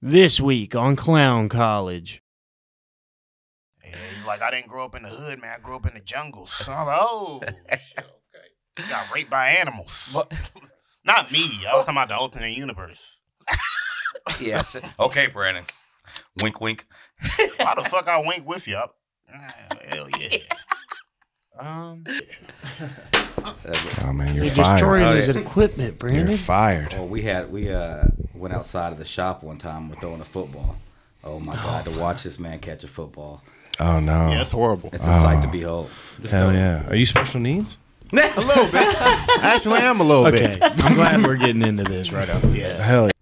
This week on Clown College. And he's like, I didn't grow up in the hood, man. I grew up in the jungles. So I'm like, oh, shit, okay. Got raped by animals. What? Not me. I was talking about the alternate universe. Yes. Okay, Brandon. Wink, wink. Why the fuck I wink with you? Hell yeah. Oh man, you're fired. Destroying his equipment, Brandon. You're fired. Well, we went outside of the shop one time. We're throwing a football. Oh my god! To watch this man catch a football. Oh no! Yeah, it's horrible. It's a sight to behold. Hell yeah! Are you special needs? A little bit. Actually, I'm a little bit. I'm glad we're getting into this right up. Yes. Hell yeah.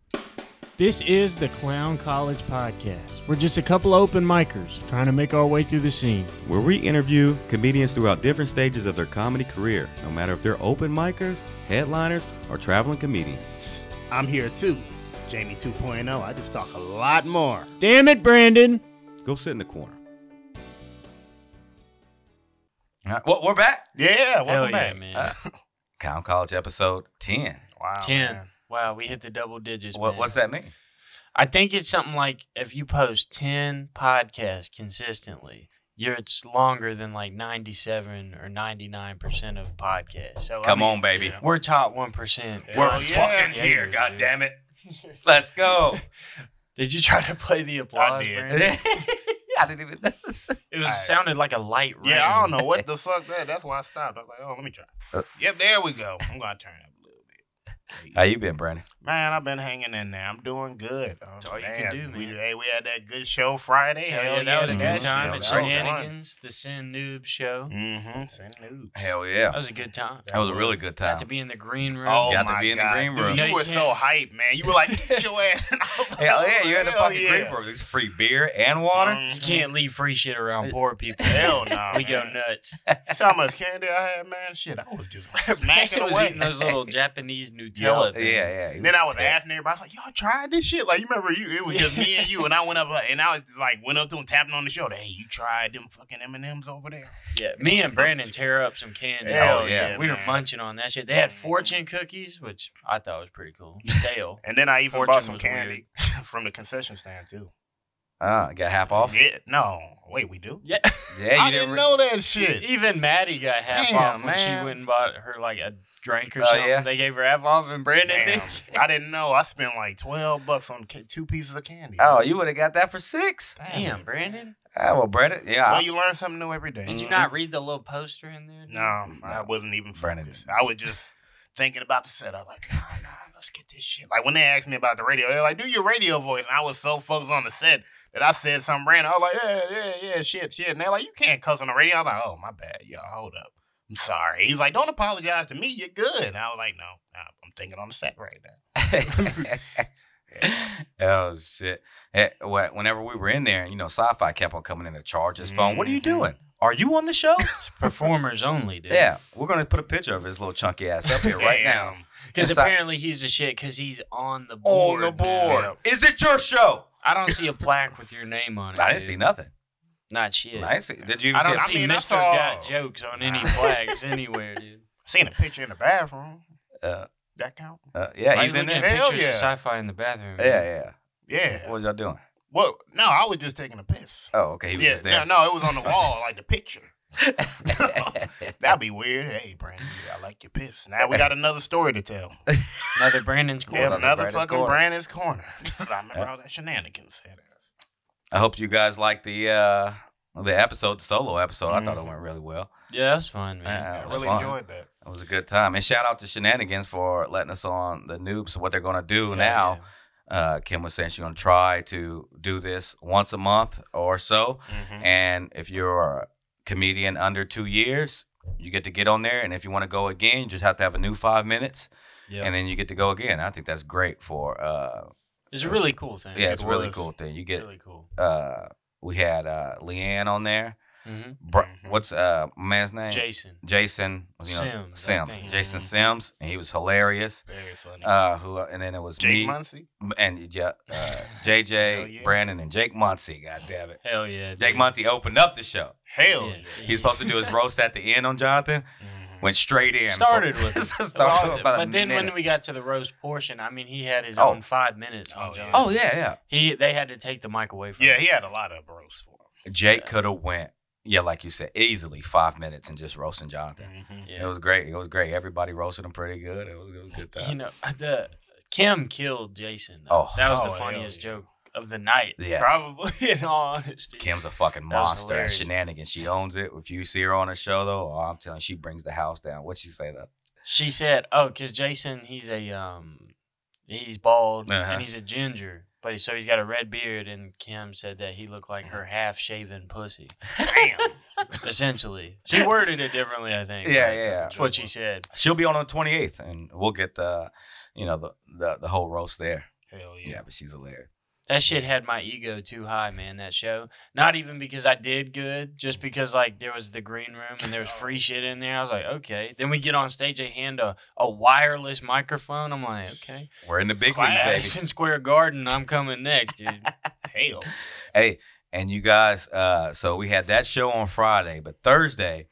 This is the Clown College Podcast. We're just a couple of open micers trying to make our way through the scene, where we interview comedians throughout different stages of their comedy career, no matter if they're open micers, headliners, or traveling comedians. I'm here too, Jamie 2.0. I just talk a lot more. Damn it, Brandon. Go sit in the corner. Well, we're back. Yeah, welcome back, man. Clown College episode 10. Wow. 10. Man. Wow, we hit the double digits. What's that mean? I think it's something like if you post 10 podcasts consistently, it's longer than like 97 or 99% of podcasts. So Come on, baby. We're top 1%. We're fucking here, goddammit. Let's go. Did you try to play the applause? I did. I didn't even notice. It sounded like a light rain. Yeah, I don't know what the fuck that. That's why I stopped. I was like, oh, let me try. Yep, there we go. I'm going to turn it up. How you been, Brandon? Man, I've been hanging in there. I'm doing good. That's all you can do, man. We had that good show Friday. Hell yeah, that was a good time. It's Shenanigans, the Send Newbs show. Mm-hmm. Send Newbs. Hell yeah. That was a good time. That was a really good time. Got to be in the green room. Oh, got to be in the green room. You were so hyped, man. You were like, get your ass out. Hell yeah, you're in the fucking green room. It's free beer and water. You can't leave free shit around poor people. Hell no. We go nuts. That's how much candy I had, man. Shit, I was just smacking away. I was eating those little Japanese Nutella thing. Yeah. Then I was asking everybody, I was like, y'all tried this shit? Like, you remember it was just me and you, and I went up and I was like, went up to him, tapping on the shoulder. Hey, you tried them fucking M&Ms over there? Yeah, me and Brandon tear up some candy. Hell yeah, we were munching on that shit. They had fortune cookies, which I thought was pretty cool. Stale. And then I even bought some candy from the concession stand, too. Got half off? Yeah. No. Wait, we do? Yeah. I didn't know that shit. Even Maddie got half off when she went and bought her like a drink or something. Yeah. They gave her half off and Brandon did. I didn't know. I spent like $12 on 2 pieces of candy. Oh, you would have got that for 6. Damn, Brandon. Well, Brandon, yeah. Well, you learn something new every day. Did you not read the little poster in there? No, I wasn't even focused. I was just thinking about the set. I was like, nah, let's get this shit. Like when they asked me about the radio, they're like, do your radio voice. And I was so focused on the set that I said something random. I was like, yeah, shit. And they're like, you can't cuss on the radio. I was like, oh, my bad, y'all. Hold up. I'm sorry. He's like, don't apologize to me. You're good. And I was like, no, I'm thinking on the set right now. Oh, shit. Whenever we were in there, you know, Sci-Fi kept on coming in to charge his phone. What are you doing? Are you on the show? It's performers only, dude. Yeah, we're going to put a picture of his little chunky ass up here right now. Because apparently he's a shit because he's on the board. On the board. Is it your show? I don't see a plaque with your name on it. I didn't see nothing. Not shit. I didn't see, did you even I don't see Mr. Got Jokes on any plaques anywhere, dude. Seen a picture in the bathroom. That count? Yeah, he's in there. Hell yeah. Sci-Fi in the bathroom. Yeah. What was y'all doing? Well, no, I was just taking a piss. Oh, okay. He was just there. No, it was on the wall, like the picture. That'd be weird. Hey, Brandon, I like your piss. Now we got another story to tell. Another Brandon's Corner. Yeah, another fucking Brandon's Corner. I remember all that shenanigans. I hope you guys like the episode, the solo episode. I thought it went really well. Yeah, that's fun, man. I really enjoyed that. It was a good time. And shout out to Shenanigans for letting us on the Noobs. What they're going to do now. Yeah. Kim was saying she's going to try to do this once a month or so. And if you're a comedian under 2 years, you get to get on there. And if you want to go again, you just have to have a new 5 minutes. And then you get to go again. I think that's great for... it's a really cool thing. Yeah, it's a really cool thing. You get really cool. We had Leanne on there. What's man's name? Jason Sims. Jason Sims, and he was hilarious. Very funny. And then it was Jake Muncy and JJ, Brandon, and Jake Muncy. God damn it! Hell yeah! Jake Muncy opened up the show. Hell yeah! He's supposed to do his roast at the end on Jonathan. Went straight in. Started with it. But then when we got to the roast portion, I mean, he had his own 5 minutes. Oh, yeah. Oh, yeah, yeah. They had to take the mic away from him. Yeah, he had a lot of roast for him. Jake could have went, like you said, easily 5 minutes and just roasting Jonathan. It was great. It was great. Everybody roasted him pretty good. It was good time. You know, Kim killed Jason. Oh, that was the funniest joke of the night. Yes. Probably, in all honesty. Kim's a fucking monster at Shenanigans. She owns it. If you see her on a show, though, I'm telling you, she brings the house down. What'd she say, though? She said, because Jason, he's bald, and he's a ginger. But so he's got a red beard, and Kim said that he looked like her half-shaven pussy. Damn. Essentially. She worded it differently, I think. Yeah. That's what she said. She'll be on the 28th, and we'll get the whole roast there. Hell yeah. Yeah, but she's hilarious. That shit had my ego too high, man, that show. Not even because I did good, just because, like, there was the green room and there was free shit in there. I was like, okay. Then we get on stage, they hand a wireless microphone. I'm like, okay. We're in the big leagues, baby. Madison Square Garden, I'm coming next, dude. Hell. Hey, and you guys, so we had that show on Friday, but Thursday,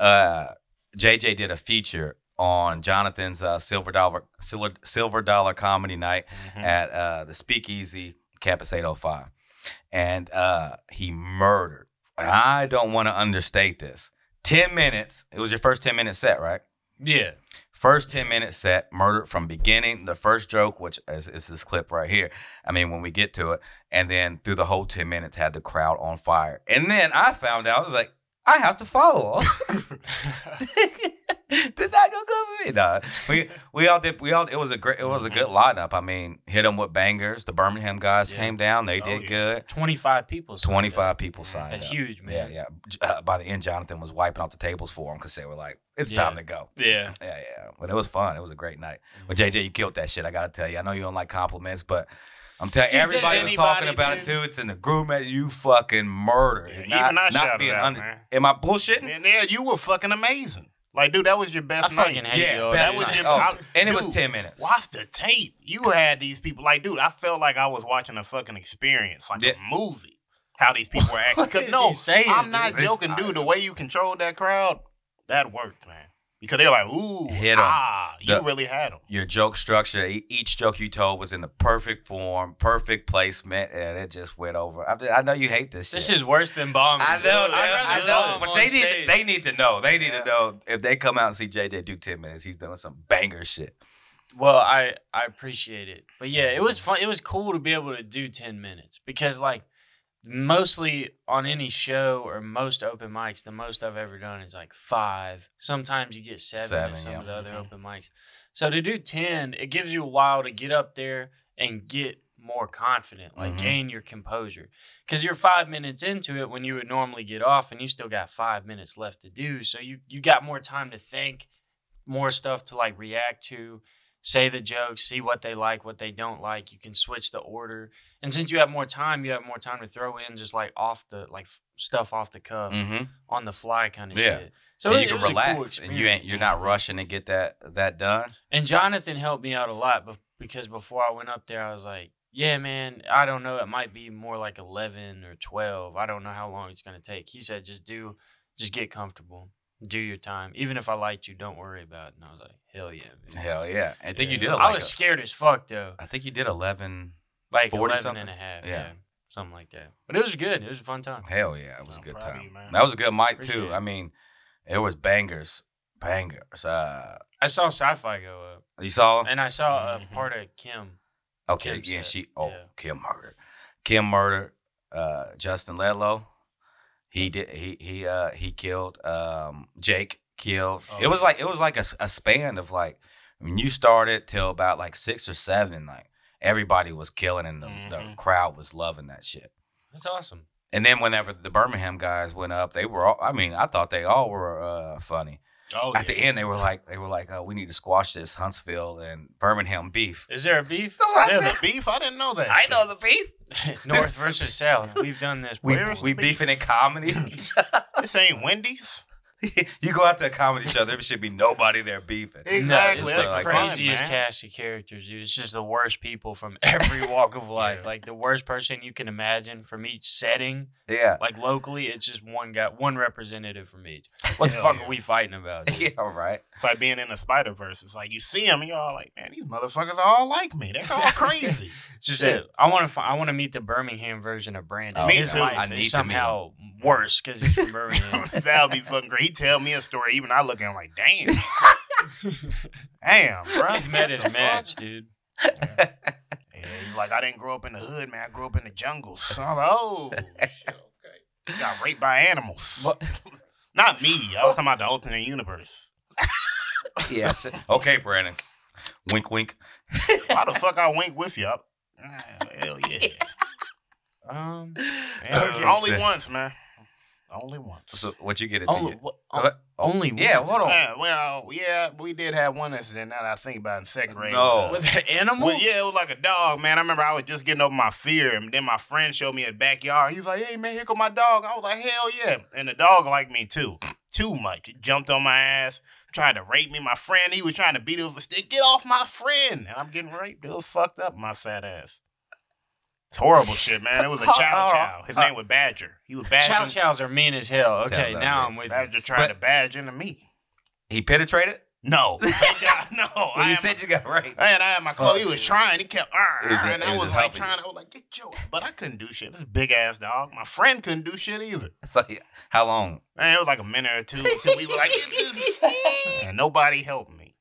JJ did a feature on Jonathan's Silver Dollar Comedy Night at the Speakeasy. Campus 805, and he murdered. And I don't want to understate this. 10 minutes. It was your first 10-minute set, right? Yeah. First 10-minute set, murdered from beginning. The first joke, which is this clip right here. I mean, when we get to it, and then through the whole 10 minutes, had the crowd on fire. And then I found out, I was like, I have to follow up. Did not go good for me. Nah. We all did. It was a good lineup. I mean, hit them with bangers. The Birmingham guys came down. They did good. 25 people. 25 people signed. That's huge, man. Yeah, yeah. By the end, Jonathan was wiping out the tables for them because they were like, "It's time to go." Yeah, yeah, yeah. But it was fun. It was a great night. But JJ, you killed that shit. I gotta tell you. I know you don't like compliments, but I'm telling you, everybody was talking about it too. It's in the group, man. You fucking murdered. Yeah, even I shouted out, man. Am I bullshitting? Yeah, you were fucking amazing. Like, dude, that was your best night. I fucking hate you. That was your best night. And it was 10 minutes. Watch the tape. You had these people. Like, dude, I felt like I was watching a fucking experience, like a movie, how these people were acting. No, I'm not joking, dude. The way you controlled that crowd, that worked, man. Because they were like, ooh, you really had them. Your joke structure, each joke you told was in the perfect form, perfect placement, and it just went over. I know you hate this shit. This is worse than bombing. I know, I know. But they need to know. They need to know if they come out and see JJ do 10 minutes, he's doing some banger shit. Well, I appreciate it. But, yeah, it was fun. It was cool to be able to do 10 minutes because, like, mostly on any show or most open mics, the most I've ever done is like 5. Sometimes you get 7 at some of the other open mics. So to do 10, it gives you a while to get up there and get more confident, like gain your composure. Because you're 5 minutes into it when you would normally get off, and you still got 5 minutes left to do. So you got more time to think, more stuff to like react to. Say the jokes, see what they like, what they don't like. You can switch the order. And since you have more time to throw in just like stuff off the cuff, on the fly kind of shit. So and you can relax cool and you're not rushing to get that done. And Jonathan helped me out a lot because before I went up there, I was like, yeah, man, I don't know. It might be more like 11 or 12. I don't know how long it's going to take. He said, just get comfortable. Do your time. Even if I liked you, don't worry about it. And I was like, hell yeah, man. Hell yeah. I think you did. I was scared as fuck, though. I think you did 11, like 40 11 something. And a half. Yeah. Something like that. But it was good. It was a fun time. Hell yeah. It was a good time. You, that was a good mic, too. It. I mean, it was bangers. Bangers. I saw Sci-Fi go up. You saw? And I saw a part of Kim. Okay. Kim Kim murdered. Kim murdered Justin Ledlow. He did. He killed. Jake killed. Oh, it was like a span of like when you started till about like 6 or 7. Like everybody was killing and the crowd was loving that shit. That's awesome. And then whenever the Birmingham guys went up, they were all. I mean, I thought they all were funny. Oh, At the end, they were like, oh, we need to squash this Huntsville and Birmingham beef. Is there a beef? There's a beef? I didn't know that. I know the beef. North versus South. We've done this. We beefing in comedy. This ain't Wendy's. You go out to a comedy show, there should be nobody there beefing. Exactly. No, it's the craziest cast of characters, dude. It's just the worst people from every walk of life. Yeah. Like the worst person you can imagine from each setting. Yeah. Like locally, it's just one guy, one representative from each. What the fuck are we fighting about? Dude? Yeah, right. It's like being in a Spider-Verse. It's like you see him and you're all like, man, these motherfuckers are all like me. They're all crazy. Just it. I want to meet the Birmingham version of Brandon. Oh, me too. I need somehow worse because he's from Birmingham. That would be fucking great. Tell me a story, even I look at him like, damn. Damn, bro. He's met his match, dude. Yeah. Yeah, he's like, I didn't grow up in the hood, man. I grew up in the jungle. So I'm like, oh, shit, okay. Got raped by animals. What? Not me. I was talking about the alternate universe. Yes. Okay, Brandon. Wink, wink. Why the fuck I wink with you? Hell yeah. Okay. Only once, man. Only once. So what you get it only, to you? Only once. Yeah, hold on. Well, yeah, we did have one incident. Now that I think about it, in second grade. No, with an animal. Well, yeah, it was like a dog, man. I remember I was just getting over my fear, and then my friend showed me a backyard. He's like, "Hey, man, here go my dog." I was like, "Hell yeah!" And the dog liked me too much. It jumped on my ass, tried to rape me. My friend, he was trying to beat it with a stick. Get off my friend! And I'm getting raped. It was fucked up, my fat ass. It's horrible shit, man. It was a chow. His name was Badger. He was badgering. Chow chows are mean as hell. Okay, now I'm with Badger you. Tried to badge into me. He penetrated? No. God, no. Well, you said you got raped. Man, I had my clothes. He was trying. He kept, and I was like trying to go like, get your, but I couldn't do shit. This big ass dog. My friend couldn't do shit either. So how long? Man, it was like a minute or two until we were like, and nobody helped me.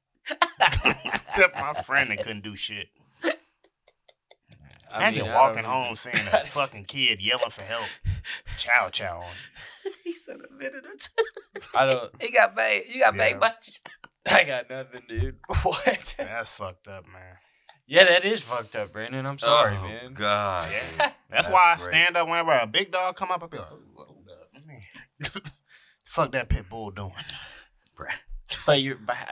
Except my friend that couldn't do shit. Imagine walking home seeing a fucking kid yelling for help. Chow chow on you. He said a minute or two. I don't. He got bait. You got bait by chow. I got nothing, dude. What? That's fucked up, man. Yeah, that is fucked up, Brandon. I'm sorry, man. Oh, God. Yeah. That's why I stand up whenever a big dog come up. I be like, hold up, man. Fuck that pit bull doing. Bruh. But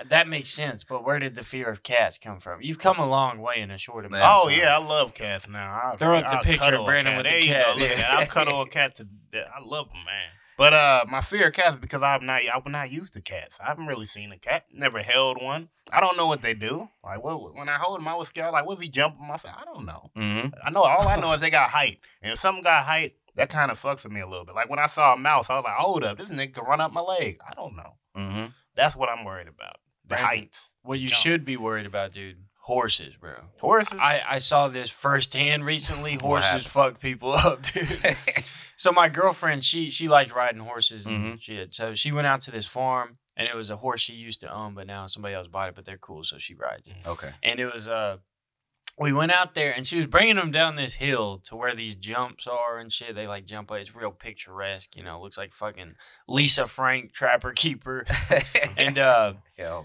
that makes sense. But where did the fear of cats come from? You've come a long way in a short amount of time. Oh, yeah. I love cats now. Throw up the picture of Brandon with the cat. There you go. Look at that. I'll cuddle a cat to death. I love them, man. But my fear of cats is because I'm not used to cats. I haven't really seen a cat. Never held one. I don't know what they do. Like when I hold him, I was scared. Like, what if he jumped on my face? I don't know. Mm-hmm. All I know is they got height. And if something got height, that kind of fucks with me a little bit. Like when I saw a mouse, I was like, hold up. This nigga can run up my leg. I don't know. Mm-hmm. That's what I'm worried about. The height. What you should be worried about, dude, horses, bro. Horses? I saw this firsthand recently. Horses fuck people up, dude. So my girlfriend, she liked riding horses and shit. So she went out to this farm, and it was a horse she used to own, but now somebody else bought it, but they're cool, so she rides it. Okay. And it was we went out there, and she was bringing them down this hill to where these jumps are and shit. They, like, jump up. It's real picturesque, you know. Looks like fucking Lisa Frank, Trapper Keeper. And hell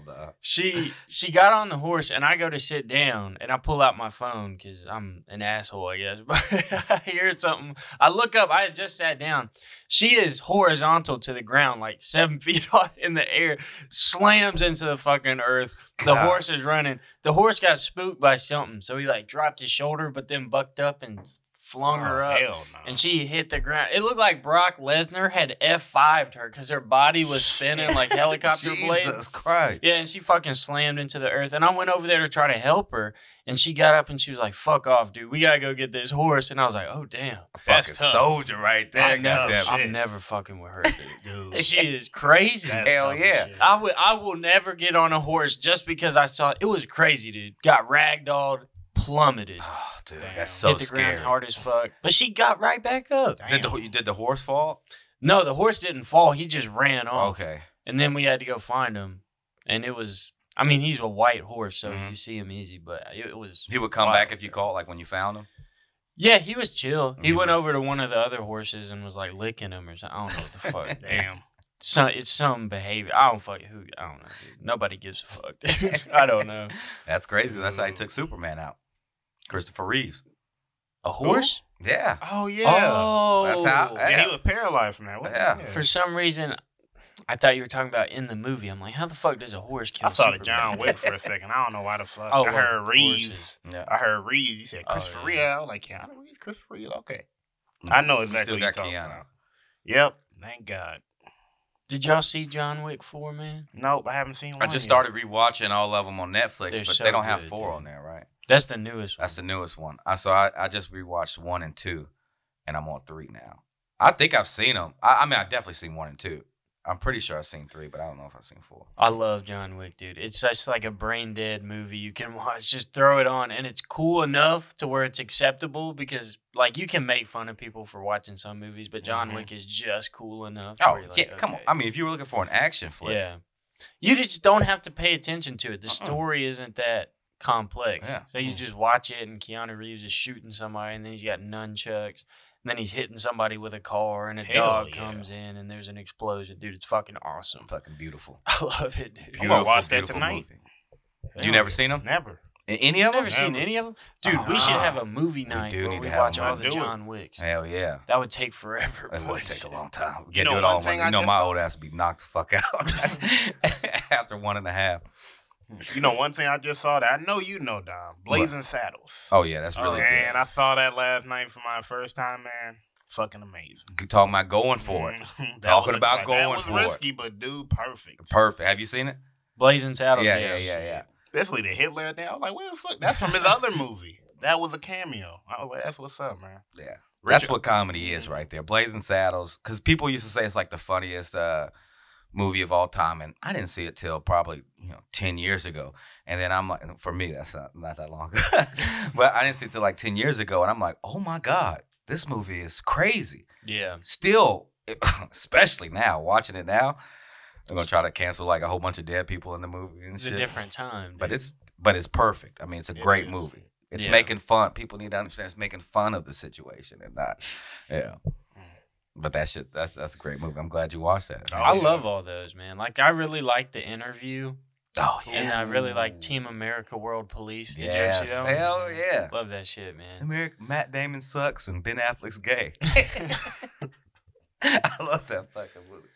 no. She got on the horse, and I go to sit down, and I pull out my phone because I'm an asshole, I guess. But I hear something. I look up. I had just sat down. She is horizontal to the ground, like 7 feet in the air, slams into the fucking earth. The horse is running. The horse got spooked by something, so he like dropped his shoulder, but then bucked up and flung her up. Hell no. And she hit the ground. It looked like Brock Lesnar had F5'd her because her body was spinning like helicopter blades. Jesus Christ. Yeah, and she fucking slammed into the earth. And I went over there to try to help her, and she got up and she was like, "Fuck off, dude. We gotta go get this horse." And I was like, "Oh damn, that's tough. Soldier right there." I'm never fucking with her, dude. She is crazy. That's hell yeah. I will never get on a horse just because I saw it was crazy, dude. Got ragdolled. Plummeted. Oh, dude, that's so scary. Hit the ground hard as fuck. But she got right back up. Did the horse fall? No, the horse didn't fall. He just ran off. Okay. And then we had to go find him. And it was, I mean, he's a white horse, so you see him easy. But it was. He would come back if you called, like when you found him? Yeah, he was chill. He went over to one of the other horses and was like licking him or something. I don't know what the fuck. Damn. So it's some behavior. I don't know. Dude. Nobody gives a fuck. Dude. I don't know. That's crazy. That's how he took Superman out. Christopher Reeves. A horse? Yeah. Oh, yeah. Oh. That's how. Yeah, he was paralyzed from that. Yeah. For some reason, I thought you were talking about in the movie. I'm like, how the fuck does a horse kill Superman? I thought of John Wick for a second. I don't know why the fuck. Oh, I heard Reeves. Yeah. I heard Reeves. You said Christopher Reeves. I was like, Keanu Reeves, Christopher Reeves. Okay. I know exactly what you're talking about. Yep. Thank God. Did y'all see John Wick 4, man? Nope, I haven't seen one. I just started rewatching all of them on Netflix, but they don't have 4 on there, right? That's the newest one. That's the newest one. So I just rewatched 1 and 2, and I'm on 3 now. I think I've seen them. I mean, I've definitely seen 1 and 2. I'm pretty sure I've seen 3, but I don't know if I've seen 4. I love John Wick, dude. It's such like a brain dead movie. You can watch, just throw it on, and it's cool enough to where it's acceptable because like you can make fun of people for watching some movies, but John Wick is just cool enough. Oh, yeah, like, come on. I mean, if you were looking for an action flick. Yeah. You just don't have to pay attention to it. The story isn't that complex. Yeah. So you just watch it, and Keanu Reeves is shooting somebody, and then he's got nunchucks. And then he's hitting somebody with a car, and a dog comes in, and there's an explosion. Dude, it's fucking awesome. Fucking beautiful. I love it, dude. You want to watch that tonight? You never seen them? Never. Any of them? Never seen any of them? Dude, we should have a movie night where we watch all the John Wicks. Hell yeah. That would take forever, boys. It would take a long time. You know, my old ass would be knocked the fuck out after 1.5. You know, one thing I just saw that I know you know, Dom, Blazing Saddles. Oh, yeah, that's really good. And I saw that last night for my first time, man. Fucking amazing. You talking about going for it. Talking about going for it. That was risky, but, dude, perfect. Perfect. Have you seen it? Blazing Saddles. Yeah. Especially the Hitler thing. I was like, where the fuck? That's from his other movie. That was a cameo. I was like, that's what's up, man. Yeah. That's what comedy is right there. Blazing Saddles. Because people used to say it's like the funniest movie of all time, and I didn't see it till probably 10 years ago, and then I'm like, for me that's not that long ago. But I didn't see it till like 10 years ago, and I'm like, oh my god, this movie is crazy. Yeah, still, especially now, watching it now, I'm gonna try to cancel like a whole bunch of dead people in the movie and shit. It's a different time, dude. but it's perfect. I mean, it's a great movie. It's making fun. People need to understand it's making fun of the situation and not But that shit, that's a great movie. I'm glad you watched that. Oh, I love all those, man. Like, I really like The Interview. Oh, yeah. And I really like Team America World Police. Did you ever see that? Hell yeah. Love that shit, man. America, Matt Damon sucks and Ben Affleck's gay. I love that fucking movie.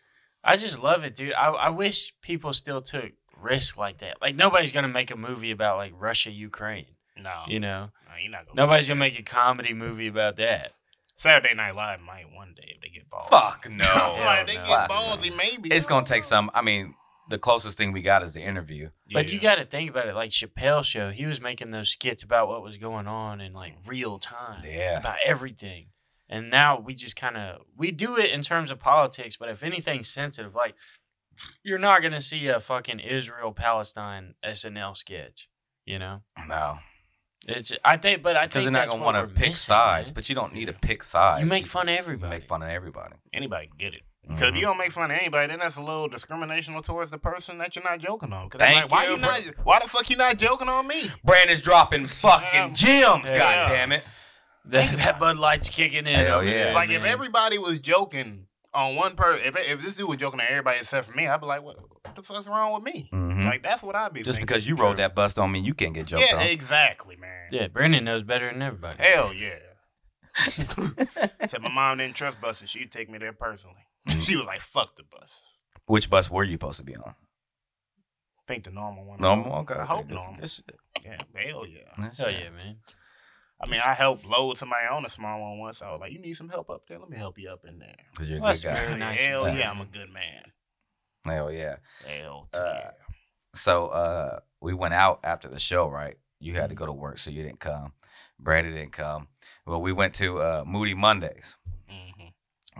I just love it, dude. I wish people still took risks like that. Like, nobody's going to make a movie about, like, Russia, Ukraine. No. You know? No, you're not gonna Nobody's going to make a comedy movie about that. Saturday Night Live might one day if they get ballsy. Fuck no. Like, they get ballsy, maybe. It's going to take some. I mean, the closest thing we got is The Interview. But you got to think about it. Like Chappelle's show, he was making those skits about what was going on in like real time. Yeah. About everything. And now we just kind of, we do it in terms of politics, but if anything sensitive, like you're not going to see a fucking Israel-Palestine SNL sketch, you know? No. It's I think they're not gonna want to pick sides, but you don't need to pick sides. You make fun of everybody. You make fun of everybody. Anybody can get it. Because if you don't make fun of anybody, then that's a little discriminational towards the person that you're not joking on. Because like, why the fuck you not joking on me? Brandon's dropping fucking gems, goddamn it. That Bud Light's kicking in. Hell yeah! Like man. If everybody was joking on one person, if this dude was joking at everybody except for me, I'd be like, what the fuck's wrong with me? Like, that's what I'd be thinking. Just because you rode that bus don't mean you can't get joked on. Yeah, exactly, man. Yeah, Brandon knows better than everybody. Hell yeah. Except my mom didn't trust buses. She'd take me there personally. She was like, fuck the bus. Which bus were you supposed to be on? I think the normal one. Normal? Okay. I hope normal. Yeah, hell yeah. Hell yeah, man. I mean, I helped load somebody on a small one once. I was like, you need some help up there? Let me help you up in there. Because you're a good guy. Nice hell guy. Yeah, I'm a good man. Hell yeah. Hell yeah. So we went out after the show, right? You had to go to work, so you didn't come. Brandon didn't come. Well, we went to Moody Mondays.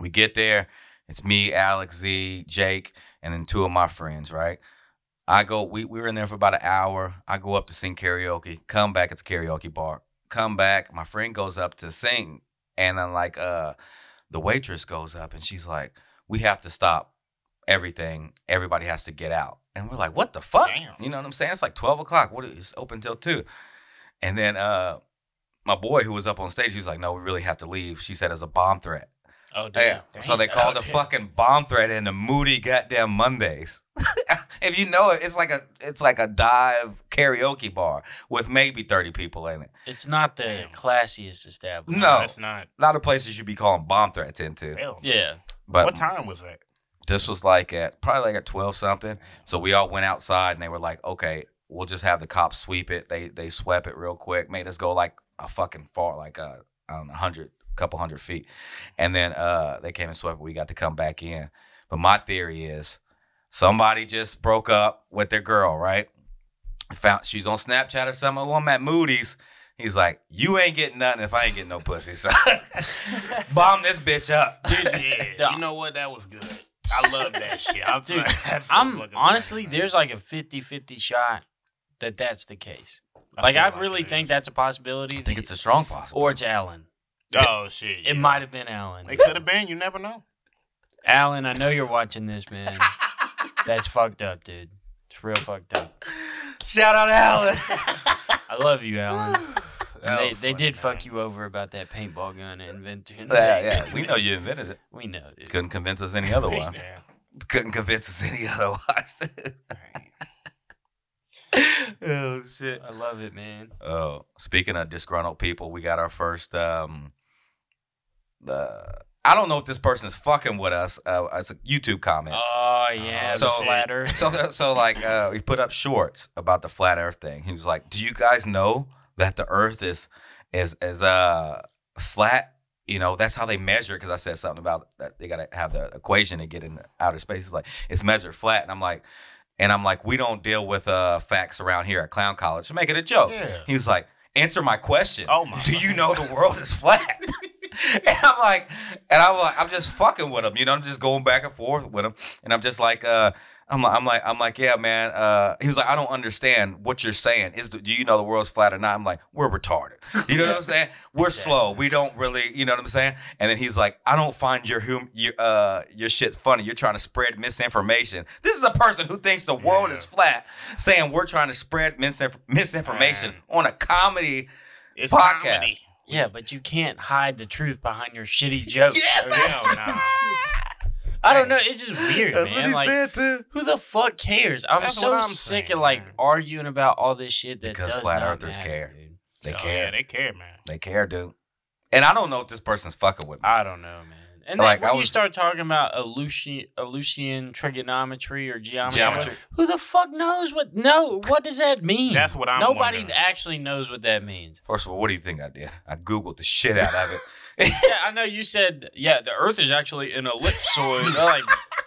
We get there. It's me, Alex, Z, Jake, and then 2 of my friends, right? I go. We were in there for about an hour. I go up to sing karaoke. Come back. It's a karaoke bar. Come back. My friend goes up to sing, and then like the waitress goes up, and she's like, "We have to stop everything. Everybody has to get out." And we're like, what the fuck? Damn. You know what I'm saying? It's like 12 o'clock. It's open till 2. And then my boy who was up on stage, he was like, no, we really have to leave. She said it was a bomb threat. Oh, damn. Yeah. So they called the fucking bomb threat in the Moody goddamn Mondays. If you know it, it's like a dive karaoke bar with maybe 30 people in it. It's not the classiest establishment. No. It's not. A lot of places you'd be calling bomb threats into. Hell, yeah. But what time was that? This was like probably at 12 something. So we all went outside and they were like, okay, we'll just have the cops sweep it. They swept it real quick, made us go like a fucking far, like a couple hundred feet. And then they came and swept it. We got to come back in. But my theory is somebody just broke up with their girl, right? Found she's on Snapchat or something. Well, I'm at Moody's. He's like, you ain't getting nothing if I ain't getting no pussy. So bomb this bitch up. Yeah, you know what? That was good. I love that shit. I'm, dude, I'm honestly, bad. There's like a 50-50 shot that that's the case. I really think that's a possibility. I think it's a strong possibility. Or it's Alan. Oh, shit. Yeah. It might have been Alan. It could have been. You never know. Alan, I know you're watching this, man. That's fucked up, dude. It's real fucked up. Shout out Alan. I love you, Alan. They did fuck you over about that paintball gun invention. Yeah, we know you invented it. We know, dude. Couldn't convince us any otherwise. Couldn't convince us any otherwise. Oh, shit. I love it, man. Oh, speaking of disgruntled people, we got our first, I don't know if this person is fucking with us. It's a YouTube comment. Oh, yeah. So, flat earth. So he put up shorts about the flat earth thing. He was like, do you guys know that the earth is flat? You know, that's how they measure it. Because I said something about that. They got to have the equation to get in outer space. It's like, it's measured flat. And I'm like, we don't deal with facts around here at Clown College. So make it a joke. Yeah. He's like, answer my question. Oh my Do you know the world is flat? And I'm just fucking with him. You know, I'm just going back and forth with him. And I'm just like, I'm like, yeah, man. He was like, I don't understand what you're saying. Do you know the world's flat or not? I'm like, we're retarded. You know what I'm saying? We're slow. We don't really, you know what I'm saying? And then he's like, I don't find your shit funny. You're trying to spread misinformation. This is a person who thinks the world is flat, saying we're trying to spread misinformation on a comedy podcast. Comedy. Yeah, but you can't hide the truth behind your shitty jokes. Yes, I don't know. It's just weird, man. That's what he said, too. Who the fuck cares? I'm sick of like arguing about all this shit that does not matter. Because flat earthers care. Dude. They care. Yeah, they care, man. They care, dude. And I don't know if this person's fucking with me. I don't know, man. And then like, when you start talking about Aleutian trigonometry or geometry, who the fuck knows what? No, what does that mean? That's what I'm wondering. Nobody actually knows what that means. First of all, what do you think I did? I Googled the shit out of it. Yeah, I know you said, yeah, the earth is actually an ellipsoid. Like,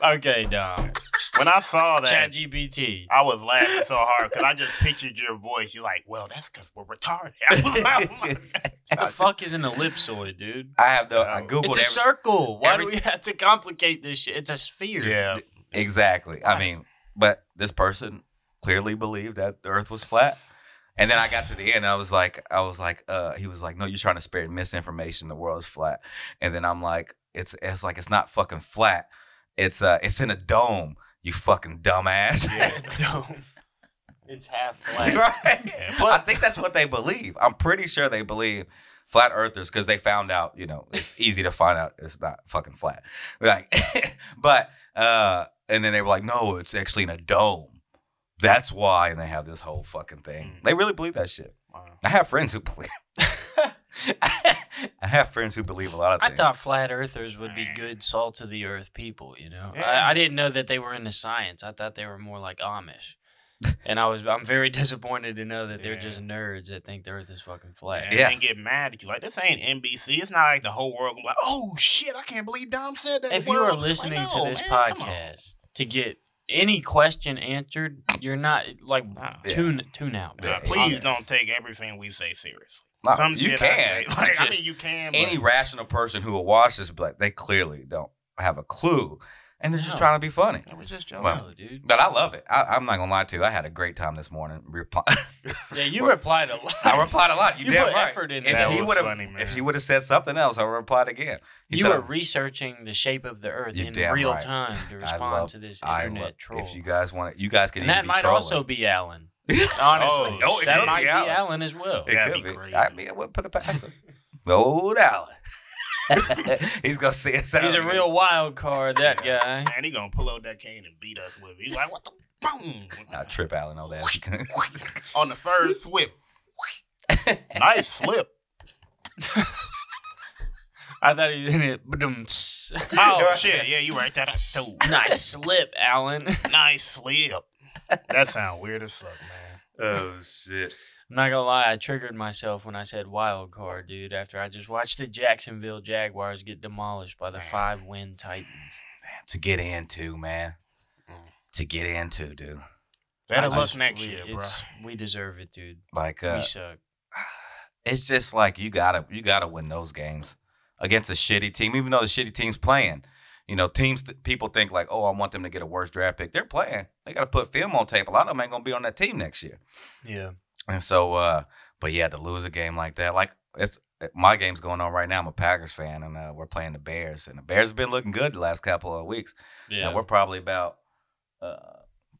okay, Dom. When I saw that, ChatGPT, I was laughing so hard because I just pictured your voice. You're like, well, that's because we're retarded. What the fuck is an ellipsoid, dude? I Googled it. It's a circle. Why do we have to complicate this shit? It's a sphere. Yeah, exactly. I mean, but this person clearly believed that the earth was flat. And then I got to the end. I was like, he was like, no, you're trying to spread misinformation. The world is flat. And then I'm like, it's not fucking flat. It's in a dome. You fucking dumbass. Yeah, dome. It's half flat. Right? Yeah, but I think that's what they believe. I'm pretty sure they believe flat earthers because they found out. You know, it's easy to find out it's not fucking flat. Like, and then they were like, no, it's actually in a dome. That's why, and they have this whole fucking thing. They really believe that shit. Wow. I have friends who believe. I have friends who believe a lot of things. I thought flat earthers would be good salt of the earth people, you know? Yeah. I didn't know that they were into science. I thought they were more like Amish. And I'm very disappointed to know that they're just nerds that think the earth is fucking flat. And they get mad at you. Like, this ain't NBC. It's not like the whole world like, oh, shit, I can't believe Dom said that. If you are listening to this podcast to get any question answered, you're not like tune out. Yeah. Please don't take everything we say seriously. No, I mean, you can. Any rational person who will watch this, but they clearly don't have a clue, and they're just trying to be funny. It was just joking, dude. But I love it. I'm not gonna lie to you. I had a great time this morning. Yeah, you replied a lot. I replied a lot. You did put effort in. If you would have said something else, I would have replied again. You were researching the shape of the earth in real time to respond to this internet troll. If you guys want, you guys can. And that might also be Alan. Honestly, that might be Alan as well. It could be. I mean, I wouldn't put it past him. Old Alan. He's gonna see us out. He's a real wild card, that guy. And he's gonna pull out that cane and beat us with it. He's like, what the boom? I trip Alan on that. On the third slip. Nice slip. I thought he was in it. Oh shit, yeah, you right. That too. Nice slip, Alan. Nice slip. That sound weird as fuck, man. Oh shit. I'm not gonna lie, I triggered myself when I said wild card, dude, after I just watched the Jacksonville Jaguars get demolished by the 5-win Titans. to get into, man. To get into, dude. Better luck next year, bro. We deserve it, dude. Like, we suck. It's just like you gotta win those games against a shitty team, even though the shitty team's playing. You know, people think like, oh, I want them to get a worse draft pick. They're playing. They got to put film on tape. A lot of them ain't gonna be on that team next year. Yeah. And so, but yeah, to lose a game like that, like it's my game's going on right now. I'm a Packers fan, and we're playing the Bears, and the Bears have been looking good the last couple of weeks. Yeah. Now, we're probably about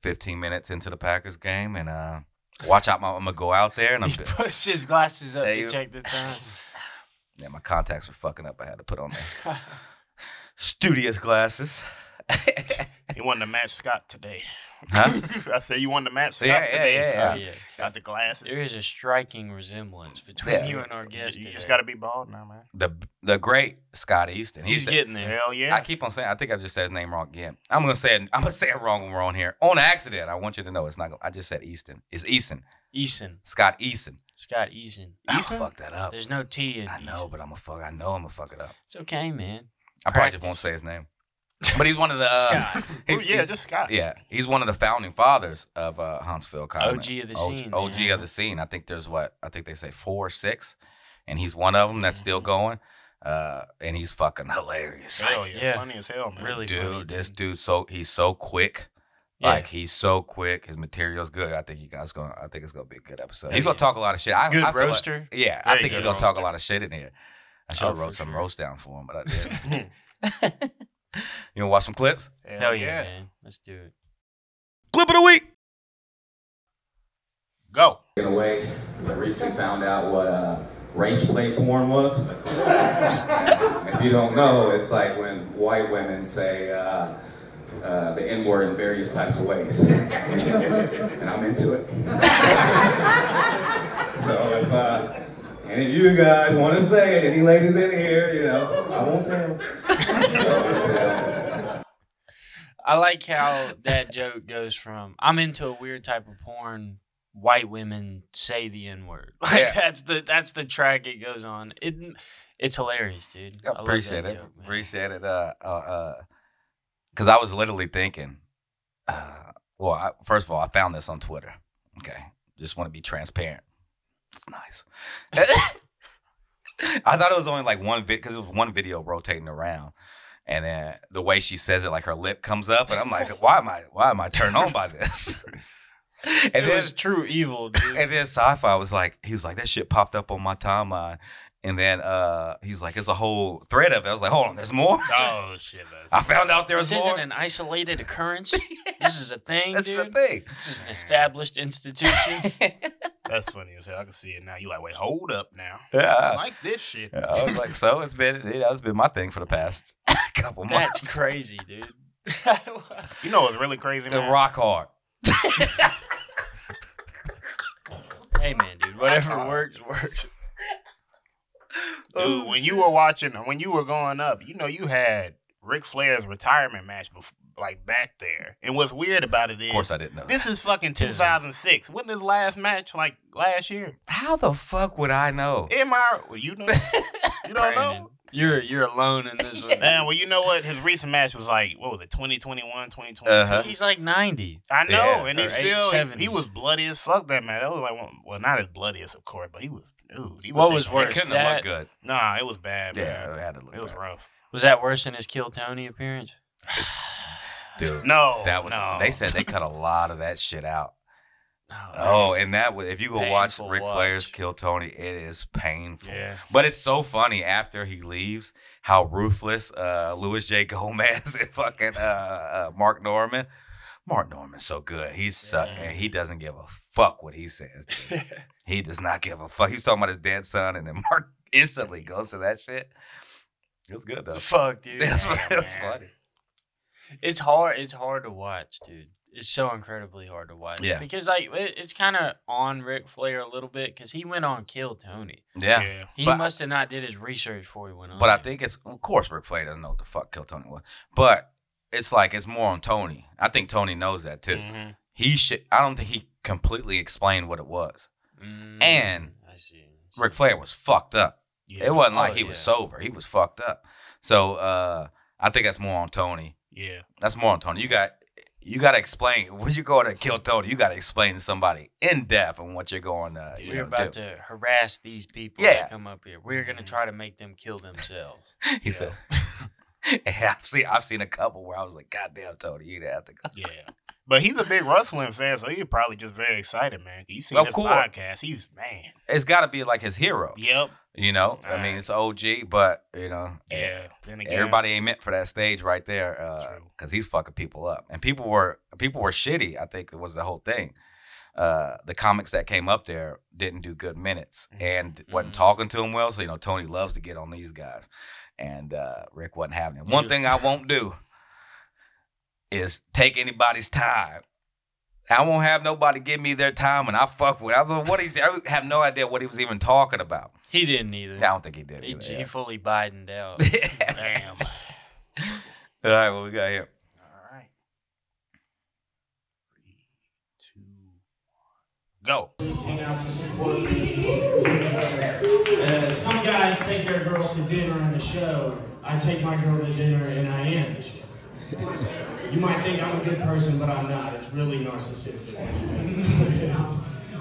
15 minutes into the Packers game, and watch out! I'm gonna go out there, and he puts his glasses up to check the time. Yeah, my contacts were fucking up. I had to put on my studious glasses. You wanted to match Scott today, huh? I said you wanted to match Scott today. Yeah. Got the glasses. There is a striking resemblance between you and our guest. You just got to be bald now, man. The great Scott Easton. He's getting there. Hell yeah! I keep on saying. I think I just said his name wrong again. I'm gonna say it wrong when we're on here on accident. I want you to know it's not. I just said Easton. It's Eason. Eason. Scott Eason. Scott Eason. Eason. Fuck that up. There's no T in. I know, Eason. But I know I'm gonna fuck it up. It's okay, man. I probably just won't say his name. But he's one of the Scott. Just Scott. Yeah, he's one of the founding fathers of Huntsville comedy. OG of the scene. OG of the scene. I think there's they say 4 or 6, and he's one of them that's still going. And he's fucking hilarious. Hell yeah, funny as hell, man. Really, dude. This dude, he's so quick. Yeah. Like he's so quick. His material's good. I think it's gonna be a good episode. He's gonna talk a lot of shit. Good roaster. Like, yeah, I think he's gonna talk a lot of shit in here. I should have wrote some roast down for him, but I didn't. You want to watch some clips? Hell yeah, man. Let's do it. Clip of the week. Go. In a way, I recently found out what race play porn was. If you don't know, it's like when white women say the N-word in various types of ways. And I'm into it. So if any of you guys want to say it, any ladies in here, you know, I won't tell. I like how that joke goes from, I'm into a weird type of porn, white women say the N-word. Like, that's the track it goes on. It's hilarious, dude. I appreciate it. Joke, appreciate it. Because I was literally thinking, first of all, I found this on Twitter. Okay. Just want to be transparent. It's nice. I thought it was only like one vid, because it was one video rotating around, and then the way she says it, like her lip comes up, and I'm like, why am I turned on by this? And it was true evil, dude. And then Sci-Fi was like, he was like, that shit popped up on my timeline, and then he's like, it's a whole thread of it. I was like, hold on, there's more. Oh shit! I found out there was more. This isn't an isolated occurrence. This is a thing. This is a thing. This is an established institution. That's funny as hell. I can see it now. You like, wait, hold up now. Yeah, I like this shit. Yeah, I was like, so it's been my thing for the past couple months. That's crazy, dude. You know what's really crazy, man? The rock hard. Hey, man, dude, whatever works. Dude, when you were going up, you know, you had Ric Flair's retirement match before. Like back there, and what's weird about it is, of course, I didn't know. This is fucking 2006. When did the last match? Like last year. How the fuck would I know? You know, you don't know. You're alone in this one. Man, well, you know what? His recent match was like, what was it? 2021, 2022. He's like 90. I know, and he's still. He was bloody as fuck. That man. That was like, well, not as bloody as of course, but he was. Dude, he was. What was worse? It couldn't have looked good. Nah, it was bad. Yeah, man. It was rough. Was that worse than his Kill Tony appearance? Dude, no. They said they cut a lot of that shit out. And that was, if you go watch Ric Flair's Kill Tony, it is painful. Yeah. But it's so funny after he leaves how ruthless Louis J. Gomez and fucking Mark Norman. Mark Norman's so good. And he doesn't give a fuck what he says. He does not give a fuck. He's talking about his dead son, and then Mark instantly goes to that shit. It was good though. Fuck, dude. It was funny. It's hard to watch, dude. It's so incredibly hard to watch. Yeah. Because like it's kind of on Ric Flair a little bit because he went on Kill Tony. Yeah. He must have not did his research before he went on. But I think it's, of course, Ric Flair doesn't know what the fuck Kill Tony was. But it's like it's more on Tony. I think Tony knows that too. Mm-hmm. I don't think he completely explained what it was. Mm-hmm. And I see. Ric Flair was fucked up. Yeah. It wasn't like he was sober. He was fucked up. So I think that's more on Tony. Yeah. That's more on Tony. You got to explain. When you go to Kill Tony, you got to explain to somebody in depth on what you're going to do. You're about to harass these people that come up here. We're going to try to make them kill themselves. He said. I've seen a couple where I was like, goddamn, Tony, you didn't have to go. Yeah. But he's a big wrestling fan, so he's probably just very excited, man. You see his podcast. He's, man. It's got to be like his hero. Yep. You know, I mean, it's OG, but, you know. Yeah. Then again, everybody ain't meant for that stage right there because he's fucking people up. And people were shitty, I think, was the whole thing. The comics that came up there didn't do good minutes and wasn't talking to him well. So, you know, Tony loves to get on these guys. And Rick wasn't having it. One thing I won't do is take anybody's time. I won't have nobody give me their time, and I fuck with. I have no idea what he was even talking about. He didn't either. I don't think he did. He fully Bidened out. Damn. All right, what we got here? All right. 3, 2, 1, go. 10 ounces of quarters. Some guys take their girl to dinner in the show. I take my girl to dinner, and I am the show. You might think I'm a good person, but I'm not. It's really narcissistic.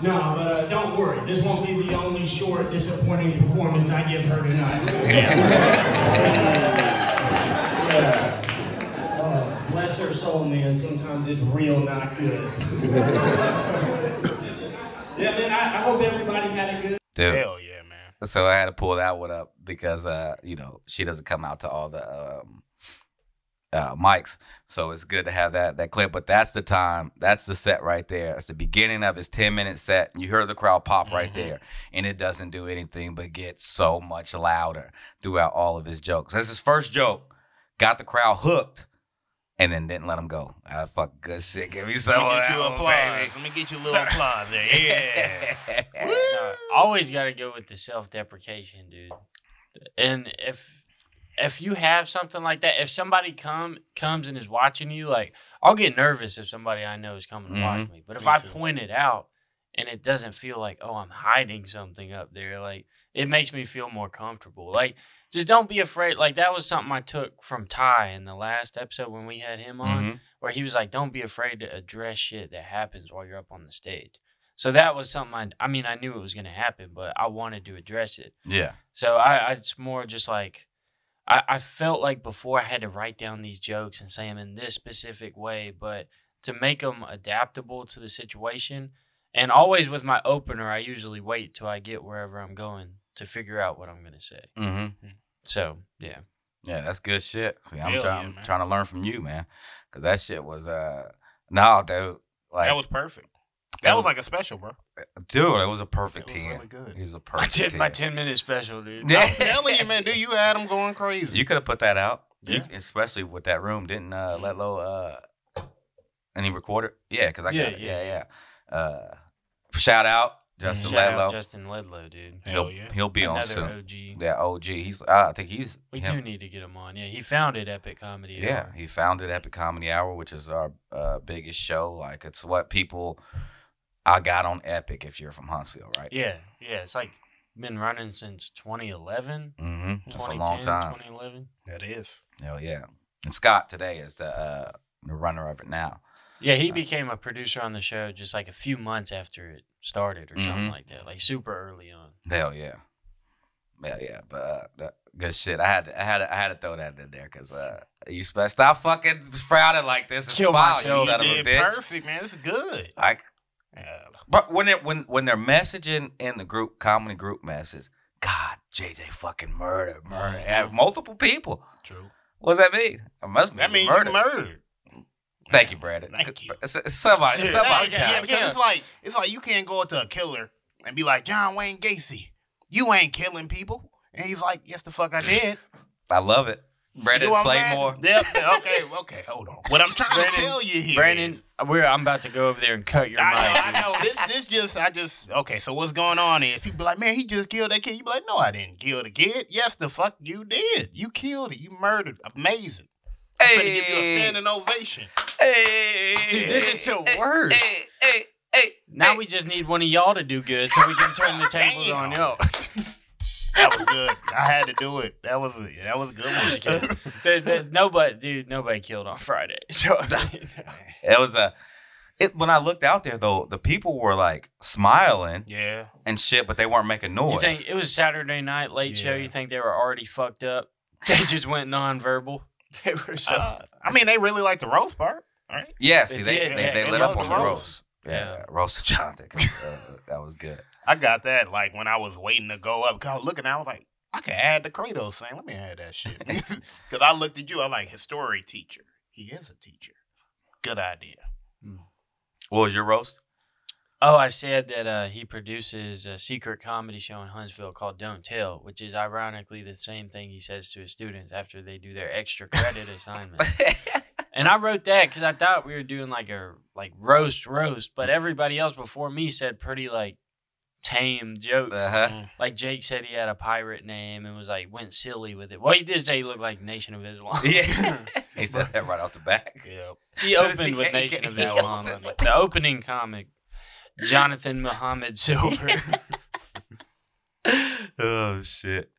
No, but don't worry. This won't be the only short, disappointing performance I give her tonight. Bless her soul, man. Sometimes it's real not good. Yeah, man, I hope everybody had a good... Dude. Hell yeah, man. So I had to pull that one up because, you know, she doesn't come out to all the... mics, so it's good to have that clip. But that's the time, that's the set right there. It's the beginning of his 10-minute set, and you heard the crowd pop right there, and it doesn't do anything but get so much louder throughout all of his jokes. That's his first joke, got the crowd hooked, and then didn't let him go. Ah, fuck, good shit. Give me some. Let me get you applause. Let me get you a little applause there. Yeah. No, always got to go with the self-deprecation, dude. And if you have something like that, if somebody comes and is watching you, like, I'll get nervous if somebody I know is coming to watch me. But if I point it out and it doesn't feel like, oh, I'm hiding something up there, like, it makes me feel more comfortable. Like, just don't be afraid. Like, that was something I took from Ty in the last episode when we had him on, where he was like, don't be afraid to address shit that happens while you're up on the stage. So that was something I knew it was going to happen, but I wanted to address it. Yeah. So it's more just like, I felt like before I had to write down these jokes and say them in this specific way, but to make them adaptable to the situation. And always with my opener, I usually wait till I get wherever I'm going to figure out what I'm going to say. So, yeah. Yeah, that's good shit. See, I'm trying to learn from you, man, because that shit was, no, dude. Like, that was perfect. That was like a special, bro. Dude, it was a perfect 10. Really good. It was a perfect 10. I did my 10-minute special, dude. I'm telling you, man. Dude, you had him going crazy. You could have put that out, especially with that room. Didn't Ledlow, and he recorded? Yeah, because I got it. Yeah. Shout out Justin Ledlow. Out Justin Ledlow, dude. He'll be on soon. Another OG. Yeah, OG. We do need to get him on. Yeah, he founded Epic Comedy Hour. Yeah, he founded Epic Comedy Hour, which is our biggest show. Like, it's what people... I got on Epic if you're from Huntsville, right? Yeah. It's like been running since 2011. That's a long time. 2011. That is. Hell yeah. And Scott today is the runner of it now. Yeah, he became a producer on the show just like a few months after it started or something like that, like super early on. Hell yeah. Hell yeah. But good shit. I had to throw that in there because you stop fucking frowning like this and smile. You did perfect, man. It's good. But when they're messaging in the group, comedy group message, God, JJ fucking murder, multiple people. True. What does that mean? It must be that means murder. Murdered. Thank you, Brandon. Thank you. Somebody. Yeah, because it's like you can't go up to a killer and be like, John Wayne Gacy, you ain't killing people, and he's like, yes, the fuck I did. I love it. Brandon Slaymore. Yep. Okay, hold on. What I'm trying to tell you here. Brandon, I'm about to go over there and cut your mic. I know. Okay, so what's going on is people be like, man, he just killed that kid. You be like, no, I didn't kill the kid. Yes, the fuck you did. You killed it. You murdered. Amazing. I'm going to give you a standing ovation. Hey. Dude, this is the worst. Now we just need one of y'all to do good so we can turn the tables on y'all. That was good. I had to do it. That was a good one. Nobody killed on Friday. So it was a. When I looked out there though, the people were like smiling, yeah, and shit, but they weren't making noise. You think it was Saturday night late show? You think they were already fucked up? They just went nonverbal. They were so. I mean, they really liked the roast part, right? Yeah, see, they lit up on the roast. Yeah, roast of Jonathan. That was good. I got that. Like when I was waiting to go up, I was looking, I was like, I could add the Kratos thing. Let me add that shit, because I looked at you. I like history teacher. He is a teacher. Good idea. Hmm. What was your roast? Oh, I said that he produces a secret comedy show in Huntsville called Don't Tell, which is ironically the same thing he says to his students after they do their extra credit assignment. And I wrote that because I thought we were doing like a roast, but everybody else before me said pretty like tame jokes. Uh-huh. Like Jake said he had a pirate name and was like went silly with it. Well, he did say he looked like Nation of Islam. Yeah. He said that right off the bat. Yep. He opened with Nation of Islam. The opening comic, Jonathan Muhammad Silver. Oh shit.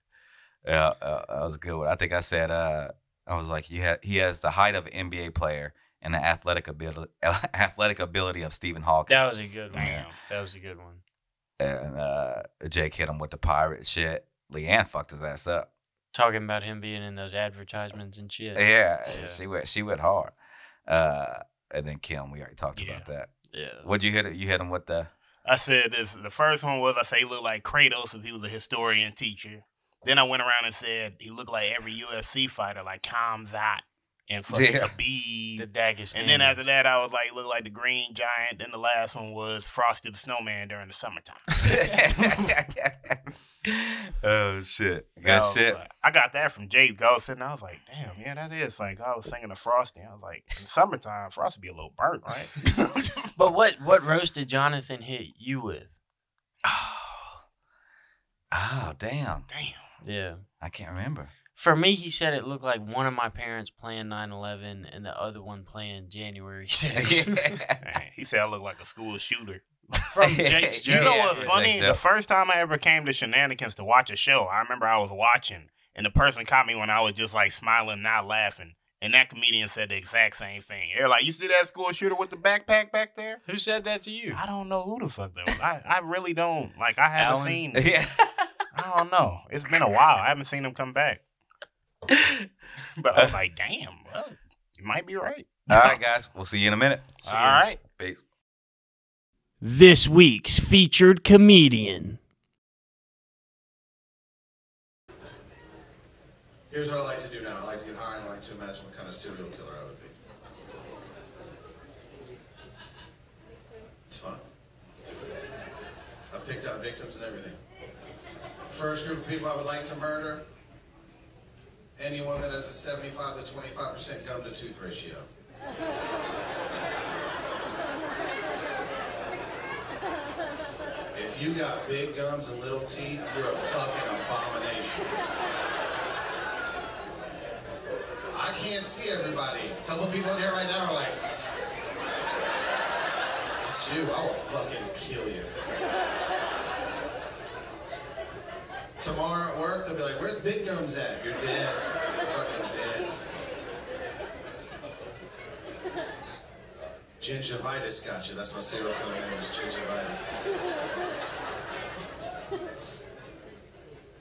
Yeah, that was a good one. I think I said I was like, he has the height of an NBA player and the athletic ability of Stephen Hawking. That was a good one. Yeah. That was a good one. And Jake hit him with the pirate shit. Leanne fucked his ass up. Talking about him being in those advertisements and shit. Yeah, so. She went hard. And then Kim, we already talked about that. Yeah. What'd you hit? You hit him with the... I said this. The first one was I say he looked like Kratos if he was a historian teacher. Then I went around and said he looked like every UFC fighter, like Kamzat and fucking Khabib. The Dagestanians. And then after that, I was like, look like the Green Giant. And the last one was Frosty the Snowman during the summertime. Oh, shit. Good shit. Like, I got that from Jake Golson. I was like, damn, yeah, that is. Like, I was thinking of Frosty. I was like, in the summertime, Frosty be a little burnt, right? But what roast did Jonathan hit you with? Oh, damn. Yeah. I can't remember. For me, he said it looked like one of my parents playing 9/11 and the other one playing January 6th. Man, he said I look like a school shooter. From Jake's joke. You know what's funny? The first time I ever came to Shenanigans to watch a show, I remember I was watching, and the person caught me when I was just like smiling, not laughing. And that comedian said the exact same thing. They're like, you see that school shooter with the backpack back there? Who said that to you? I don't know who the fuck that was. I really don't. Like, I haven't seen him. Yeah. I don't know. It's been a while. I haven't seen him come back. But I was like, damn, well, you might be right. All right, guys. We'll see you in a minute. All right. Peace. This week's featured comedian. Here's what I like to do now. I like to get high and I like to imagine what kind of serial killer I would be. It's fun. I've picked out victims and everything. First group of people I would like to murder, anyone that has a 75 to 25% gum to tooth ratio. If you got big gums and little teeth, you're a fucking abomination. I can't see everybody. A couple people in here right now are like, it's you, I will fucking kill you. Tomorrow at work, they'll be like, where's Big Gums at? You're dead. You're fucking dead. Gingivitis got you. That's my serial killer name, is gingivitis.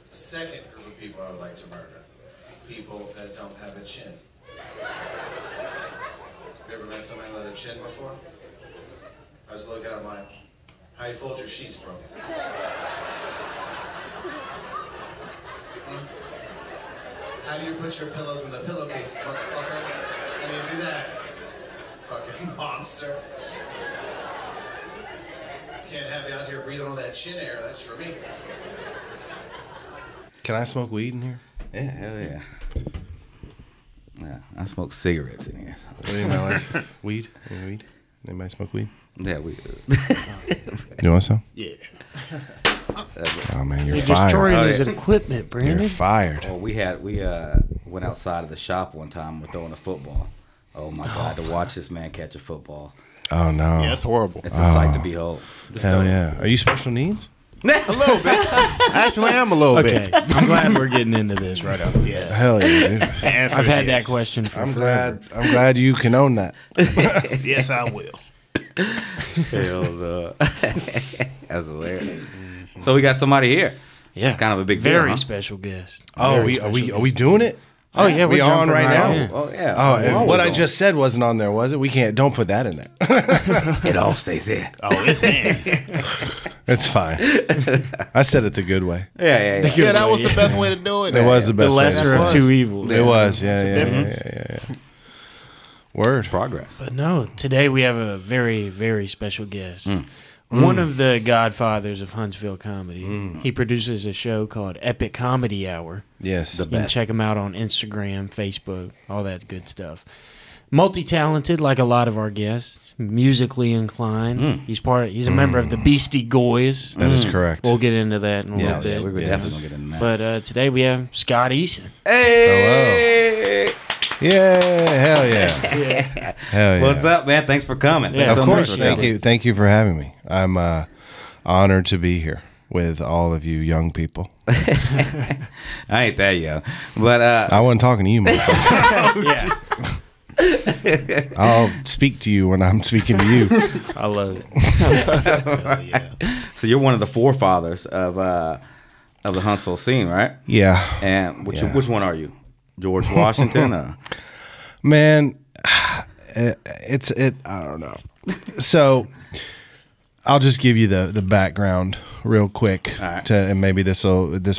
Second group of people I would like to murder. People that don't have a chin. Have you ever met somebody without a chin before? I was looking at them like, how you fold your sheets, bro? How do you put your pillows in the pillowcases, motherfucker? How do you do that? Fucking monster. Can't have you out here breathing all that chin air. That's for me. Can I smoke weed in here? Yeah, hell yeah. Yeah, I smoke cigarettes in here. Anybody like weed? Any weed? Anybody smoke weed? Yeah, weed. You want some? Yeah. Oh man, you're fired. Destroying his equipment, Brandon. You're fired. Well, we went outside of the shop one time. We're throwing a football. Oh my god, to watch this man catch a football. Oh no, yeah, it's horrible. It's a sight to behold. Hell yeah. Are you special needs? A little bit. Actually, I am a little bit. I'm glad we're getting into this right off the bat. Yes. Hell yeah, dude. I've had that question for I'm glad you can own that. Yes, I will. Hell no. That's hilarious. So we got somebody here. Yeah. Kind of a big special guest. Oh, are we doing it? Oh yeah, we on right now. Yeah. Oh yeah. Oh, and what I just said wasn't on there, was it? We can't. Don't put that in there. It all stays in. Oh, it's in. It's fine. I said it the good way. Yeah. Yeah, that was the best way to do it. It was the best. The lesser of two evils. It was. Yeah. Word. Progress. But no, today we have a very, very special guest. One of the godfathers of Huntsville comedy. He produces a show called Epic Comedy Hour. Yes, the best. You can check him out on Instagram, Facebook, all that good stuff. Multi-talented, like a lot of our guests. Musically inclined. He's part. He's a member of the Beastie Boys. That is correct. We'll get into that in a little bit. We're definitely going to get into that. But today we have Scott Eason. Hey! Hello. Yeah, hell yeah. Hell yeah. What's up, man? Thanks for coming. Yeah, of course. Thank you. Thank you for having me. I'm honored to be here with all of you young people. I ain't that young. But I wasn't talking to you, man. I'll speak to you when I'm speaking to you. I love it. So you're one of the forefathers of the Huntsville scene, right? Yeah. And which one are you? George Washington? Man, I don't know. So I'll just give you the background real quick, and maybe this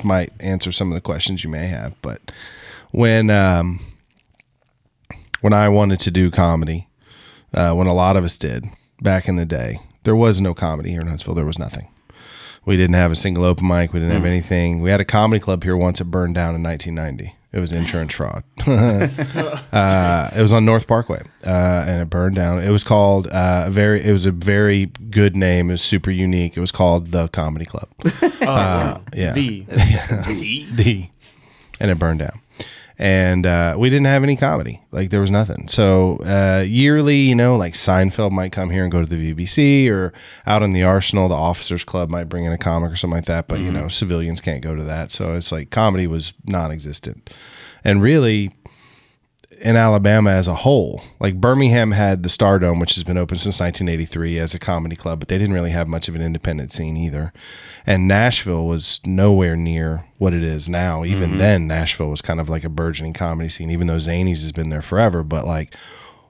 might answer some of the questions you may have. But when I wanted to do comedy, when a lot of us did back in the day, there was no comedy here in Huntsville. There was nothing. We didn't have a single open mic. We didn't have anything. We had a comedy club here once. It burned down in 1990. It was insurance fraud. It was on North Parkway, and it burned down. It was called It was a very good name. It was super unique. It was called The Comedy Club. And it burned down, and we didn't have any comedy. Like, there was nothing. So yearly, you know, like Seinfeld might come here and go to the VBC, or out in the Arsenal, the Officers Club might bring in a comic or something like that. But you know, civilians can't go to that. So it's like comedy was non-existent, and really in Alabama as a whole, like Birmingham had the Stardome, which has been open since 1983 as a comedy club, but they didn't really have much of an independent scene either. And Nashville was nowhere near what it is now. Even then, Nashville was kind of like a burgeoning comedy scene, even though Zanies has been there forever. But like,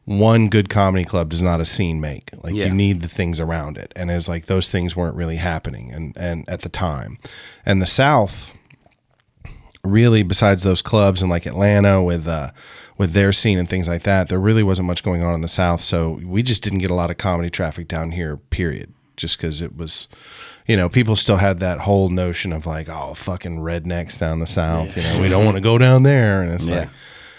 one good comedy club does not a scene make. Like, you need the things around it. And it's like those things weren't really happening and at the time. And the South, really, besides those clubs and like Atlanta with their scene and things like that, there really wasn't much going on in the South. So we just didn't get a lot of comedy traffic down here, period. Just because it was, you know, people still had that whole notion of like, oh, fucking rednecks down the South. You know, we don't want to go down there. And it's like,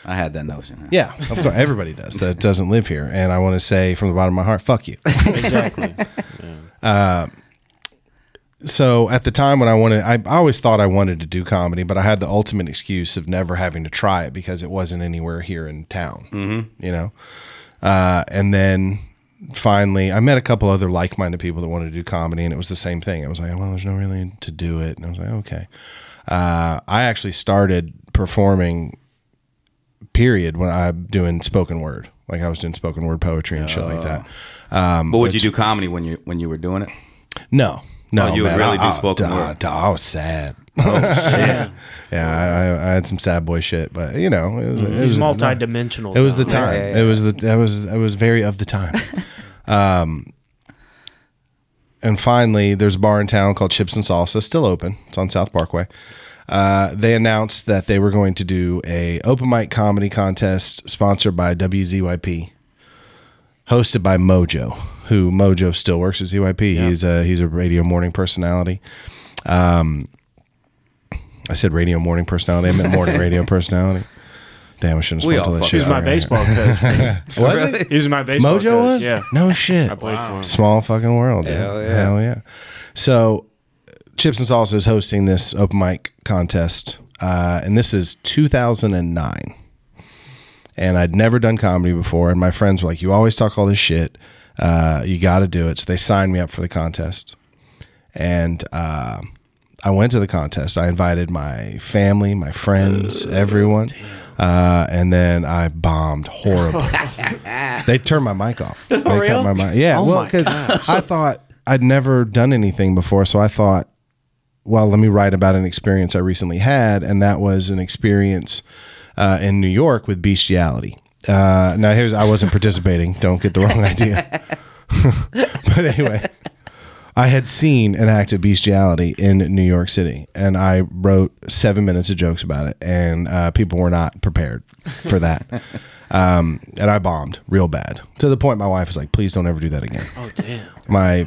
I had that notion. Huh? Yeah, of course, everybody does that doesn't live here. And I want to say from the bottom of my heart, fuck you. Exactly. So at the time when I always thought I wanted to do comedy, but I had the ultimate excuse of never having to try it because it wasn't anywhere here in town, you know? And then finally I met a couple other like-minded people that wanted to do comedy, and it was the same thing. I was like, well, there's no really to do it. And I was like, okay. I actually started performing when I'm doing spoken word. Like, I was doing spoken word poetry and shit like that. But would you do comedy when you were doing it? No. No, you would really do spoken word. I was sad. Oh, shit. I had some sad boy shit, but you know, it was multi-dimensional. It was the time. Yeah. I was very of the time. And finally, there's a bar in town called Chips and Salsa, still open. It's on South Parkway. They announced that they were going to do a open mic comedy contest sponsored by WZYP. Hosted by Mojo, who Mojo still works at ZYP. Yeah. He's a radio morning personality. I said radio morning personality. I meant morning radio personality. Damn, I shouldn't have spoken to that shit. He was my baseball coach. Was it? He was my baseball coach. Mojo was? Yeah. No shit. I played for him. Small fucking world. Dude. Hell yeah. Hell yeah. So Chips and Salsa is hosting this open mic contest, and this is 2009. And I'd never done comedy before, and my friends were like, you always talk all this shit. You got to do it. So they signed me up for the contest. And I went to the contest. I invited my family, my friends, everyone. And then I bombed horribly. They turned my mic off. They cut my mic. Yeah, oh well, because I thought I'd never done anything before. So I thought, well, let me write about an experience I recently had. And that was an experience in New York with bestiality. Now, I wasn't participating. Don't get the wrong idea. But anyway, I had seen an act of bestiality in New York City, and I wrote 7 minutes of jokes about it, and people were not prepared for that. And I bombed real bad, to the point my wife was like, please don't ever do that again. Oh, damn. My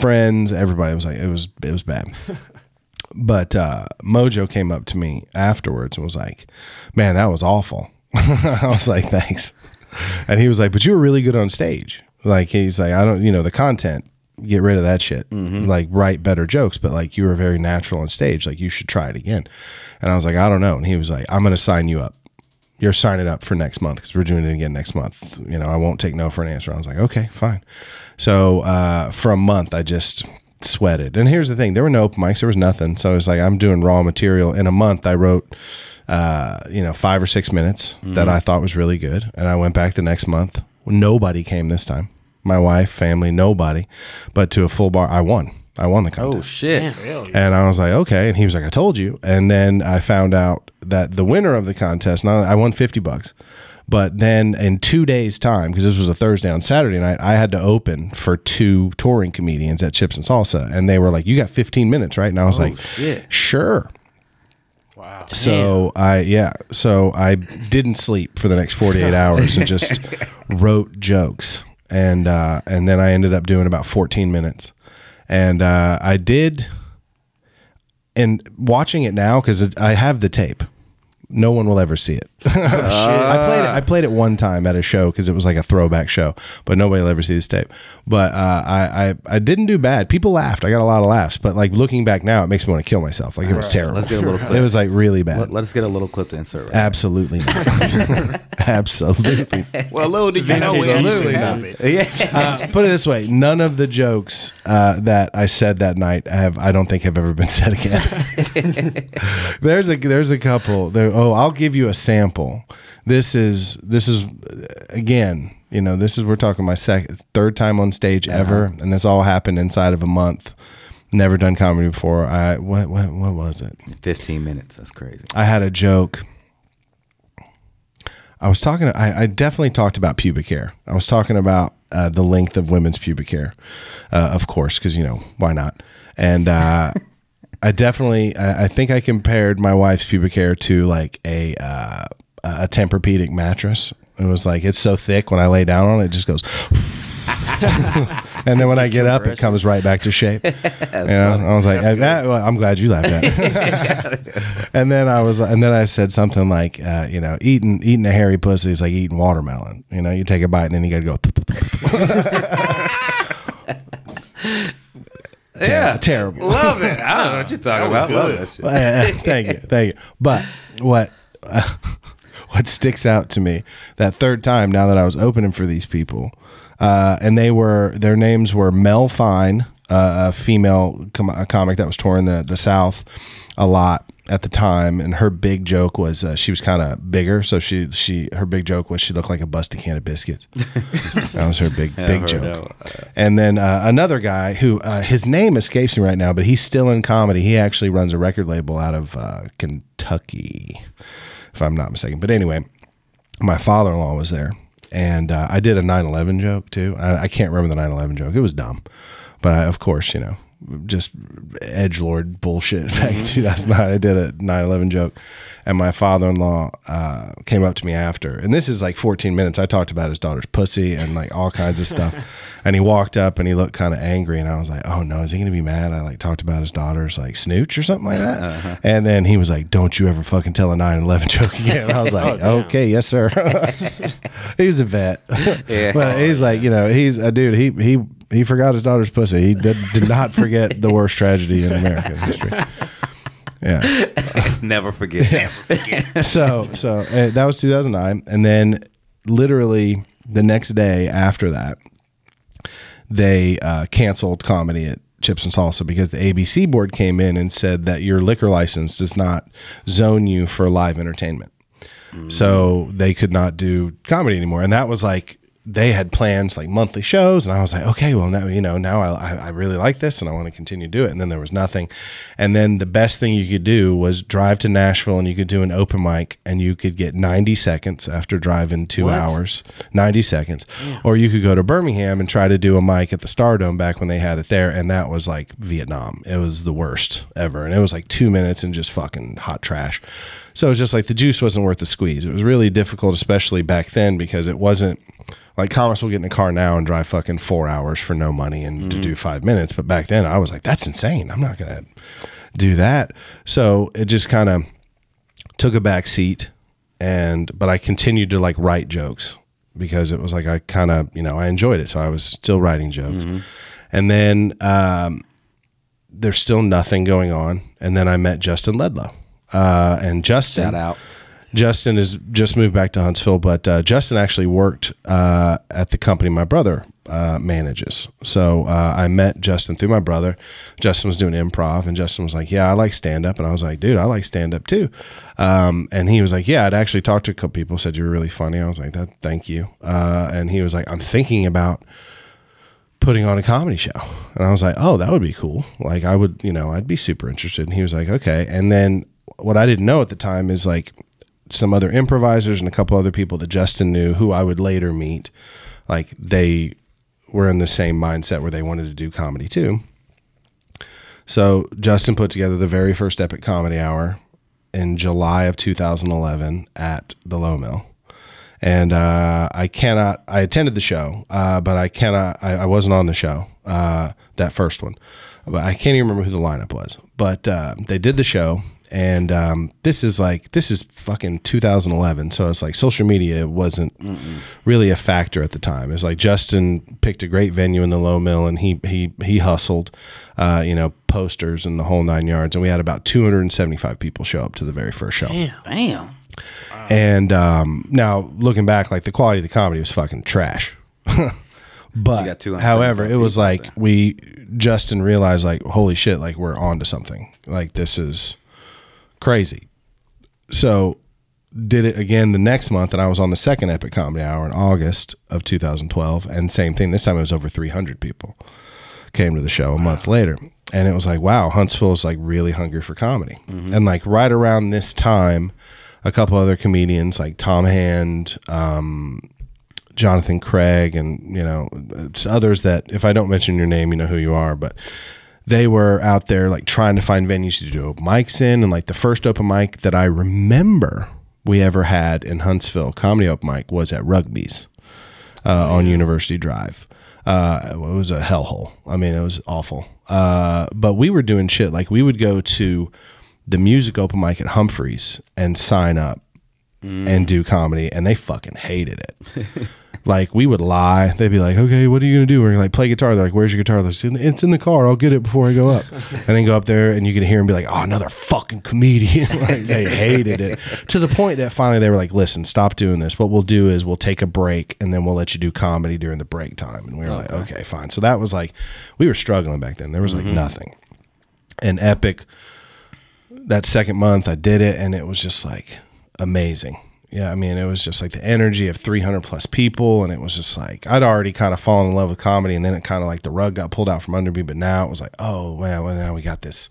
friends, everybody was like, it was bad. But Mojo came up to me afterwards and was like, man, that was awful. I was like, thanks. And he was like, but you were really good on stage. Like, he's like, I don't, you know, the content, get rid of that shit. Mm-hmm. Like, write better jokes, but like, you were very natural on stage. Like, you should try it again. And I was like, I don't know. And he was like, I'm going to sign you up. You're signing up for next month, because we're doing it again next month. You know, I won't take no for an answer. I was like, okay, fine. So for a month, I just sweated. And here's the thing. There were no open mics. There was nothing. So I was like, I'm doing raw material. In a month, I wrote, you know, 5 or 6 minutes mm-hmm. that I thought was really good. And I went back the next month. Nobody came this time. My wife, family, nobody, but to a full bar. I won the contest. Oh shit. Damn. And I was like, okay. And he was like, I told you. And then I found out that the winner of the contest, not I won $50, but then in 2 days time, because this was a Thursday, on Saturday night, I had to open for 2 touring comedians at Chips and Salsa. And they were like, you got 15 minutes, right? And I was like, shit. Sure. Wow. So damn. So I didn't sleep for the next 48 hours and just wrote jokes. And then I ended up doing about 14 minutes, and I did. And watching it now, because I have the tape, no one will ever see it. Oh, shit. I played it one time at a show because it was like a throwback show, but nobody will ever see this tape. But I didn't do bad. People laughed. I got a lot of laughs. But like, looking back now, it makes me want to kill myself. Like, it was terrible. Let's get a little clip. It was like really bad. Let us get a little clip to insert. Right? Absolutely not. Absolutely. Well, little did you know we absolutely not. Put it this way: none of the jokes that I said that night I don't think have ever been said again. There's a couple. Oh, I'll give you a sample. This is again, you know, this is, we're talking my third time on stage ever, and this all happened inside of a month. Never done comedy before. What was it? 15 minutes. That's crazy. I had a joke. I definitely talked about pubic hair. I was talking about the length of women's pubic hair, of course, because, you know, why not? And I think I compared my wife's pubic hair to like a Tempur-Pedic mattress. It was like, it's so thick, when I lay down on it, it just goes. And then when I get up, it comes right back to shape. You know? I was like, I'm glad you laughed at it. And then I said something like, you know, eating a hairy pussy is like eating watermelon. You know, you take a bite and then you got to go. Yeah, terrible. Love it. I don't know what you're talking about. Love that shit. Thank you. But what sticks out to me that third time, now that I was opening for these people, and their names were Mel Fine, a female comic that was touring the South a lot at the time, and her big joke was she was kind of bigger, so her big joke was she looked like a busted can of biscuits. That was her big joke. And then another guy who his name escapes me right now, but he's still in comedy. He actually runs a record label out of Kentucky, if I'm not mistaken. But anyway, my father-in-law was there, and I did a 9/11 joke too. I can't remember the 9/11 joke. It was dumb, but of course, you know, just edgelord bullshit back in 2009. I did a 9/11 joke, and my father-in-law came up to me after, and this is like 14 minutes. I talked about his daughter's pussy and like all kinds of stuff, and he walked up and he looked kind of angry, and I was like, oh no, is he gonna be mad I like talked about his daughter's like snooch or something like that? And then he was like, don't you ever fucking tell a 9/11 joke again. And I was like, oh, okay, yes sir. He was a vet. But he's like, you know, he's a dude. He forgot his daughter's pussy. He did not forget the worst tragedy in American history. Yeah. Never forget. Yeah. Never forget. So that was 2009. And then literally the next day after that, they canceled comedy at Chips and Salsa because the ABC board came in and said that your liquor license does not zone you for live entertainment. Mm. So they could not do comedy anymore. And that was like, they had plans like monthly shows. And I was like, okay, well now, you know, now I really like this and I want to continue to do it. And then there was nothing. And then the best thing you could do was drive to Nashville and you could do an open mic and you could get 90 seconds after driving 2 hours, 90 seconds. Yeah. Or you could go to Birmingham and try to do a mic at the Stardome back when they had it there. And that was like Vietnam. It was the worst ever. And it was like 2 minutes and just fucking hot trash. So it was just like the juice wasn't worth the squeeze. It was really difficult, especially back then, because it wasn't like comics will get in a car now and drive fucking 4 hours for no money and to do 5 minutes. But back then I was like, that's insane. I'm not going to do that. So it just kind of took a back seat. But I continued to like write jokes because it was like, I kind of, you know, I enjoyed it. So I was still writing jokes. And then there's still nothing going on. And then I met Justin Ledlow. And Justin, shout out. Justin has just moved back to Huntsville, but Justin actually worked at the company my brother manages. So I met Justin through my brother. Justin was doing improv, and Justin was like, yeah, I like stand-up. And I was like, dude, I like stand-up too. And he was like, yeah, I'd actually talked to a couple people, said you were really funny. I was like, that, thank you. And he was like, I'm thinking about putting on a comedy show. And I was like, oh, that would be cool. Like I would, you know, I'd be super interested. And he was like, okay. And then what I didn't know at the time is like some other improvisers and a couple other people that Justin knew who I would later meet. Like they were in the same mindset where they wanted to do comedy too. So Justin put together the very first Epic Comedy Hour in July of 2011 at the Low Mill. And I attended the show, but I wasn't on the show, that first one, but I can't even remember who the lineup was, but they did the show. And this is fucking 2011. So it's like social media wasn't really a factor at the time. It's like Justin picked a great venue in the Low Mill and he hustled, you know, posters and the whole nine yards. And we had about 275 people show up to the very first show. Damn. Wow. And now looking back, like the quality of the comedy was fucking trash. But however, it was like Justin realized like, holy shit, like we're onto something. Like this is crazy. So did it again the next month, and I was on the second Epic Comedy Hour in August of 2012, and same thing. This time it was over 300 people came to the show a month later, and it was like, wow, Huntsville is like really hungry for comedy. And like right around this time, a couple other comedians like Tom Hand, Jonathan Craig, and you know, others that if I don't mention your name, you know who you are, but they were out there like trying to find venues to do open mics in. And like the first open mic that I remember we ever had in Huntsville, comedy open mic, was at Rugby's on University Drive. It was a hellhole. I mean, it was awful. But we were doing shit. Like we would go to the music open mic at Humphreys and sign up and do comedy. And they fucking hated it. Like we would lie. They'd be like, okay, what are you going to do? We're like, play guitar. They're like, where's your guitar? Like, it's in the car. I'll get it before I go up. And then go up there and you could hear him be like, oh, another fucking comedian. Like they hated it to the point that finally they were like, listen, stop doing this. What we'll do is we'll take a break and then we'll let you do comedy during the break time. And we were like, okay, fine. So that was like, we were struggling back then. There was like nothing. And Epic, that second month I did it and it was just like amazing. Yeah, I mean, it was just like the energy of 300 plus people. And it was just like, I'd already kind of fallen in love with comedy. And then it kind of like the rug got pulled out from under me. But now it was like, oh, well, now we got this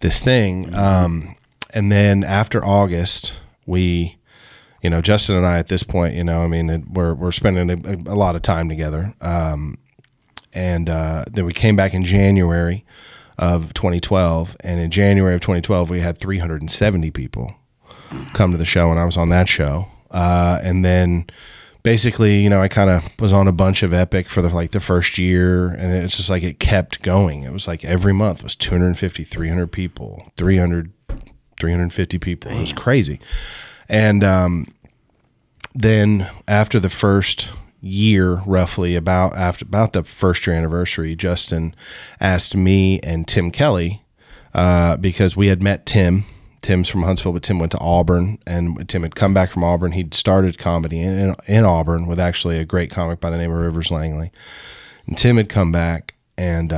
thing. And then after August, we, you know, Justin and I at this point, you know, I mean, we're spending a lot of time together. Then we came back in January of 2012. And in January of 2012, we had 370 people come to the show, and I was on that show. And then basically, you know, I kind of was on a bunch of Epic for the first year, and it's just like it kept going. It was like every month was 250, 300 people, 300, 350 people. Damn. It was crazy. And then after the first year, roughly about the first year anniversary, Justin asked me and Tim Kelly, because we had met Tim. Tim's from Huntsville, but Tim went to Auburn, and Tim had come back from Auburn. He'd started comedy in Auburn with actually a great comic by the name of Rivers Langley. And Tim had come back, and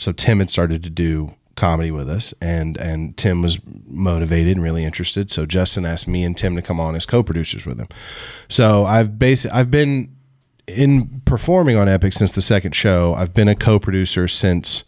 so Tim had started to do comedy with us, and Tim was motivated and really interested. So Justin asked me and Tim to come on as co-producers with him. So I've been in performing on Epic since the second show. I've been a co-producer since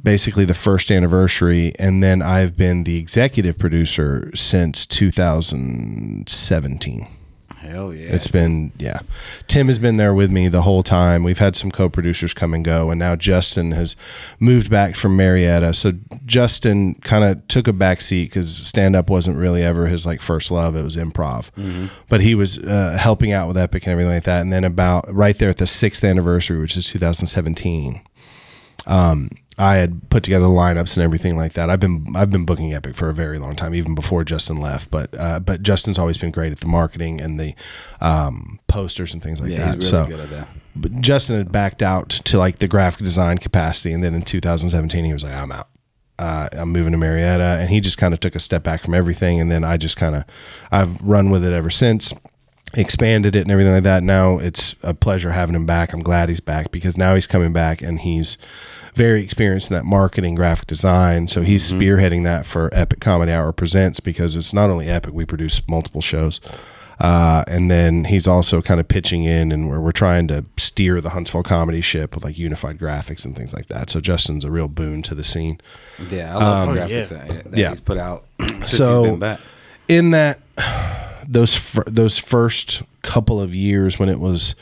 basically the first anniversary, and then I've been the executive producer since 2017. Hell yeah. It's been, yeah. Tim has been there with me the whole time. We've had some co-producers come and go, and now Justin has moved back from Marietta. So Justin kind of took a back seat because stand-up wasn't really ever his like first love. It was improv. Mm-hmm. But he was helping out with Epic and everything like that. And then about right there at the 6th anniversary, which is 2017, I had put together lineups and everything like that. I've been booking Epic for a very long time, even before Justin left. But Justin's always been great at the marketing and the posters and things like that. Yeah, he's really good at that. But Justin had backed out to like the graphic design capacity, and then in 2017 he was like, "I'm out. I'm moving to Marietta," and he just kind of took a step back from everything. And then I just kind of I've run with it ever since. Expanded it and everything like that. Now it's a pleasure having him back. I'm glad he's back because now he's coming back and he's very experienced in that marketing, graphic design. So he's spearheading that for Epic Comedy Hour Presents because it's not only Epic, we produce multiple shows. And then he's also kind of pitching in, and we're trying to steer the Huntsville comedy ship with like unified graphics and things like that. So Justin's a real boon to the scene. Yeah, I love the graphics that he's put out since he's been back. In that, those first couple of years when it was,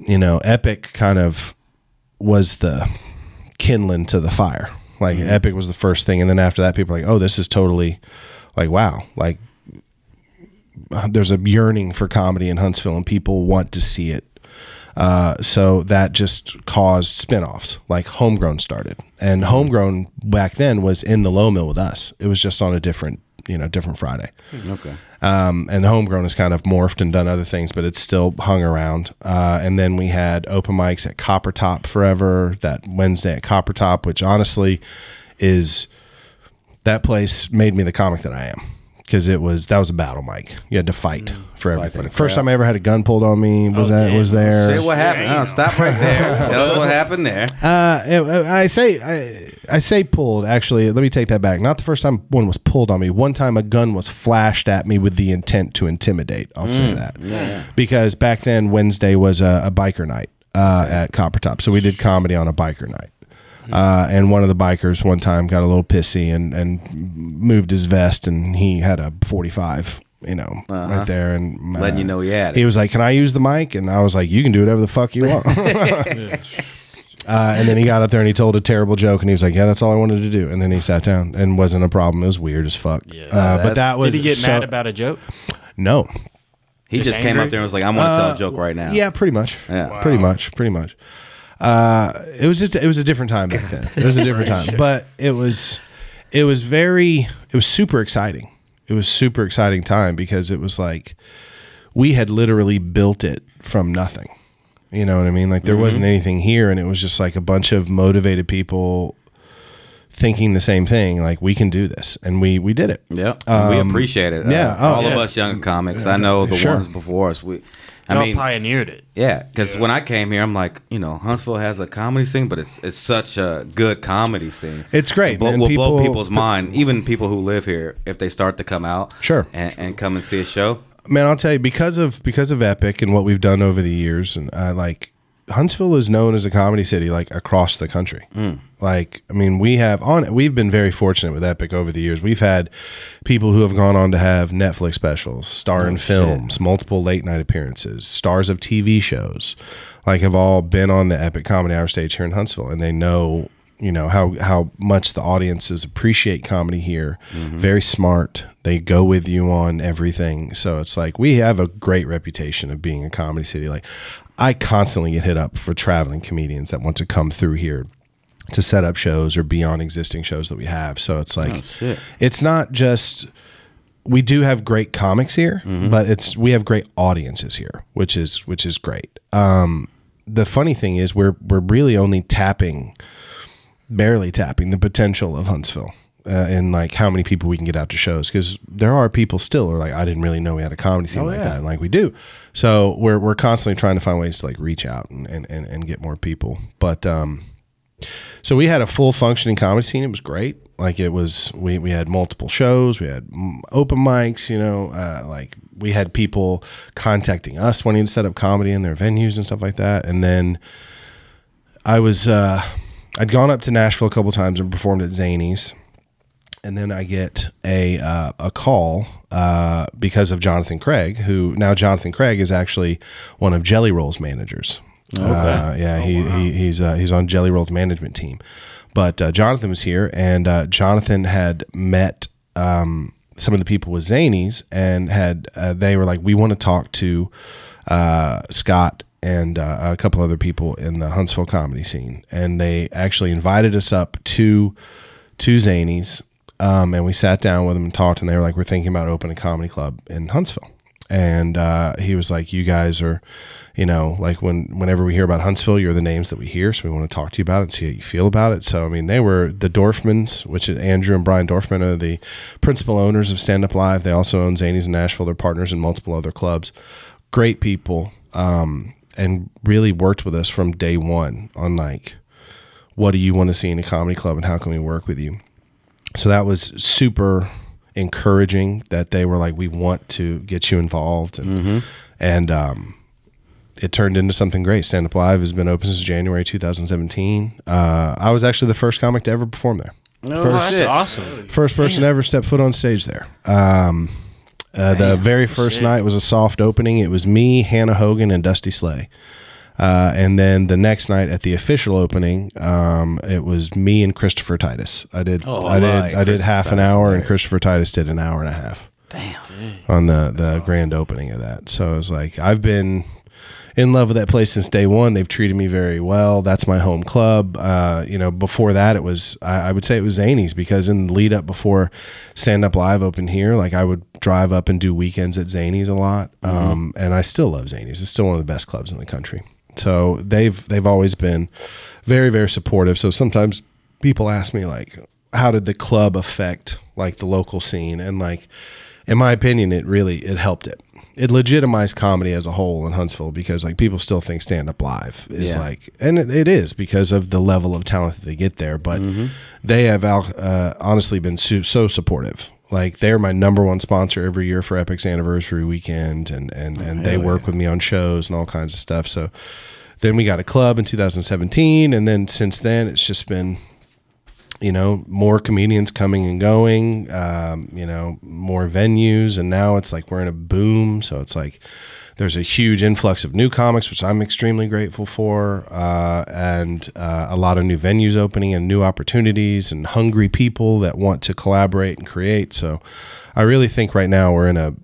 you know, Epic kind of was the kindling to the fire. Like Epic was the first thing, and then after that, people were like, "Oh, this is totally like wow!" Like there's a yearning for comedy in Huntsville, and people want to see it. So that just caused spinoffs. Like Homegrown started, and Homegrown back then was in the Low Mill with us. It was just on a different, you know, different Friday. Okay. And Homegrown has kind of morphed and done other things, but it's still hung around. And then we had open mics at Copper Top forever, that Wednesday at Copper Top, which honestly is, that place made me the comic that I am. Because that was a battle mic. You had to fight for everything. First time I ever had a gun pulled on me was there. Say what happened. Yeah, stop right there. Tell us what happened there. I say pulled. Actually, let me take that back. Not the first time one was pulled on me. One time a gun was flashed at me with the intent to intimidate. I'll say that. Yeah. Because back then Wednesday was a biker night at Copper Top, so we did comedy on a biker night. And one of the bikers one time got a little pissy and moved his vest, and he had a 45, you know, right there, and letting you know he had it. He was like, "Can I use the mic?" And I was like, "You can do whatever the fuck you want." And then he got up there and he told a terrible joke, and he was like, "Yeah, that's all I wanted to do." And then he sat down, and wasn't a problem. It was weird as fuck. Yeah, but that was. Did he get mad about a joke? No. He just came up there and was like, "I'm going to tell a joke right now." Yeah, pretty much. Yeah, wow. Pretty much. It was a different time back then. It was a different time, but it was super exciting. It was super exciting time because it was like we had literally built it from nothing. You know what I mean? Like there wasn't anything here, and it was just like a bunch of motivated people thinking the same thing, like we can do this, and we did it. Yeah, we appreciate it. Yeah, all of us young comics. I know the ones before us. I mean, pioneered it. Yeah, because when I came here, I'm like, you know, Huntsville has a comedy scene, but it's such a good comedy scene. It's great. It will blow people's mind, even people who live here, if they start to come out. Sure, and come and see a show. Man, I'll tell you, because of Epic and what we've done over the years, and like. Huntsville is known as a comedy city, like across the country. Like, I mean, we've been very fortunate with Epic over the years. We've had people who have gone on to have Netflix specials, star in films, multiple late night appearances, stars of TV shows, like have all been on the Epic Comedy Hour stage here in Huntsville, and they know, you know, how much the audiences appreciate comedy here. Very smart. They go with you on everything. So it's like we have a great reputation of being a comedy city. Like, I constantly get hit up for traveling comedians that want to come through here to set up shows or be on existing shows that we have. So it's like, it's not just, we do have great comics here, but we have great audiences here, which is great. The funny thing is we're really only barely tapping the potential of Huntsville. And like how many people we can get out to shows, because there are people still who are like, I didn't really know we had a comedy scene like that, and like we do. So we're constantly trying to find ways to like reach out and get more people. But So we had a full functioning comedy scene. It was great. Like it was, we had multiple shows, we had open mics, you know, like we had people contacting us wanting to set up comedy in their venues and stuff like that. And then I was, I'd gone up to Nashville a couple times and performed at Zanies. And then I get a call because of Jonathan Craig, who now Jonathan Craig is actually one of Jelly Roll's managers. Okay. Yeah, he's on Jelly Roll's management team. But Jonathan was here, and Jonathan had met some of the people with Zanies, and had they were like, we want to talk to Scott and a couple other people in the Huntsville comedy scene. And they actually invited us up to Zanies, and we sat down with them and talked, and they were like, we're thinking about opening a comedy club in Huntsville. And he was like, you guys are, you know, like whenever we hear about Huntsville, you're the names that we hear. So we want to talk to you about it and see how you feel about it. So, I mean, they were the Dorfmans, which is Andrew and Brian Dorfman are the principal owners of Stand Up Live. They also own Zanies in Nashville. They're partners in multiple other clubs. Great people, and really worked with us from day one on like, what do you want to see in a comedy club and how can we work with you? So that was super encouraging that they were like, we want to get you involved. And, it turned into something great. Stand Up Live has been open since January 2017. I was actually the first comic to ever perform there. No, that's awesome. First person to ever step foot on stage there. The very first night was a soft opening. It was me, Hannah Hogan, and Dusty Slay. And then the next night at the official opening, it was me and Christopher Titus. I did half an hour, and Christopher Titus did an hour and a half. Damn. On the grand opening of that. So it was like, I've been in love with that place since day one. They've treated me very well. That's my home club. You know, before that it was, I would say it was Zanies, because in the lead up before Stand Up Live opened here, like I would drive up and do weekends at Zanies a lot. And I still love Zanies. It's still one of the best clubs in the country. So they've always been very, very supportive. So sometimes people ask me like, how did the club affect like the local scene? And like, in my opinion, it really, it helped it. It legitimized comedy as a whole in Huntsville, because like people still think Stand Up Live is like, and it is because of the level of talent that they get there. But they have honestly been so supportive. Like they're my #1 sponsor every year for Epic's anniversary weekend, and they work with me on shows and all kinds of stuff. So then we got a club in 2017, and then since then it's just been, you know, more comedians coming and going, you know, more venues, and now it's like we're in a boom. So it's like there's a huge influx of new comics, which I'm extremely grateful for, and a lot of new venues opening and new opportunities and hungry people that want to collaborate and create. So I really think right now we're in a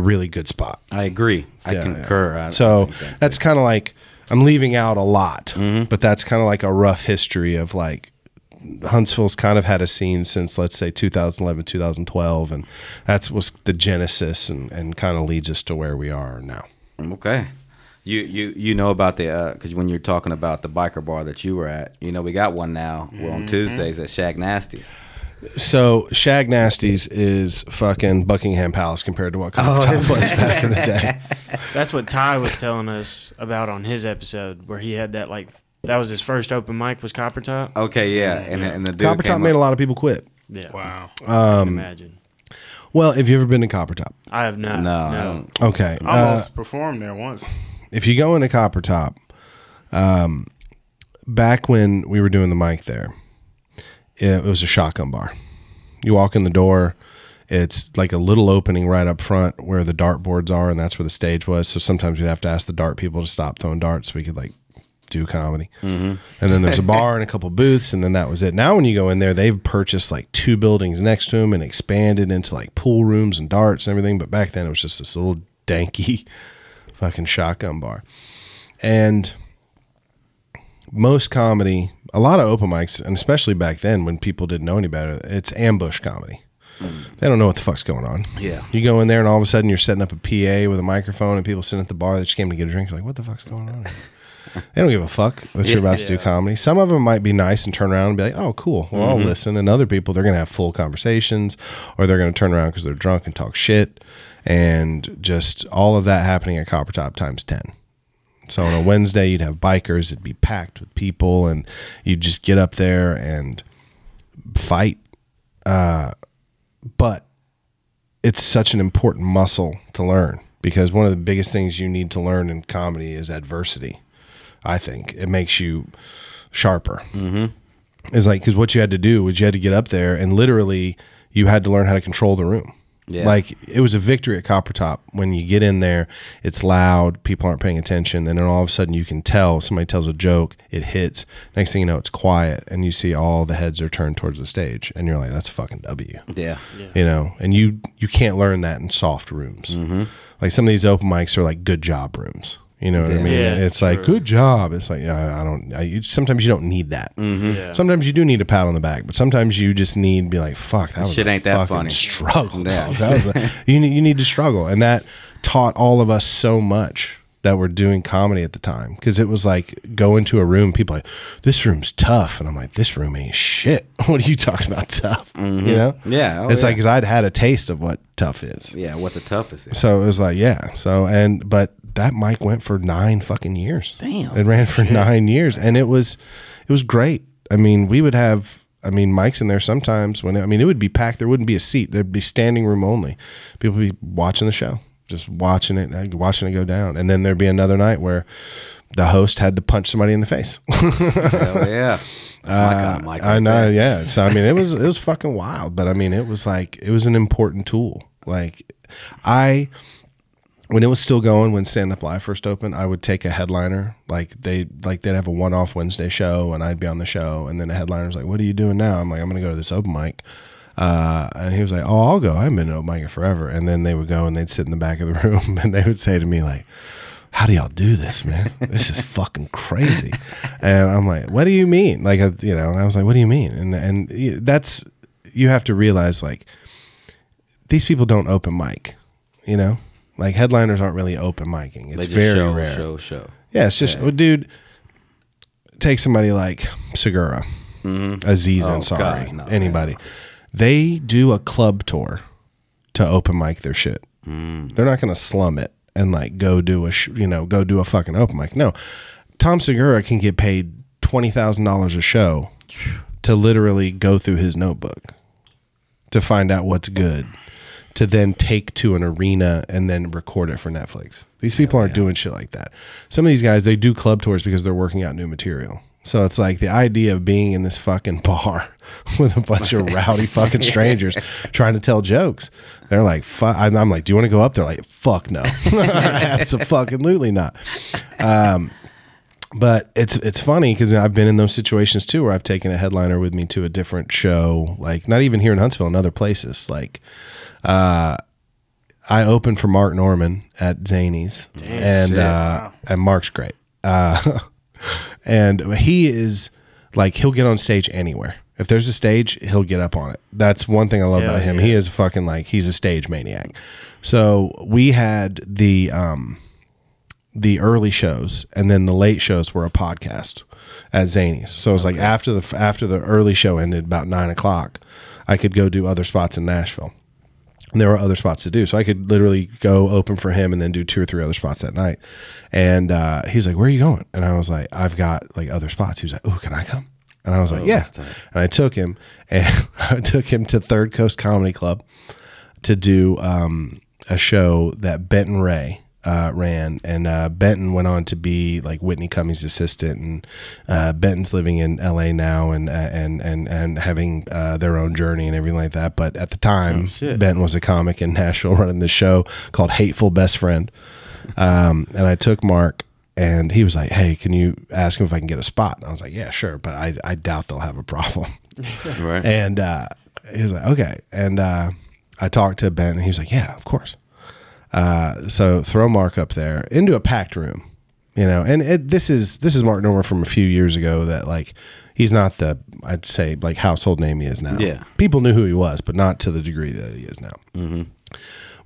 really good spot. I agree. I concur. Yeah. So that's kind of like, I'm leaving out a lot, but that's kind of like a rough history of like, Huntsville's kind of had a scene since, let's say, 2011, 2012, and that's was the genesis, and kind of leads us to where we are now. Okay, you know about the, because when you're talking about the biker bar that you were at, you know, we got one now. We're on Tuesdays at Shag Nasty's. So Shag Nasty's is fucking Buckingham Palace compared to what Copper Top was back in the day. That's what Ty was telling us about on his episode, where he had that like. That was his first open mic, was Copper Top. Okay, yeah. And the dude Copper Top made a lot of people quit. Yeah. Wow. I can imagine. Well, have you ever been to Copper Top? I have not. No. I don't. Okay. I almost performed there once. If you go into Copper Top, back when we were doing the mic there, it was a shotgun bar. You walk in the door, it's like a little opening right up front where the dart boards are, and that's where the stage was. So sometimes we'd have to ask the dart people to stop throwing darts so we could, like, do comedy. And then there's a bar and a couple booths, and then that was it. Now when you go in there, they've purchased like 2 buildings next to them and expanded into like pool rooms and darts and everything, but back then it was just this little danky fucking shotgun bar. And most comedy, a lot of open mics, and especially back then when people didn't know any better, it's ambush comedy. They don't know what the fuck's going on. Yeah. You go in there and all of a sudden you're setting up a PA with a microphone and people sitting at the bar that just came to get a drink. You're like, what the fuck's going on here? They don't give a fuck that you're about to do comedy. Some of them might be nice and turn around and be like, oh, cool. Well, I'll listen. And other people, they're going to have full conversations, or they're going to turn around because they're drunk and talk shit. And just all of that happening at Copper Top times 10. So on a Wednesday, you'd have bikers. It'd be packed with people, and you'd just get up there and fight. But it's such an important muscle to learn, because one of the biggest things you need to learn in comedy is adversity. I think it makes you sharper. Mm-hmm. It's like, because what you had to do was you had to get up there and literally you had to learn how to control the room. Yeah. Like, it was a victory at Copper Top. When you get in there, it's loud, people aren't paying attention, and then all of a sudden you can tell somebody tells a joke, it hits. Next thing you know, it's quiet, and you see all the heads are turned towards the stage, and you're like, that's a fucking W. Yeah. Yeah. You know, and you can't learn that in soft rooms. Mm-hmm. Like, some of these open mics are like good job rooms. You know what I mean? Yeah, it's like, good job. It's like, sometimes you don't need that. Mm-hmm. Yeah. Sometimes you do need a pat on the back, but sometimes you just need to be like, fuck, that was shit ain't that funny. Struggle. Yeah. That was you need to struggle. And that taught all of us so much that were doing comedy at the time, because it was like, go into a room, people are like, this room's tough, and I'm like, this room ain't shit. What are you talking about tough? Mm-hmm. You know? Yeah. Oh, it's like, because I'd had a taste of what tough is. Yeah, what the toughest is. So it was like, yeah. So, and but that mic went for 9 fucking years. Damn. It ran for 9 years. And it was great. I mean, we would have, I mean, mics in there sometimes when, I mean, it would be packed. There wouldn't be a seat. There'd be standing room only. People would be watching the show, just watching it go down. And then there'd be another night where the host had to punch somebody in the face. Hell yeah. That's my kind of mic. I know. Yeah. So, I mean, it was fucking wild, but I mean, it was like, it was an important tool. Like, when it was still going, when Stand Up Live first opened, I would take a headliner. Like they'd have a one-off Wednesday show, and I'd be on the show. And then the headliner was like, "What are you doing now?" I'm like, "I'm going to go to this open mic." And he was like, "Oh, I'll go. I haven't been to open mic in forever." And then they would go and they'd sit in the back of the room, and they would say to me like, "How do y'all do this, man? This is fucking crazy." And I'm like, "What do you mean?" Like, you know, I was like, "What do you mean?" And that's, you have to realize, like, these people don't open mic, you know. Like, headliners aren't really open micing. It's very rare. Show. Yeah, it's just, well, dude, take somebody like Segura, Aziz Ansari, anybody. Man. They do a club tour to open mic their shit. Mm. They're not going to slum it and like go do a fucking open mic. No, Tom Segura can get paid $20,000 a show to literally go through his notebook to find out what's good, to then take to an arena and then record it for Netflix. These people aren't doing shit like that. Some of these guys, they do club tours because they're working out new material. So it's like the idea of being in this fucking bar with a bunch of rowdy fucking strangers trying to tell jokes. They're like, fuck. I'm like, do you want to go up? They're like, fuck no. Absolutely not. But it's funny because I've been in those situations too, where I've taken a headliner with me to a different show, like not even here in Huntsville, in other places. Like, I opened for Mark Norman at Zanies. Damn, and Mark's great. And he is like, he'll get on stage anywhere. If there's a stage, he'll get up on it. That's one thing I love about him. Yeah. He is fucking like, he's a stage maniac. So we had the early shows, and then the late shows were a podcast at Zanies. So it was like after the early show ended about 9 o'clock, I could go do other spots in Nashville. And there were other spots to do. So I could literally go open for him and then do 2 or 3 other spots that night. And he's like, "Where are you going?" And I was like, "I've got like other spots." He was like, "Oh, can I come?" And I was like, "Yeah." And I took him to Third Coast Comedy Club to do a show that Benton Ray ran. And Benton went on to be like Whitney Cummings' assistant, and Benton's living in LA now and having their own journey and everything like that. But at the time, Benton was a comic in Nashville running this show called Hateful Best Friend. And I took Mark, and he was like, "Hey, can you ask him if I can get a spot?" And I was like, "Yeah, sure, but I doubt they'll have a problem." Right. And he was like, "Okay." And I talked to Benton, and he was like, "Yeah, of course." So throw Mark up there into a packed room, you know, and this is Mark Norman from a few years ago that like, he's not the, I'd say like household name he is now. Yeah. People knew who he was, but not to the degree that he is now. Mm-hmm.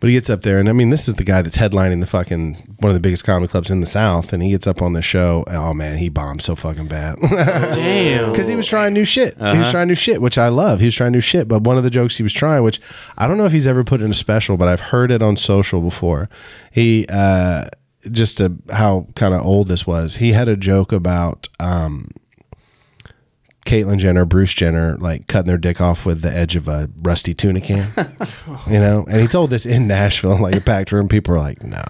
But he gets up there, and I mean, this is the guy that's headlining the fucking, one of the biggest comedy clubs in the South. And he gets up on the show. Oh man, he bombed so fucking bad. Damn. Cause he was trying new shit. He was trying new shit, which I love. He was trying new shit. But one of the jokes he was trying, which I don't know if he's ever put in a special, but I've heard it on social before. He, just to how kind of old this was, he had a joke about Caitlyn Jenner, Bruce Jenner, like cutting their dick off with the edge of a rusty tuna can, you know? And he told this in Nashville, like a packed room. People were like, no,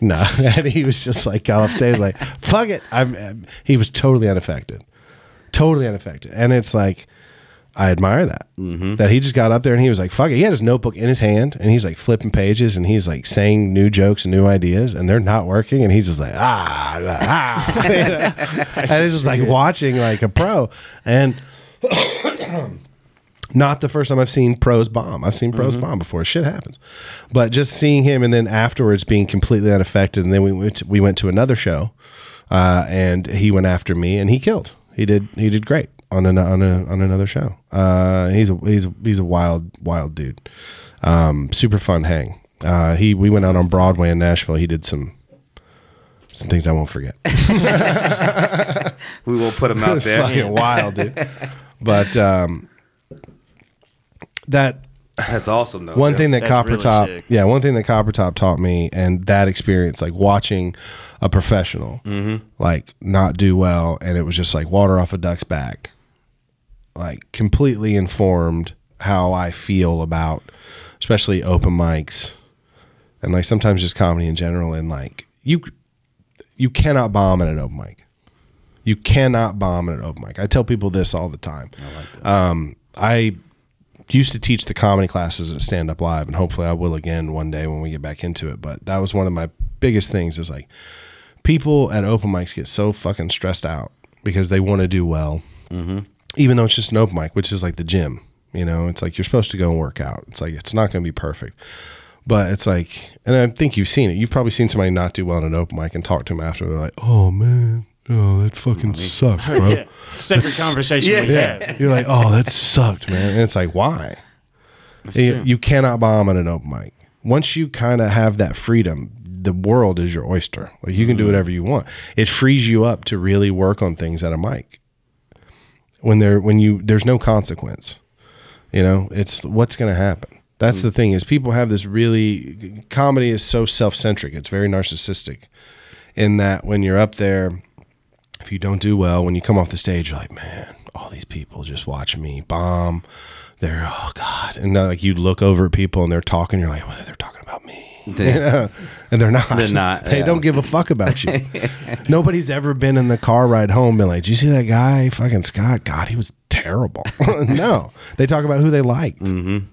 no. And he was just like, got off stage, like, fuck it. He was totally unaffected, And it's like, I admire that, that he just got up there and he was like, fuck it. He had his notebook in his hand and he's like flipping pages and he's like saying new jokes and new ideas and they're not working. And he's just like, ah. You know? And it's just like watching like a pro. And not the first time I've seen pros bomb. I've seen pros bomb before. Shit happens. But just seeing him and then afterwards being completely unaffected. And then we went to another show and he went after me and he killed. He did great. On another show. He's a wild dude. Super fun hang. We went out on Broadway in Nashville. He did some things I won't forget. We will put him out there. Fucking wild, dude. But that's awesome though. One thing that Copper Top taught me, and that experience, like watching a professional like not do well, and it was just like water off a duck's back, like completely informed how I feel about especially open mics and like sometimes just comedy in general. And like you cannot bomb at an open mic. You cannot bomb at an open mic. I tell people this all the time. I like that. I used to teach the comedy classes at Stand Up Live, and hopefully I will again one day when we get back into it. But that was one of my biggest things, is like people at open mics get so fucking stressed out because they want to do well, even though it's just an open mic, which is like the gym, you know? It's like you're supposed to go and work out. It's like it's not going to be perfect, but it's like, and I think you've seen it. You've probably seen somebody not do well at an open mic and talk to them after. They're like, oh, man. Oh, that fucking sucked, bro. Yeah. Separate conversation we had. You're like, oh, that sucked, man. And it's like, why? You cannot bomb at an open mic. Once you kind of have that freedom, the world is your oyster. Like, you can do whatever you want. It frees you up to really work on things at a mic. When there's no consequence. You know, it's what's going to happen. That's the thing, is people have this really, comedy is so self-centric. It's very narcissistic in that when you're up there, if you don't do well, when you come off the stage, you're like, man, all these people just watch me bomb. They're, oh God. And now, like, you look over at people and they're talking, you're like, well, they're talking about me. You know? And they're not. They're not. They don't give a fuck about you. Nobody's ever been in the car ride home and like, did you see that guy, fucking Scott? God, he was terrible. No. They talk about who they liked. You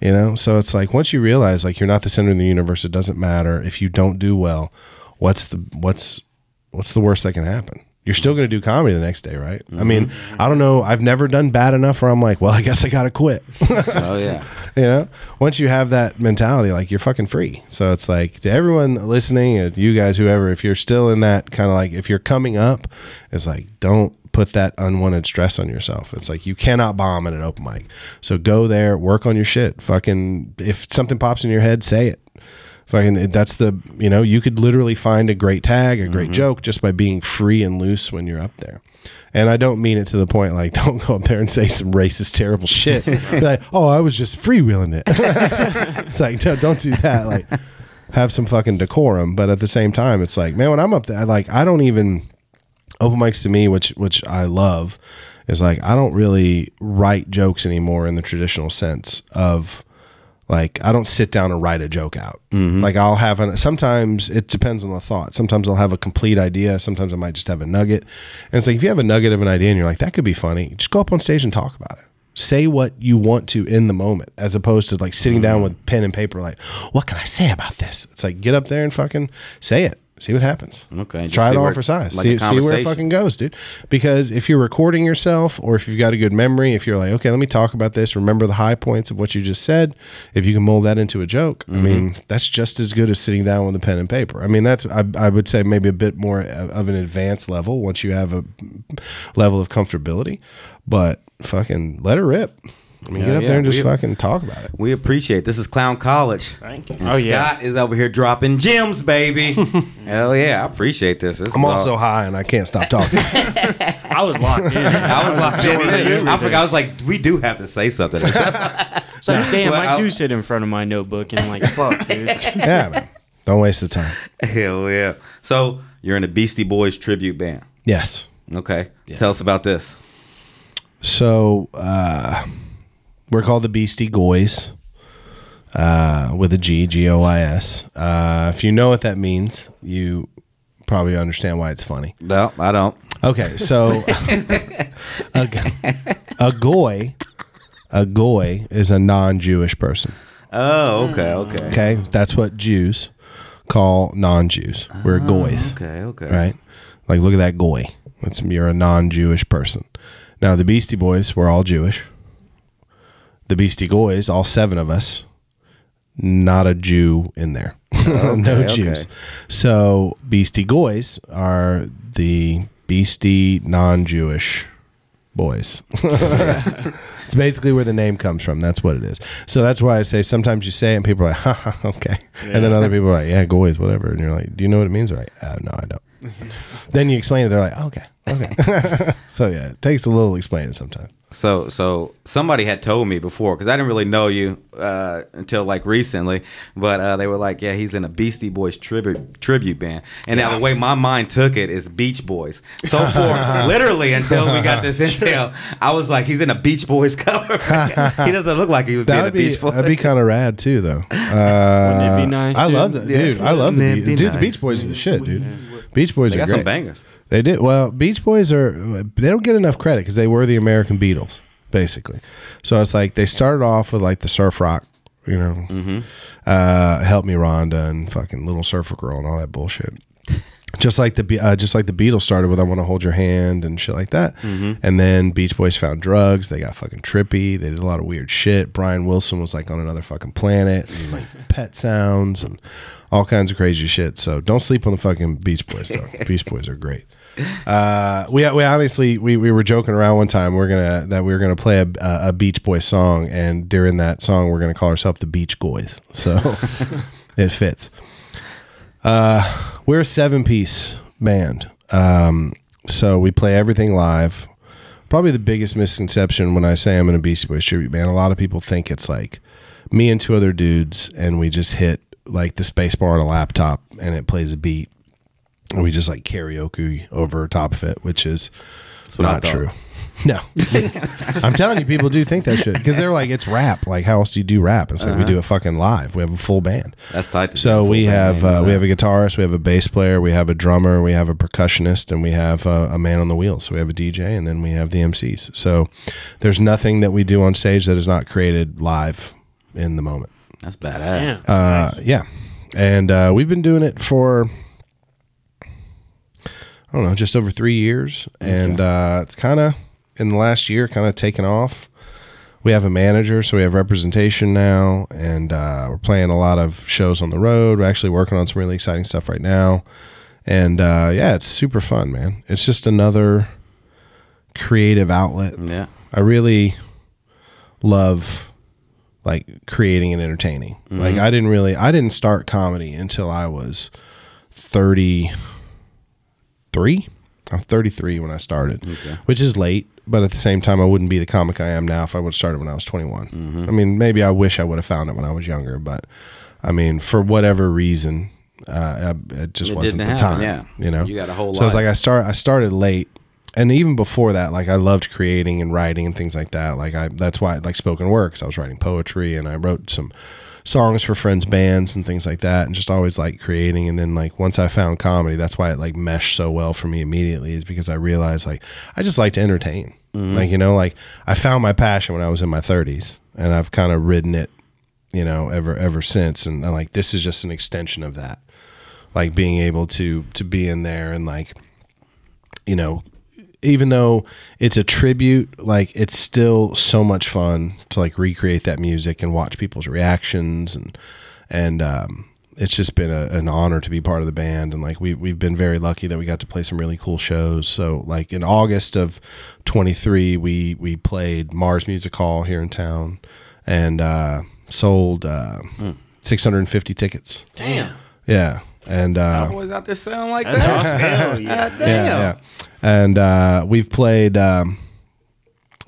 know? So it's like, once you realize like you're not the center of the universe, it doesn't matter. If you don't do well, what's the worst that can happen? You're still going to do comedy the next day, right? I mean, I don't know. I've never done bad enough where I'm like, well, I guess I got to quit. Oh, yeah. You know? Once you have that mentality, like, you're fucking free. So it's like, to everyone listening, and you guys, whoever, if you're still in that kind of like, if you're coming up, it's like, don't put that unwanted stress on yourself. It's like, you cannot bomb at an open mic. So go there, work on your shit. Fucking, if something pops in your head, say it. Fucking, that's the, you know, you could literally find a great tag, a great joke just by being free and loose when you're up there. And I don't mean it to the point like, don't go up there and say some racist, terrible shit. Be like, oh, I was just freewheeling it. It's like, no, don't do that. Like, have some fucking decorum. But at the same time, it's like, man, when I'm up there, like, I don't even, open mics to me, which I love, is like, I don't really write jokes anymore in the traditional sense of, like, I don't sit down and write a joke out. Like, I'll have, sometimes it depends on the thought. Sometimes I'll have a complete idea. Sometimes I might just have a nugget. And it's like, if you have a nugget of an idea and you're like, that could be funny, just go up on stage and talk about it. Say what you want to in the moment, as opposed to like sitting down with pen and paper, like, what can I say about this? It's like, get up there and fucking say it. See what happens. Okay. Try it on for size. Like, see where it fucking goes, dude. Because if you're recording yourself, or if you've got a good memory, if you're like, okay, let me talk about this, remember the high points of what you just said, if you can mold that into a joke, I mean, that's just as good as sitting down with a pen and paper. I mean, that's, I would say maybe a bit more of an advanced level once you have a level of comfortability, but fucking let it rip. I mean, get up there and just fucking talk about it. We appreciate it. This is Clown College. Thank you. And Scott is over here dropping gems, baby. Hell yeah, I appreciate this. I'm also high and I can't stop talking. I was locked in. I was locked in. I forgot. I was like, we do have to say something. It's like, damn, I do sit in front of my notebook and like, fuck, dude. Yeah, man. Don't waste the time. Hell yeah. So you're in a Beastie Boys tribute band. Yes. Okay. Yeah. Tell us about this. So we're called the Beastie Goys with a G, G-O-I-S. If you know what that means, you probably understand why it's funny. No, I don't. Okay, so a goy is a non-Jewish person. Oh, okay, okay. Okay, that's what Jews call non-Jews. We're goys. Okay, okay. Right? Like, look at that goy. That's, you're a non-Jewish person. Now, the Beastie Boys, we're all Jewish. The Beastie Goys, all seven of us, not a Jew in there. Okay, no Jews. Okay. So Beastie Goys are the Beastie non-Jewish boys. It's basically where the name comes from. That's what it is. So that's why I say sometimes you say it and people are like, ha, ha, okay. Yeah. And then other people are like, yeah, goys, whatever. And you're like, do you know what it means? They're like, oh, no, I don't. Then you explain it. They're like, oh, okay, okay. So yeah, it takes a little explaining sometimes. So somebody had told me before, because I didn't really know you until like recently, but they were like, yeah, he's in a Beastie Boys tribute band. And now the way my mind took it is Beach Boys. So for literally until we got this intel, I was like, he's in a Beach Boys cover. He doesn't look like he was being a Beach Boy. That'd be kind of rad too, though. Wouldn't it be nice? I love that, dude. I love the dude. The Beach Boys is the shit, dude. Beach Boys are great. They got some bangers. They did. Well, Beach Boys are, they don't get enough credit because they were the American Beatles, basically. So it's like they started off with like the surf rock, you know, Help Me Rhonda and fucking Little Surfer Girl and all that bullshit. Just like the Beatles started with I Want to Hold Your Hand and shit like that. And then Beach Boys found drugs. They got fucking trippy. They did a lot of weird shit. Brian Wilson was like on another fucking planet and like Pet Sounds and all kinds of crazy shit. So don't sleep on the fucking Beach Boys though. Beach Boys are great. We honestly we were joking around one time we were gonna play a Beach Boy song, and during that song we're gonna call ourselves the Beach Goys, so it fits. We're a 7-piece band, so we play everything live. Probably the biggest misconception when I say I'm in a Beastie Boys tribute band, a lot of people think it's like me and two other dudes and we just hit like the space bar on a laptop and it plays a beat. And we just like karaoke over top of it, which is not true. No. I'm telling you, people do think that shit because they're like, it's rap. Like, how else do you do rap? It's like we do a fucking live. We have a full band. That's tight. So we have a guitarist, we have a bass player, we have a drummer, we have a percussionist, and we have a man on the wheel. So we have a DJ, and then we have the MCs. So there's nothing that we do on stage that is not created live in the moment. That's badass. That's nice. Yeah. And we've been doing it for, I don't know, just over 3 years. And it's kind of, in the last year, kind of taken off. We have a manager, so we have representation now. And we're playing a lot of shows on the road. We're actually working on some really exciting stuff right now. And yeah, it's super fun, man. It's just another creative outlet. Yeah, I really love like creating and entertaining. Like I didn't start comedy until I was 33. I'm 33 when I started, which is late, but at the same time, I wouldn't be the comic I am now if I would have started when I was 21. I mean, maybe I wish I would have found it when I was younger, but I mean, for whatever reason, it just wasn't the time. Yeah. You know, you got a whole lot. So it's like I started late, and even before that, like I loved creating and writing and things like that. Like that's why I like spoken word, because I was writing poetry and I wrote some songs for friends' bands and things like that, and just always like creating. And then like once I found comedy, that's why it like meshed so well for me immediately, is because I realized like I just like to entertain. Like, you know, like I found my passion when I was in my 30s, and I've kind of ridden it, you know, ever since. And I'm like, this is just an extension of that, like being able to be in there and like, you know, even though it's a tribute, like it's still so much fun to like recreate that music and watch people's reactions. And it's just been an honor to be part of the band. And like, we've been very lucky that we got to play some really cool shows. So like in August of 23, we played Mars Music Hall here in town, and sold 650 tickets. Damn. Yeah. And boys out there sound like that. Awesome. Hell yeah. Damn. Yeah. And we've played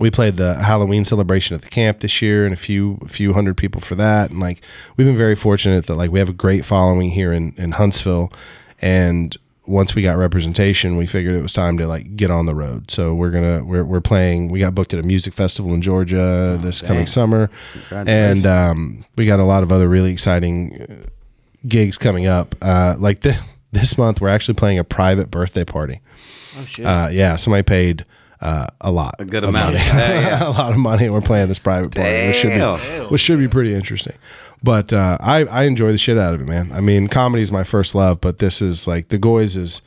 We played the Halloween celebration at the camp this year, and a few hundred people for that. And like, we've been very fortunate that like we have a great following here in Huntsville. And once we got representation, we figured it was time to like get on the road. So we're playing. We got booked at a music festival in Georgia this coming summer, and we got a lot of other really exciting gigs coming up. Like this month, we're actually playing a private birthday party. Oh shit! Yeah, somebody paid a good amount of money. And we're playing this private party, which should be pretty interesting. But I enjoy the shit out of it, man. I mean, comedy is my first love, but this is like the Goys is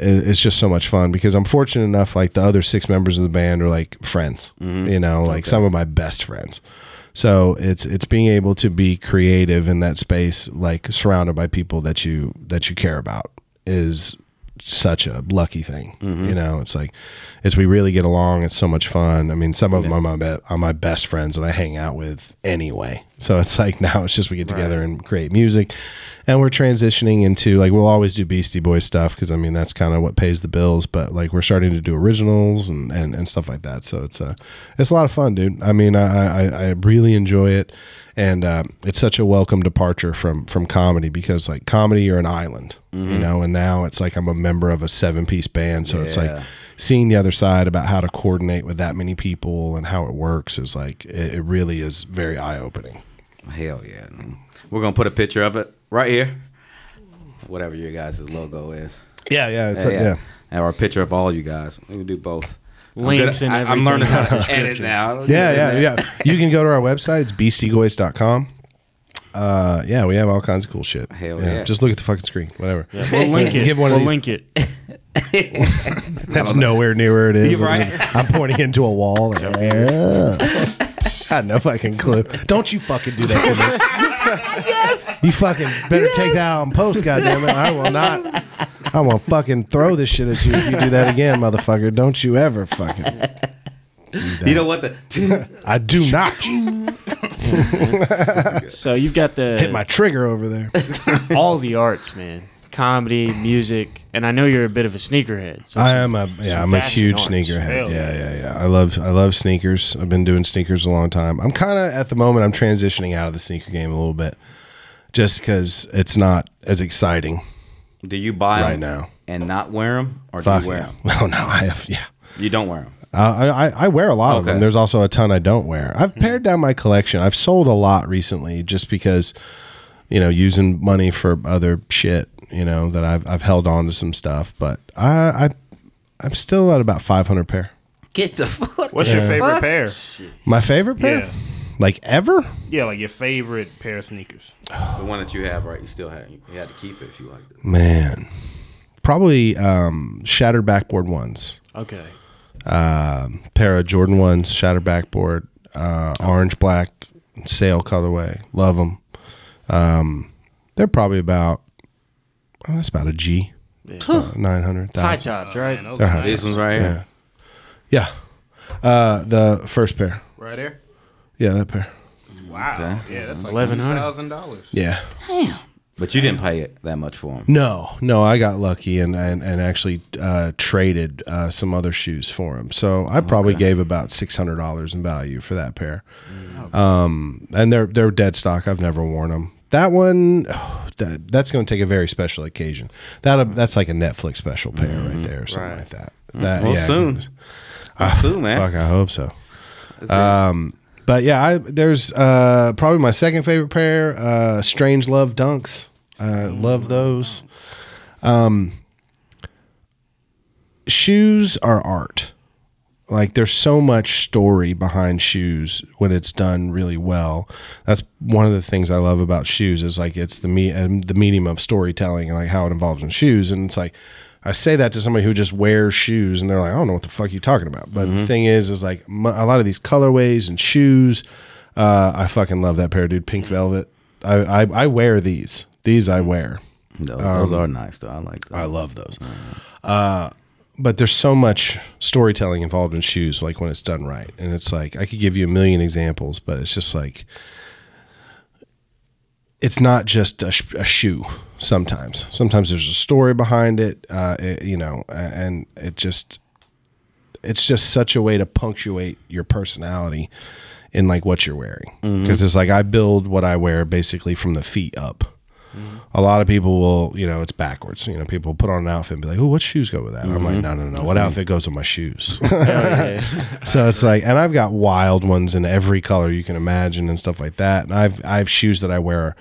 just so much fun because I'm fortunate enough. Like the other 6 members of the band are like friends, you know, like some of my best friends. So it's being able to be creative in that space, like surrounded by people that you care about, is such a lucky thing. You know, it's like we really get along. It's so much fun. I mean, some of them are my best friends that I hang out with anyway. So it's like now it's just we get together and create music, and we're transitioning into like we'll always do Beastie Boys stuff because I mean that's kind of what pays the bills. But like we're starting to do originals and stuff like that. So it's a lot of fun, dude. I mean I really enjoy it, and it's such a welcome departure from comedy because like comedy you're an island, you know, and now it's like I'm a member of a 7-piece band, so it's like seeing the other side about how to coordinate with that many people and how it works is like it really is very eye-opening. Hell yeah. We're gonna put a picture of it right here, whatever your guys' logo is. Yeah. Have our picture of all you guys. We can do both links and everything. I'm learning how to edit now. Yeah. You can go to our website. It's beastiegoys.com. Yeah, we have all kinds of cool shit. Hell yeah. Just look at the fucking screen. Whatever. Yeah. We'll link it. We'll link it. That's nowhere near where it is. Right? I'm pointing into a wall. Like, I had no fucking clue. Don't you fucking do that to me. Yes. You fucking better take that out on post, goddammit. I will not. I will fucking throw this shit at you if you do that again, motherfucker. Don't you ever fucking. You know what? I do not. So you've got the hit my trigger over there. All the arts, man. Comedy, music, and I know you're a bit of a sneakerhead. So I'm a huge sneakerhead. Really? Yeah. I love sneakers. I've been doing sneakers a long time. I'm kind of at the moment I'm transitioning out of the sneaker game a little bit, just because it's not as exciting. Do you buy right them now and not wear them, or do you wear them? Well, no, I have. Yeah, you don't wear them. I wear a lot of them. There's also a ton I don't wear. I've pared down my collection. I've sold a lot recently just because, you know, using money for other shit, you know, that I've held on to some stuff. But I'm still at about 500 pair. Get the fuck. What's your favorite pair? My favorite pair? Yeah. Like ever? Yeah, like your favorite pair of sneakers. The one that you have, right? You still have. You had to keep it if you liked it. Man. Probably shattered backboard ones. Okay. Pair of Jordan 1s, shattered backboard, orange, black, sale colorway. Love them. They're probably about, that's about a G. Yeah. 900. High tops, right? Oh, man, these ones right here. Yeah. The first pair. Right there? Yeah, that pair. Wow. Okay. Yeah, that's like $11,000. Yeah. Damn. But you didn't pay it that much for them. No, I got lucky and actually traded some other shoes for them. So I probably gave about $600 in value for that pair. And they're dead stock. I've never worn them. That one, that's going to take a very special occasion. That's like a Netflix special pair right there, or something like that. Soon, man. Fuck, I hope so. But yeah, there's probably my second favorite pair, Strange Love Dunks. Love those. Shoes are art. Like there's so much story behind shoes when it's done really well. That's one of the things I love about shoes is like it's the medium of storytelling and like how it involves in shoes. And it's like I say that to somebody who just wears shoes and they're like, I don't know what the fuck you're talking about. But the thing is like a lot of these colorways and shoes, I fucking love that pair, dude. Pink Velvet. I wear these. These I wear. Those are nice, though. I like those. I love those. But there's so much storytelling involved in shoes, like when it's done right. And it's like, I could give you a million examples, but it's just like, it's not just a shoe sometimes. Sometimes there's a story behind it, you know, and it just, it's just such a way to punctuate your personality in like what you're wearing. Mm-hmm. Cause it's like, I build what I wear basically from the feet up. Mm-hmm. A lot of people will, you know, it's backwards. You know, people put on an outfit and be like, oh, what shoes go with that? Mm-hmm. I'm like, no, no, no. That's what mean. Outfit goes with my shoes? So it's like, and I've got wild ones in every color you can imagine and stuff like that. And I've shoes that I wear,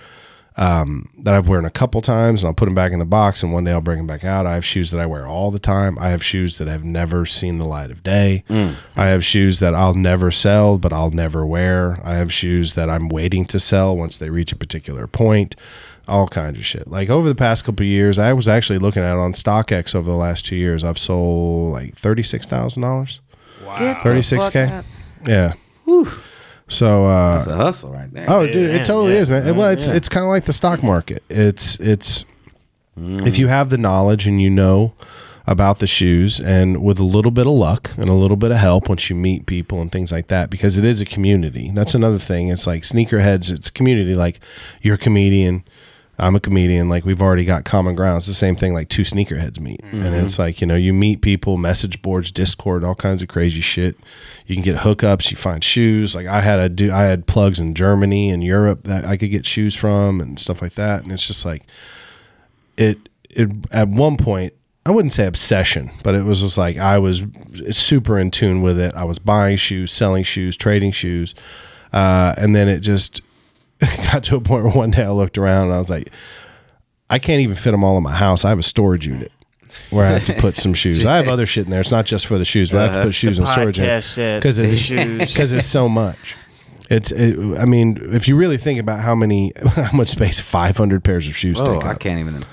that I've worn a couple times and I'll put them back in the box and one day I'll bring them back out. I have shoes that I wear all the time. I have shoes that have never seen the light of day. Mm. I have shoes that I'll never sell, but I'll never wear. I have shoes that I'm waiting to sell once they reach a particular point, all kinds of shit. Like over the past couple of years, I was actually looking at it on StockX over the last 2 years. I've sold like $36,000. Wow. 36K. Yeah. Whew. So that's a hustle right there. Oh, dude, it totally is, man. Well, it's kind of like the stock market. It's if you have the knowledge and you know about the shoes, and with a little bit of luck and a little bit of help once you meet people and things like that, because it is a community. That's another thing. It's like sneakerheads. It's a community. Like you're a comedian. I'm a comedian. Like we've already got common ground. It's the same thing. Like two sneakerheads meet, mm-hmm. and it's like, you know, you meet people, message boards, Discord, all kinds of crazy shit. You can get hookups. You find shoes. Like I had plugs in Germany and Europe that I could get shoes from and stuff like that. And it's just like it at one point, I wouldn't say obsession, but it was just like I was super in tune with it. I was buying shoes, selling shoes, trading shoes, and then it just got to a point where one day I looked around and I was like, I can't even fit them all in my house. I have a storage unit where I have to put some shoes. I have other shit in there. It's not just for the shoes, but I have to put shoes in storage because it's so much. I mean, if you really think about how much space 500 pairs of shoes take up. I can't even.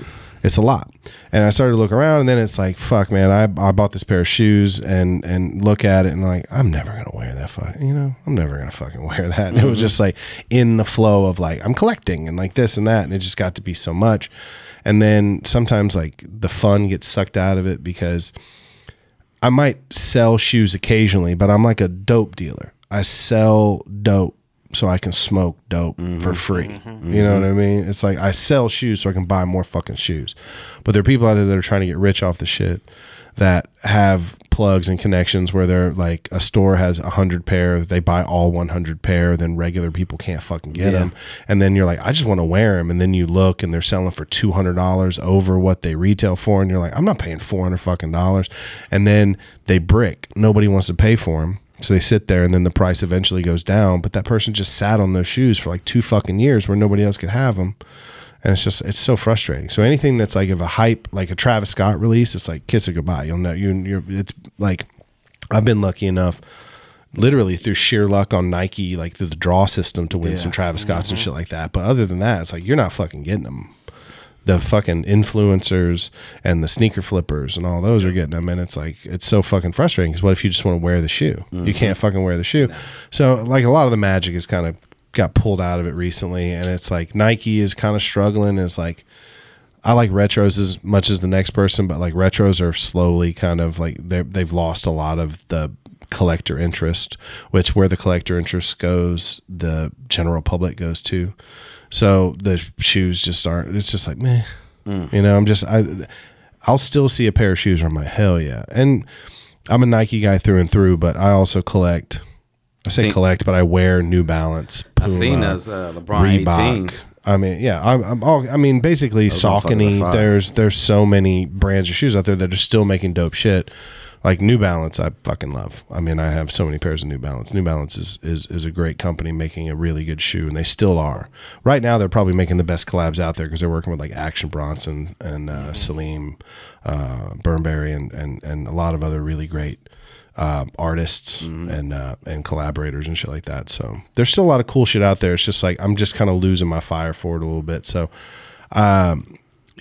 It's a lot. And I started to look around, and then it's like, fuck, man, I bought this pair of shoes and look at it and like, I'm never going to wear that. I'm never going to fucking wear that. And it was just like in the flow of like, I'm collecting and like this and that. And it just got to be so much. And then sometimes like the fun gets sucked out of it because I might sell shoes occasionally, but I'm like a dope dealer. I sell dope so I can smoke dope for free. You know what I mean? It's like I sell shoes so I can buy more fucking shoes. But there are people out there that are trying to get rich off the shit that have plugs and connections where they're like a store has 100 pair, they buy all 100 pair, then regular people can't fucking get them. And then you're like, I just want to wear them. And then you look and they're selling for $200 over what they retail for. And you're like, I'm not paying $400 fucking. And then they brick. Nobody wants to pay for them. So they sit there, and then the price eventually goes down. But that person just sat on those shoes for like 2 fucking years where nobody else could have them. And it's just, it's so frustrating. So anything that's like of a hype, like a Travis Scott release, it's like kiss it goodbye. You'll know, it's like, I've been lucky enough, literally through sheer luck on Nike, like through the draw system to win some Travis Scotts and shit like that. But other than that, it's like, you're not fucking getting them. The fucking influencers and the sneaker flippers and all those are getting them. And it's like, it's so fucking frustrating because what if you just want to wear the shoe? You can't fucking wear the shoe. So like a lot of the magic is kind of got pulled out of it recently. And it's like Nike is kind of struggling. It's like, I like retros as much as the next person, but like retros are slowly kind of like they've lost a lot of the collector interest, which where the collector interest goes, the general public goes to. So the shoes just aren't, it's just like, meh, you know, I'll still see a pair of shoes where I'm like, hell yeah. And I'm a Nike guy through and through, but I also collect, I wear New Balance, Puma, I've seen those, LeBron Reebok. 18. I mean, yeah, I mean, basically Saucony, there's so many brands of shoes out there that are still making dope shit. Like New Balance, I fucking love. I mean, I have so many pairs of New Balance. New Balance is a great company making a really good shoe, and they still are. Right now, they're probably making the best collabs out there because they're working with like Action Bronson and Salim Burnberry and a lot of other really great artists and collaborators and shit like that. So there's still a lot of cool shit out there. It's just like I'm just kind of losing my fire for it a little bit. So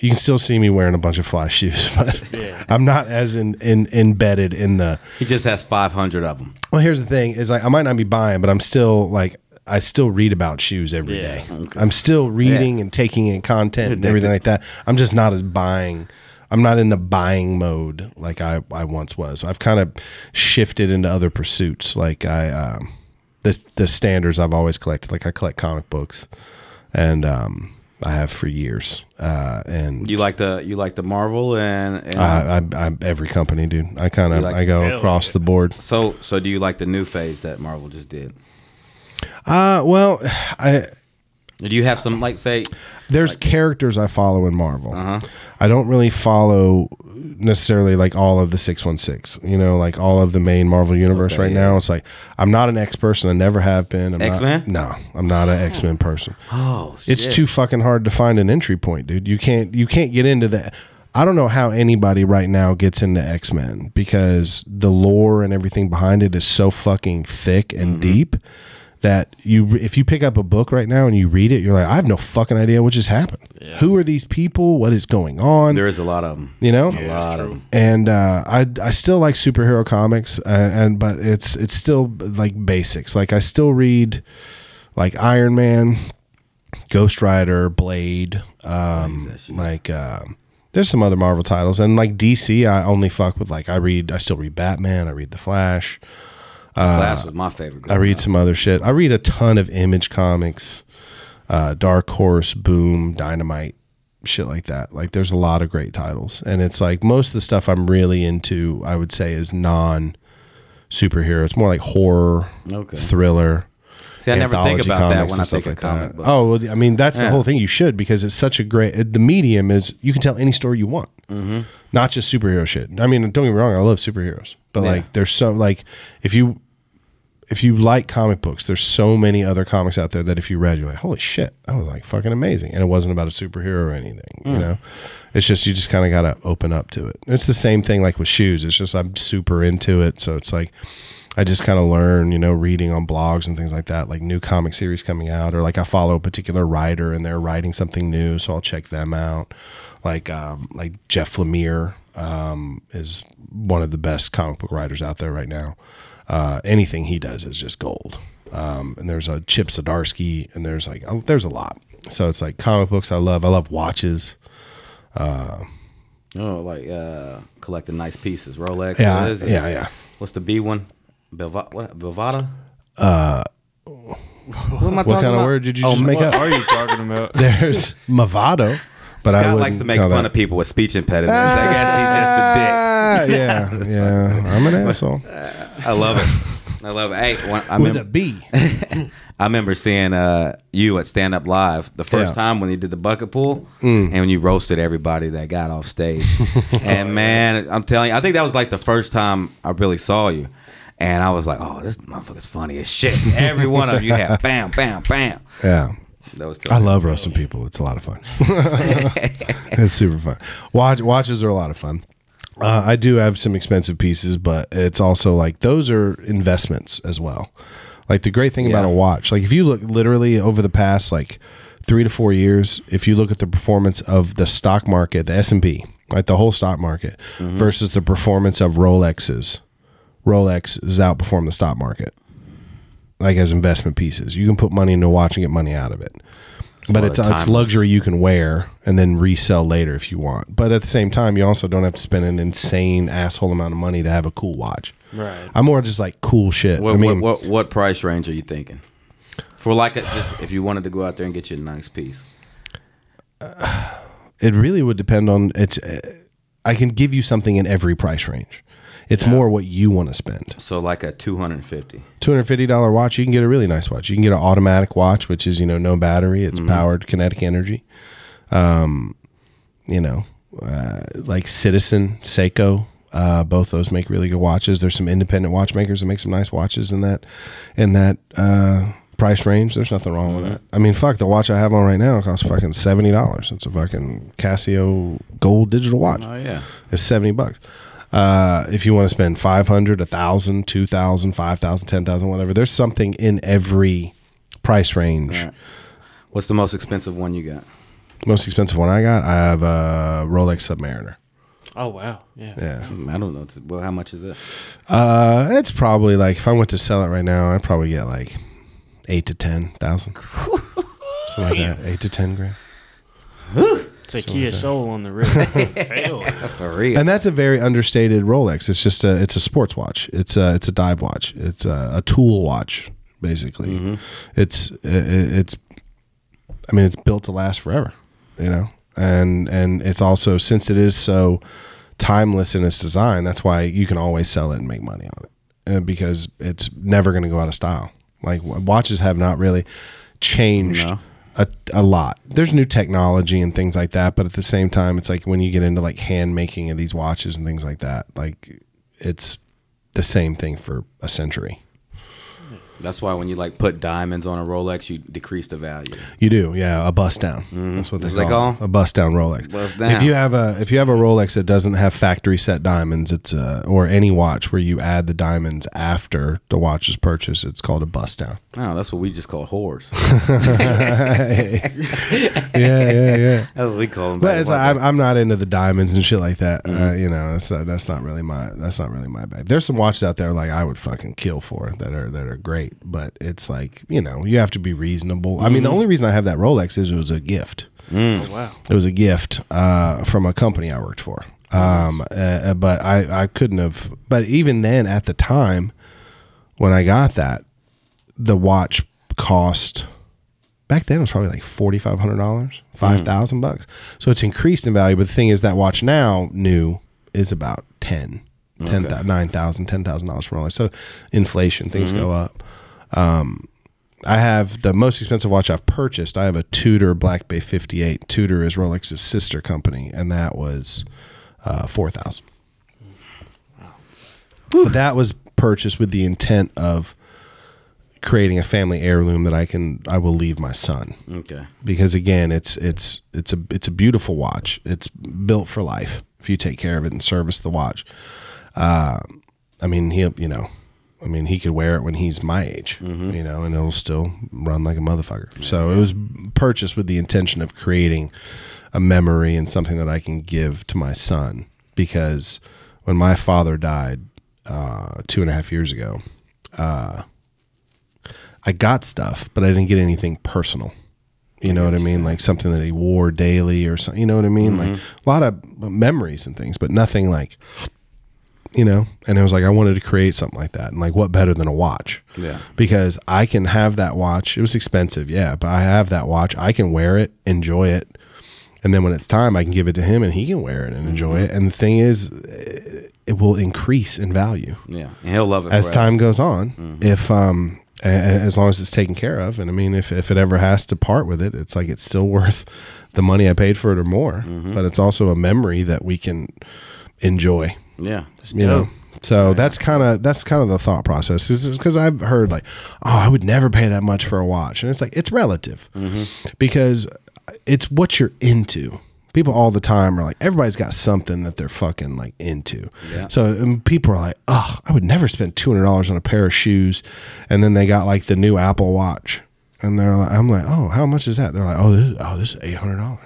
you can still see me wearing a bunch of fly shoes, but I'm not as embedded in the. He just has 500 of them. Well, here's the thing: is like I might not be buying, but I'm still like I still read about shoes every day. Okay. I'm still reading and taking in content and everything like that. I'm just not as buying. I'm not in the buying mode like I once was. I've kind of shifted into other pursuits. Like the standards I've always collected. Like I collect comic books, and I have for years. And you like to Marvel and every company, dude. I kind of like I go across the board. So do you like the new phase that Marvel just did? Well, do you have some, like, say there's like characters I follow in Marvel. I don't really follow necessarily like all of the 616, you know, like all of the main Marvel universe right now. It's like I'm not an X person. I never have been. X-Men? No, I'm not an X-Men person. Oh, shit. It's too fucking hard to find an entry point, dude. You can't get into that. I don't know how anybody right now gets into X-Men because the lore and everything behind it is so fucking thick and deep. That if you pick up a book right now and you read it, you're like, I have no fucking idea what just happened. Yeah. Who are these people? What is going on? There is a lot of them, you know, yeah, a lot of them. And I still like superhero comics, but it's still like basics. Like I still read like Iron Man, Ghost Rider, Blade, there's some other Marvel titles, and like DC, I only fuck with like I still read Batman, I read The Flash. Flash was my favorite. I read some other shit. I read a ton of Image Comics, Dark Horse, Boom, Dynamite, shit like that. Like there's a lot of great titles, and it's like most of the stuff I'm really into, I would say, is non-superhero. It's more like horror, thriller. See, I never think about that when I think of comic books. Oh, well, I mean, that's the whole thing. You should, because it's such a great, the medium is you can tell any story you want, not just superhero shit. I mean, don't get me wrong, I love superheroes, but like there's so like if you like comic books, there's so many other comics out there that if you read, you're like, holy shit, that was like fucking amazing. And it wasn't about a superhero or anything, you know? It's just, you just kind of got to open up to it. It's the same thing like with shoes. It's just, I'm super into it. So it's like, I just kind of learn, you know, reading on blogs and things like that, like new comic series coming out, or like I follow a particular writer and they're writing something new. So I'll check them out. Like Jeff Lemire is one of the best comic book writers out there right now. Anything he does is just gold. And there's a Chip Zdarsky, and there's like, there's a lot. So it's like comic books I love watches. Collecting nice pieces, Rolex. Yeah, yeah. What's the B one? Bovada? What kind of word did you just make up? What are you talking about? There's Movado. But Scott likes to make fun of people with speech impediments. I guess he's just a dick. Yeah, yeah. I'm an asshole. I love it. I love it. Hey, with a B. I remember seeing you at Stand Up Live the first time when you did the bucket pool and when you roasted everybody that got off stage. And man, I'm telling you, I think that was like the first time I really saw you. And I was like, oh, this motherfucker's funny as shit. Every one of you had bam, bam, bam. Yeah. I love roasting people. It's a lot of fun. It's super fun. Watches are a lot of fun. I do have some expensive pieces, but it's also like those are investments as well. Like the great thing about a watch, like if you look literally over the past like 3 to 4 years, if you look at the performance of the stock market, the S&P, like the whole stock market versus the performance of Rolexes, Rolex is outperform the stock market. Like as investment pieces, you can put money into a watch and get money out of it, but it's luxury you can wear and then resell later if you want. But at the same time, you also don't have to spend an insane asshole amount of money to have a cool watch. Right. I'm more just like cool shit. I mean, what price range are you thinking for? Like, just if you wanted to go out there and get you a nice piece, it really would depend on it's. I can give you something in every price range. It's more what you want to spend. So like a $250 watch, you can get a really nice watch. You can get an automatic watch, which is, you know, no battery. It's powered kinetic energy. You know, like Citizen, Seiko, both those make really good watches. There's some independent watchmakers that make some nice watches in that price range. There's nothing wrong with that. I mean, fuck, the watch I have on right now costs fucking $70. It's a fucking Casio gold digital watch. Oh yeah, it's $70. If you want to spend $500, $1,000, $2,000, $5,000, $10,000, whatever, there's something in every price range. Right. What's the most expensive one you got? Most expensive one I got? I have a Rolex Submariner. Oh wow! Yeah, yeah. I don't know. Well, how much is it? It's probably like if I went to sell it right now, I'd probably get like 8 to 10 thousand. Something like that. 8 to 10 grand. It's a Kia Soul on the wrist. For real. And that's a very understated Rolex. It's just it's a sports watch. It's a dive watch. It's a tool watch, basically. It's I mean, it's built to last forever, you know, and it's also, since it is so timeless in its design, that's why you can always sell it and make money on it, because it's never going to go out of style. Like, watches have not really changed a lot. There's new technology and things like that, but at the same time, it's like when you get into like hand making of these watches and things like that, like it's the same thing for a century. That's why when you like put diamonds on a Rolex, you decrease the value. You do, yeah. A bust down. Mm-hmm. That's what they call a bust down Rolex. Bust down. If you have a Rolex that doesn't have factory set diamonds, it's or any watch where you add the diamonds after the watch is purchased, it's called a bust down. Oh, that's what we just call whores. yeah. That's what we call them. But it's like, I'm not into the diamonds and shit like that. Mm-hmm. You know, that's not really my bag. There's some watches out there like I would fucking kill for that are great. But it's like, you know, you have to be reasonable. Mm-hmm. I mean, the only reason I have that Rolex is it was a gift. Mm. Oh, wow. It was a gift from a company I worked for. But I couldn't have. But even then, at the time when I got that, the watch cost, back then it was probably like $4,500, $5,000. So it's increased in value. But the thing is, that watch now new is about $9,000, $10,000 for all. So inflation, things go up. I have the most expensive watch I've purchased. I have a Tudor Black Bay 58. Tudor is Rolex's sister company, and that was $4,000. Wow. That was purchased with the intent of creating a family heirloom that I will leave my son. Okay. Because again, it's a beautiful watch. It's built for life if you take care of it and service the watch. I mean, he could wear it when he's my age, you know, and it'll still run like a motherfucker. Yeah, so it was purchased with the intention of creating a memory and something that I can give to my son, because when my father died 2.5 years ago, I got stuff, but I didn't get anything personal. You know what I mean? Like something that he wore daily or something, you know what I mean? Like a lot of memories and things, but nothing like, you know, and it was like, I wanted to create something like that. And like, what better than a watch? Yeah. Because I can have that watch. It was expensive. Yeah. But I have that watch. I can wear it, enjoy it. And then when it's time, I can give it to him and he can wear it and enjoy it. And the thing is, it will increase in value. Yeah. And he'll love it as time goes on. If, as long as it's taken care of. And I mean, if it ever has to part with it, it's like it's still worth the money I paid for it or more. But it's also a memory that we can enjoy. Yeah, you know. So that's kind of the thought process. Is because I've heard like, oh, I would never pay that much for a watch, and it's like it's relative because it's what you're into. People all the time are like, everybody's got something that they're fucking like into. Yeah. So people are like, oh, I would never spend $200 on a pair of shoes. And then they got like the new Apple Watch. And they're like, I'm like, oh, how much is that? They're like, oh, this is $800.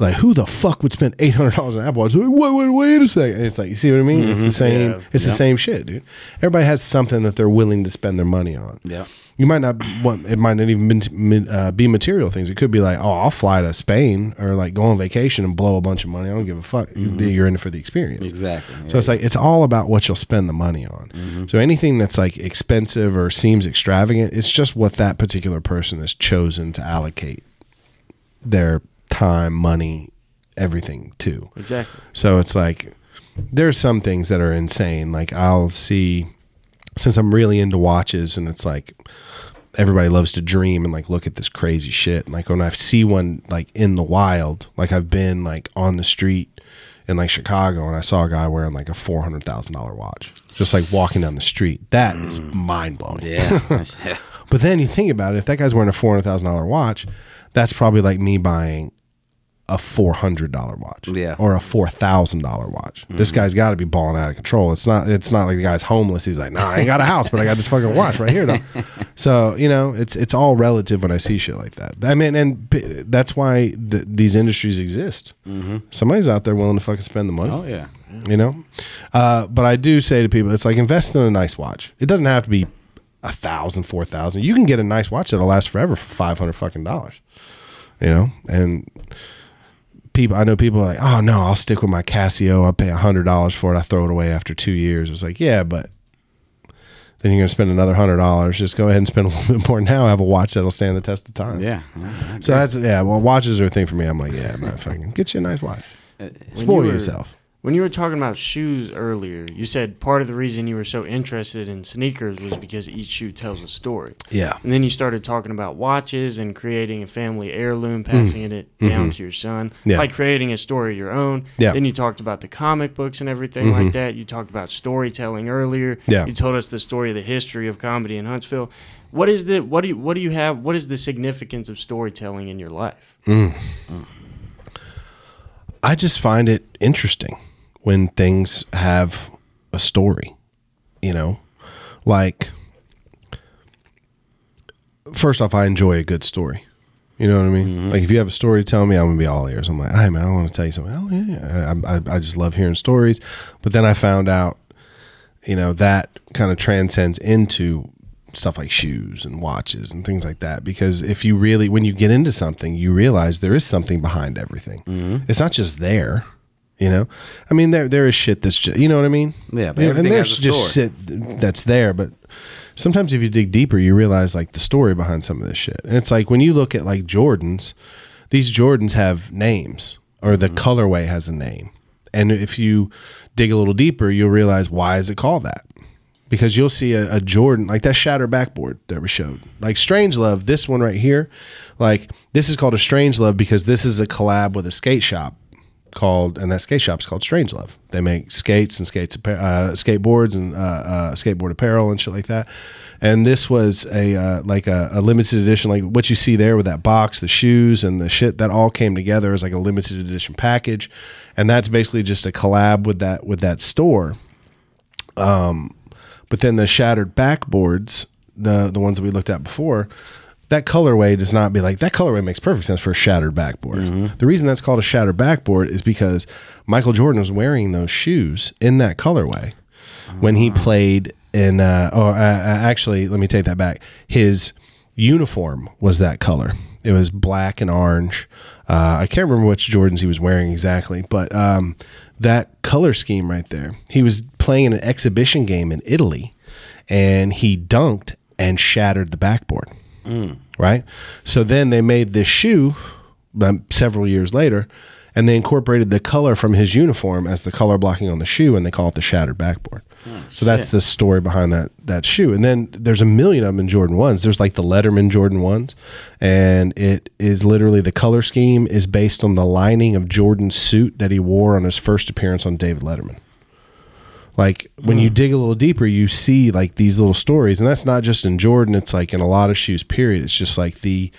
Like, who the fuck would spend $800 on an Apple Watch? Like, wait a second. And it's like, you see what I mean? It's the same. Yeah. It's the same shit, dude. Everybody has something that they're willing to spend their money on. Yeah. You might not want, it might not even be material things. It could be like, oh, I'll fly to Spain or like go on vacation and blow a bunch of money. I don't give a fuck. You're in it for the experience. Exactly. So it's like, it's all about what you'll spend the money on. So anything that's like expensive or seems extravagant, it's just what that particular person has chosen to allocate their time, money, everything to. Exactly. So it's like, there's some things that are insane. Like I'll see, since I'm really into watches, and it's like everybody loves to dream and like look at this crazy shit. And like when I see one like in the wild, like I've been like on the street in like Chicago and I saw a guy wearing like a $400,000 watch, just like walking down the street. That is mind blowing. Yeah. But then you think about it, if that guy's wearing a $400,000 watch, that's probably like me buying a $400 watch, or a $4,000 watch. This guy's got to be balling out of control. It's not like the guy's homeless. He's like, nah, I ain't got a house, but I got this fucking watch right here, though. So you know, it's all relative when I see shit like that. I mean, and that's why these industries exist. Somebody's out there willing to fucking spend the money. Oh yeah, you know. But I do say to people, it's like, invest in a nice watch. It doesn't have to be $1,000, $4,000. You can get a nice watch that'll last forever for $500 fucking dollars. You know, and people, I know people are like, oh no, I'll stick with my Casio. I'll pay $100 for it. I throw it away after 2 years. It's like, yeah, but then you're going to spend another $100. Just go ahead and spend a little bit more now. Have a watch that'll stand the test of time. Yeah. So that's, yeah, well, watches are a thing for me. I'm like, yeah, I'm not fucking, get you a nice watch. Spoil yourself. When you were talking about shoes earlier, you said part of the reason you were so interested in sneakers was because each shoe tells a story. Yeah. And then you started talking about watches and creating a family heirloom, passing it down to your son, like creating a story of your own. Yeah. Then you talked about the comic books and everything like that. You talked about storytelling earlier. Yeah. You told us the story of the history of comedy in Huntsville. What is the what do you have? What is the significance of storytelling in your life? I just find it interesting when things have a story, you know, like, first off, I enjoy a good story. You know what I mean? Like if you have a story to tell me, I'm going to be all ears. I'm like, hey man, I want to tell you something. Oh yeah. I just love hearing stories. But then I found out, you know, that kind of transcends into stuff like shoes and watches and things like that. Because if you really, when you get into something, you realize there is something behind everything. It's not just there. You know, I mean, there is shit that's just, you know what I mean? Yeah, but and there's just shit that's there. But sometimes if you dig deeper, you realize like the story behind some of this shit. And it's like when you look at like Jordans, these Jordans have names, or the colorway has a name. And if you dig a little deeper, you'll realize why is it called that? Because you'll see a Jordan, like that shatter backboard that we showed, like Strangelove, this one right here, like this is called a Strangelove because this is a collab with a skate shop. And that skate shop's called Strangelove. They make skates and skateboards and skateboard apparel and shit like that. And this was a limited edition, like what you see there with that box, the shoes and the shit that all came together as like a limited edition package. And that's basically just a collab with that store. But then the shattered backboards, the ones that we looked at before, that colorway does not be like, that colorway makes perfect sense for a shattered backboard. The reason that's called a shattered backboard is because Michael Jordan was wearing those shoes in that colorway when he played in, actually, let me take that back. His uniform was that color. It was black and orange. I can't remember which Jordans he was wearing exactly, but that color scheme right there, he was playing in an exhibition game in Italy and he dunked and shattered the backboard. Right? So then they made this shoe several years later and they incorporated the color from his uniform as the color blocking on the shoe and they call it the shattered backboard. So that's the story behind that shoe. And then there's a million of them in Jordan 1s. There's like the Letterman Jordan 1s and it is literally the color scheme is based on the lining of Jordan's suit that he wore on his first appearance on David Letterman. Like when you dig a little deeper, you see like these little stories, and that's not just in Jordan. It's like in a lot of shoes, period. It's just like the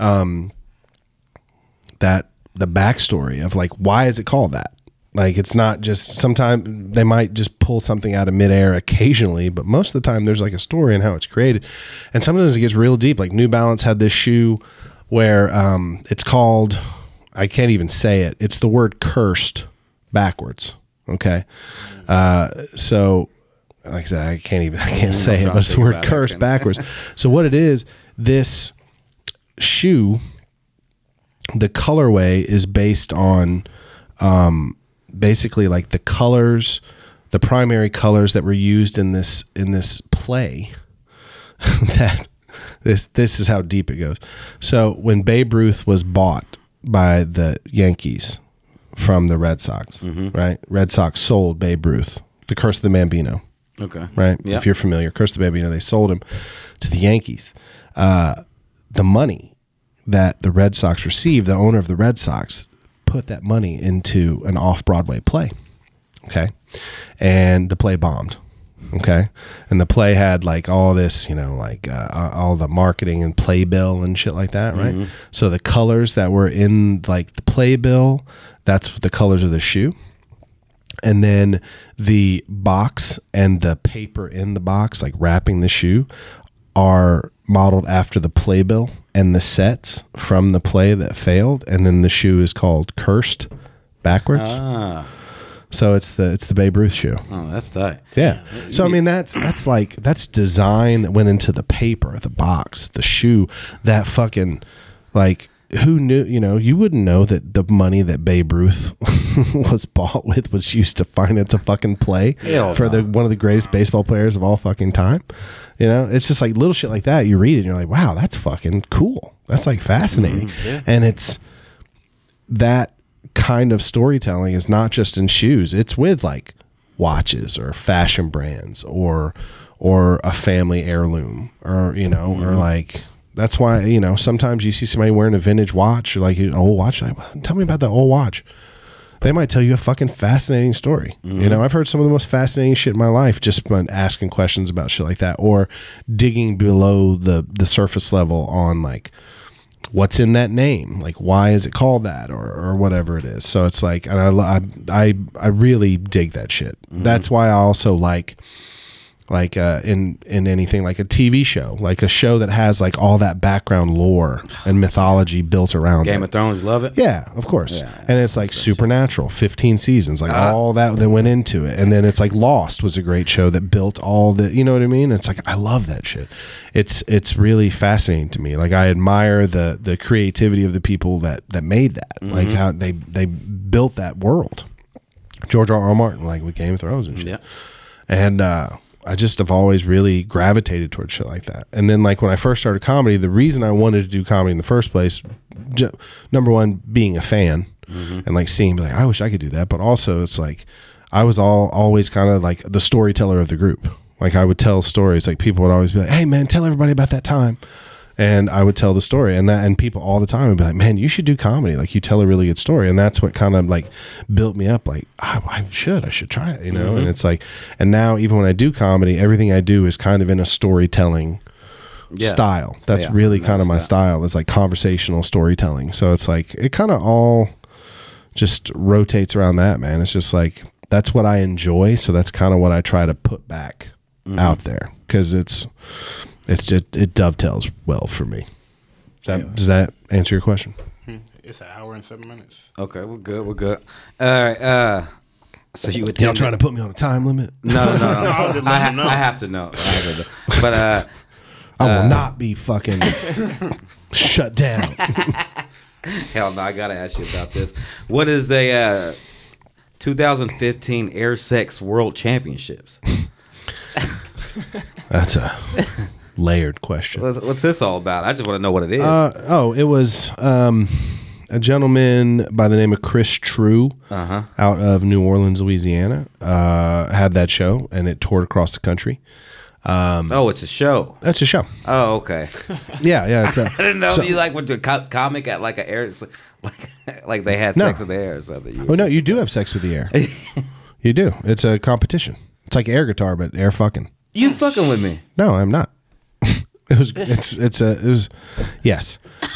backstory of like, why is it called that? Like, it's not just, sometimes they might just pull something out of midair occasionally, but most of the time there's like a story in how it's created. And sometimes it gets real deep. Like New Balance had this shoe where, it's called, I can't even say it. It's the word cursed backwards. Okay. So like I said, I can't say it, but it's the word curse backwards. So what it is, this shoe, the colorway is based on, basically like the colors, the primary colors that were used in this play that this is how deep it goes. So when Babe Ruth was bought by the Yankees, from the Red Sox, right? Red Sox sold Babe Ruth, the Curse of the Bambino. Okay. Right? Yep. If you're familiar, Curse of the Bambino, they sold him to the Yankees. The money that the Red Sox received, the owner of the Red Sox put that money into an off-Broadway play, okay? And the play bombed, okay? And the play had like all this, you know, like all the marketing and playbill and shit like that, right? So the colors that were in like the playbill, that's the colors of the shoe. And then the box and the paper in the box, like wrapping the shoe, are modeled after the playbill and the sets from the play that failed. And then the shoe is called Cursed backwards. So it's the Babe Ruth shoe. Oh, that's tight. Yeah. So I mean, that's like, that's design that went into the paper, the box, the shoe, that fucking like, who knew, you know, you wouldn't know that the money that Babe Ruth was bought with was used to finance a fucking play for the one of the greatest baseball players of all fucking time. You know, it's just like little shit like that. You read it and you're like, wow, that's fucking cool. That's like fascinating. Mm-hmm, yeah. And it's that kind of storytelling is not just in shoes. It's with like watches or fashion brands or a family heirloom or, you know, mm-hmm. or like, that's why, you know, sometimes you see somebody wearing a vintage watch or like an old watch. Like, well, tell me about the old watch. They might tell you a fucking fascinating story. Mm-hmm. You know, I've heard some of the most fascinating shit in my life just by asking questions about shit like that or digging below the surface level on like what's in that name, like why is it called that or whatever it is. So it's like, and I really dig that shit. Mm-hmm. That's why I also like in anything like a TV show, like a show that has like all that background lore and mythology built around Game of Thrones, love it. Yeah, of course. Yeah, and it's like Supernatural, 15 seasons, like all that went into it. And then it's like Lost was a great show that built all the, you know what I mean? It's like, I love that shit. It's really fascinating to me. Like I admire the creativity of the people that made that, mm-hmm. like how they built that world. George R. R. Martin, like with Game of Thrones and shit. Yeah. And, I just have always really gravitated towards shit like that. And then like when I first started comedy, the reason I wanted to do comedy in the first place, number one, being a fan mm-hmm. and like seeing, like, I wish I could do that. But also it's like, I was always kind of like the storyteller of the group. Like I would tell stories, like people would always be like, hey man, tell everybody about that time. And I would tell the story and people all the time would be like, man, you should do comedy. Like you tell a really good story. And that's what kind of like built me up. Like I should try it, you know? Mm-hmm. And it's like, and now even when I do comedy, everything I do is kind of in a storytelling style. That's really kind of my style. It's like conversational storytelling. So it's like, it kind of all just rotates around that, man. It's just like, that's what I enjoy. So that's kind of what I try to put back mm-hmm. out there. 'Cause it dovetails well for me. Does that answer your question? It's an hour and 7 minutes. Okay, we're good. We're good. All right. So you y'all trying to put me on a time limit? No. I have to know. But I will not be fucking shut down. Hell no! I gotta ask you about this. What is the 2015 Air Sex World Championships? That's a layered question. What's this all about? I just want to know what it is. It was a gentleman by the name of Chris True out of New Orleans, Louisiana, had that show, and it toured across the country. It's a show. That's a show. Oh, okay. Yeah. It's I didn't know you like went to a comic at like an air, like they had sex with the air or something. Oh no, you do have sex with the air. You do. It's a competition. It's like air guitar, but air fucking. You fucking with me? No, I'm not. Yes.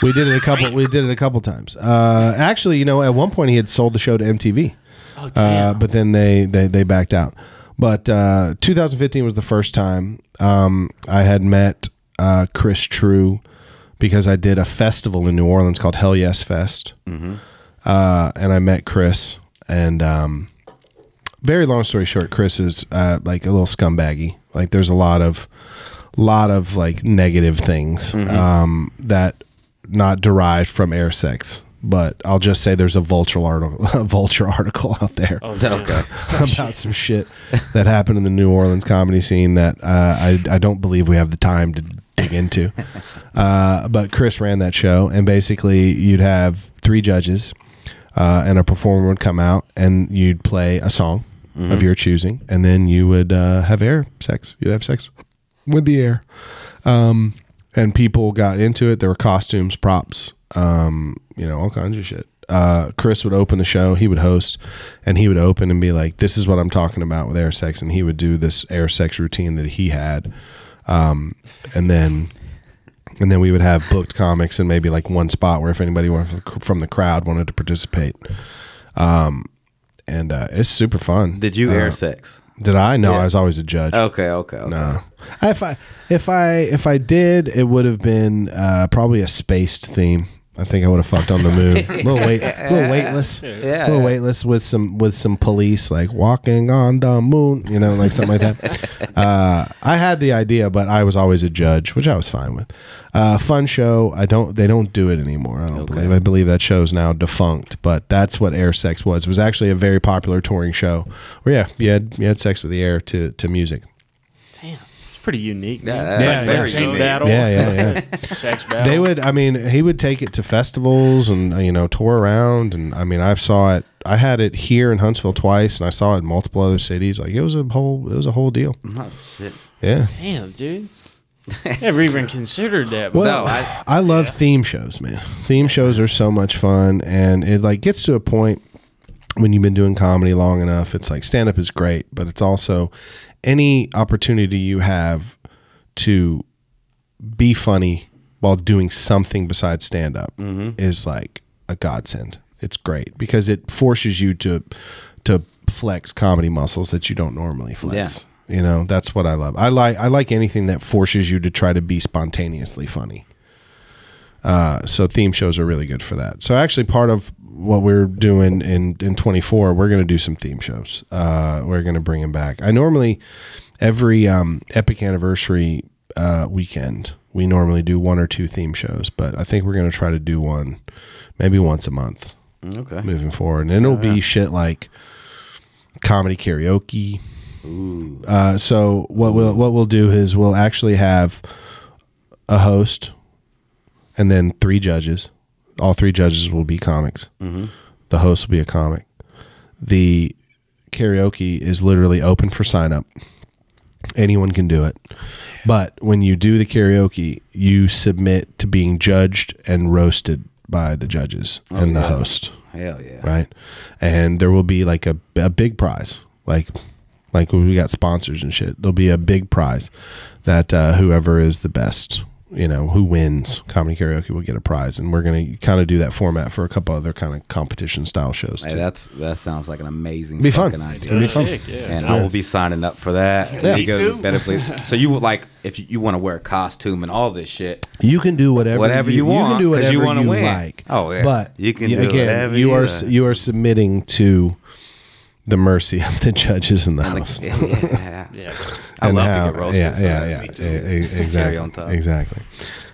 We did it a couple. We did it a couple times. Actually, you know, at one point he had sold the show to MTV, but then they backed out. But 2015 was the first time I had met Chris True because I did a festival in New Orleans called Hell Yes Fest, mm-hmm. And I met Chris and. Very long story short, Chris is like a little scumbaggy. Like there's a lot of like negative things mm-hmm. That not derived from air sex. But I'll just say there's a vulture article out there about some shit that happened in the New Orleans comedy scene that I don't believe we have the time to dig into. But Chris ran that show, and basically you'd have three judges and a performer would come out, and you'd play a song. Mm-hmm. of your choosing, and then you would have air sex. You'd have sex with the air, and people got into it. There were costumes, props, you know, all kinds of shit. Chris would open the show. He would host, and he would open and be like, "This is what I'm talking about with air sex," and he would do this air sex routine that he had, and then we would have booked comics and maybe like one spot where if anybody from the crowd wanted to participate. And it's super fun. Did you air sex? Did I? No, I was always a judge. Okay. No, if I did, it would have been probably a spaced theme. I think I would have fucked on the move. A little weightless with some police, like walking on the moon, you know, like something like that. I had the idea, but I was always a judge, which I was fine with. Fun show. They don't do it anymore. I don't believe. I believe that show's now defunct. But that's what air sex was. It was actually a very popular touring show. Where you had sex with the air to music. Damn. Pretty unique. Yeah, very unique. Sex battle. They would, I mean, he would take it to festivals and, you know, tour around. And I mean, I saw it, I had it here in Huntsville twice, and I saw it in multiple other cities. Like, it was a whole deal. Oh, shit. Yeah. Damn, dude. I never even considered that. Well, no, I love theme shows, man. Theme shows are so much fun, and it like gets to a point when you've been doing comedy long enough. It's like stand up is great, but it's also any opportunity you have to be funny while doing something besides stand up is like a godsend. It's great because it forces you to flex comedy muscles that you don't normally flex. Yeah. You know, that's what I love. I like anything that forces you to try to be spontaneously funny. So theme shows are really good for that. So actually part of what we're doing in 24, we're going to do some theme shows. We're going to bring them back. I normally, every Epic Anniversary weekend, we normally do 1 or 2 theme shows, but I think we're going to try to do one maybe once a month. Okay. Moving forward. And it'll be shit like comedy karaoke. Ooh. So what we'll do is we'll actually have a host, and then 3 judges. All 3 judges will be comics. Mm-hmm. The host will be a comic. The karaoke is literally open for sign up. Anyone can do it. But when you do the karaoke, you submit to being judged and roasted by the judges and the host. Hell yeah. Right? And there will be like a big prize. Like we got sponsors and shit. There'll be a big prize that whoever is the best, you know, who wins comedy karaoke will get a prize, and we're going to kind of do that format for a couple other kind of competition style shows too. Hey, that sounds like an amazing fucking idea. It'll be fun. And I will be signing up for that. Yeah. Me too. So you would like, if you want to wear a costume and all this shit, you can do whatever you want. You can do whatever you want to win. Like. Oh yeah. But you can you are submitting to the mercy of the judges in the house. I love to get roasted. Exactly.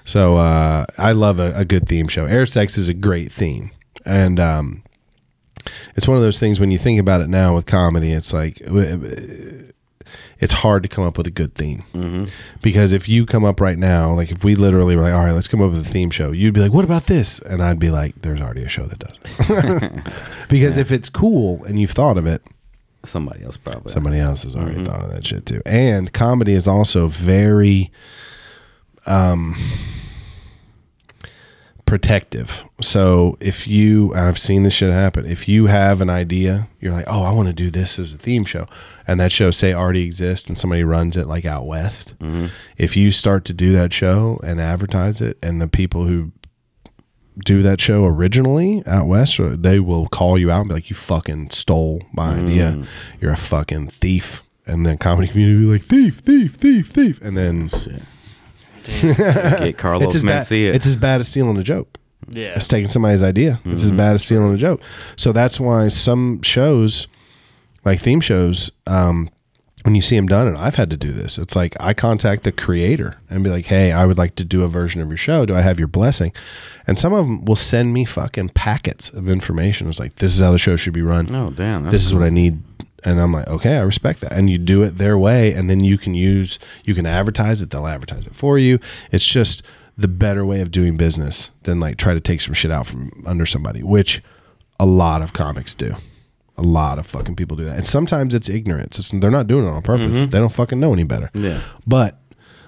So I love a good theme show. Air sex is a great theme, and it's one of those things when you think about it now with comedy, it's like it's hard to come up with a good theme because if you come up right now, like if we literally were like, all right, let's come up with a theme show, you'd be like, what about this? And I'd be like, there's already a show that does it. Because if it's cool and you've thought of it, somebody else probably. Somebody else has already thought of that shit too. And comedy is also very protective. So if you, and I've seen this shit happen, if you have an idea, you're like, oh, I want to do this as a theme show, and that show say already exists and somebody runs it like out west, if you start to do that show and advertise it, and the people who do that show originally out west, they will call you out and be like, you fucking stole my idea, you're a fucking thief. And then comedy community will be like, thief, thief, thief, thief. And then shit. Get Carlos Mencia. It's as bad as stealing a joke. Yeah, it's taking somebody's idea. It's as bad as stealing a joke. So that's why some shows, like theme shows, when you see them done, and I've had to do this, it's like I contact the creator and be like, hey, I would like to do a version of your show. Do I have your blessing? And some of them will send me fucking packets of information. It's like, this is how the show should be run. Oh, damn. This is what I need. And I'm like, okay, I respect that. And you do it their way, and then you can advertise it. They'll advertise it for you. It's just the better way of doing business than like try to take some shit out from under somebody, which a lot of comics do. A lot of fucking people do that. And sometimes it's ignorance. They're not doing it on purpose. They don't fucking know any better. Yeah. But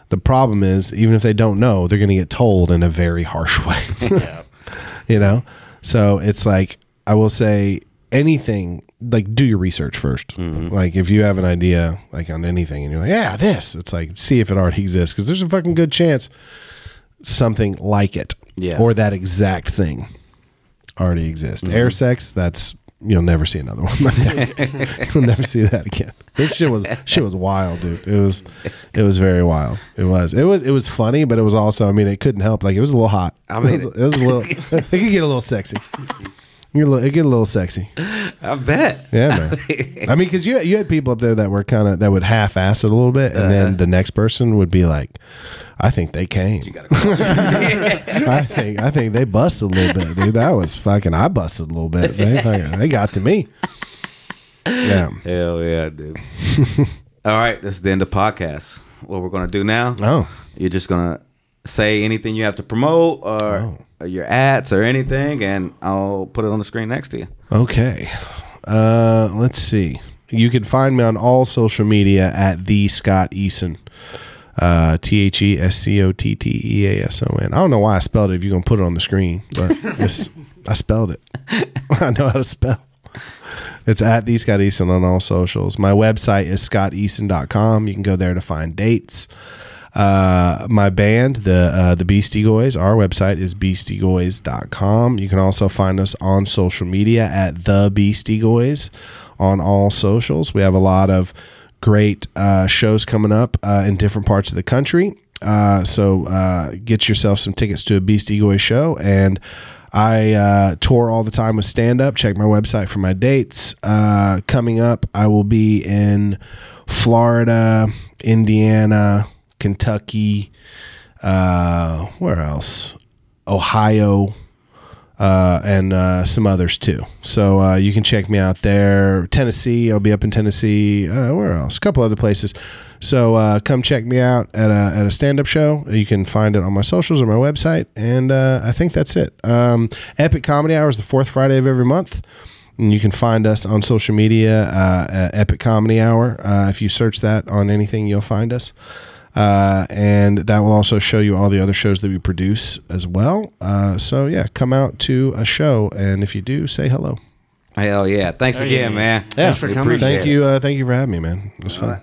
the problem is, even if they don't know, they're going to get told in a very harsh way. You know? So it's like, I will say anything, like, do your research first. Like, if you have an idea, like, on anything, and you're like, yeah, this, it's like, see if it already exists, because there's a fucking good chance something like it or that exact thing already exists. Air sex, that's you'll never see another one. You'll never see that again. This shit was wild, dude. It was very wild. It was funny, but it was also, I mean, it couldn't help. Like, it was a little hot. I mean, it was a little. It could get a little sexy. It get a little sexy. I bet. Yeah, man. I mean, because you had people up there that were kind of, that would half-ass it a little bit, and then the next person would be like, I think they came. You gotta I think they busted a little bit, dude. That was fucking, I busted a little bit. They got to me. Yeah. Hell yeah, dude. All right, this is the end of the podcast. What we're going to do now, you're just going to say anything you have to promote, or... your ads or anything, and I'll put it on the screen next to you. Okay. Let's see. You can find me on all social media at the Scott Eason. THESCOTTEASON. I don't know why I spelled it if you're going to put it on the screen, but I spelled it. I know how to spell. It's at the Scott Eason on all socials. My website is scotteason.com. You can go there to find dates. My band, the Beastie Boys, our website is beastieboys.com. You can also find us on social media at the Beastie Boys on all socials. We have a lot of great shows coming up in different parts of the country. So get yourself some tickets to a Beastie Boys show. And I tour all the time with stand-up. Check my website for my dates. Coming up, I will be in Florida, Indiana, Kentucky, where else? Ohio, and some others too. So you can check me out there. Tennessee, I'll be up in Tennessee. Where else? A couple other places. So come check me out at a stand-up show. You can find it on my socials or my website. And I think that's it. Epic Comedy Hour is the 4th Friday of every month. And you can find us on social media at Epic Comedy Hour. If you search that on anything, you'll find us. And that will also show you all the other shows that we produce as well. So yeah, come out to a show, and if you do, say hello. Hell yeah. Thanks again, man. Yeah. Thanks for coming. Thank you for having me, man. It was fun.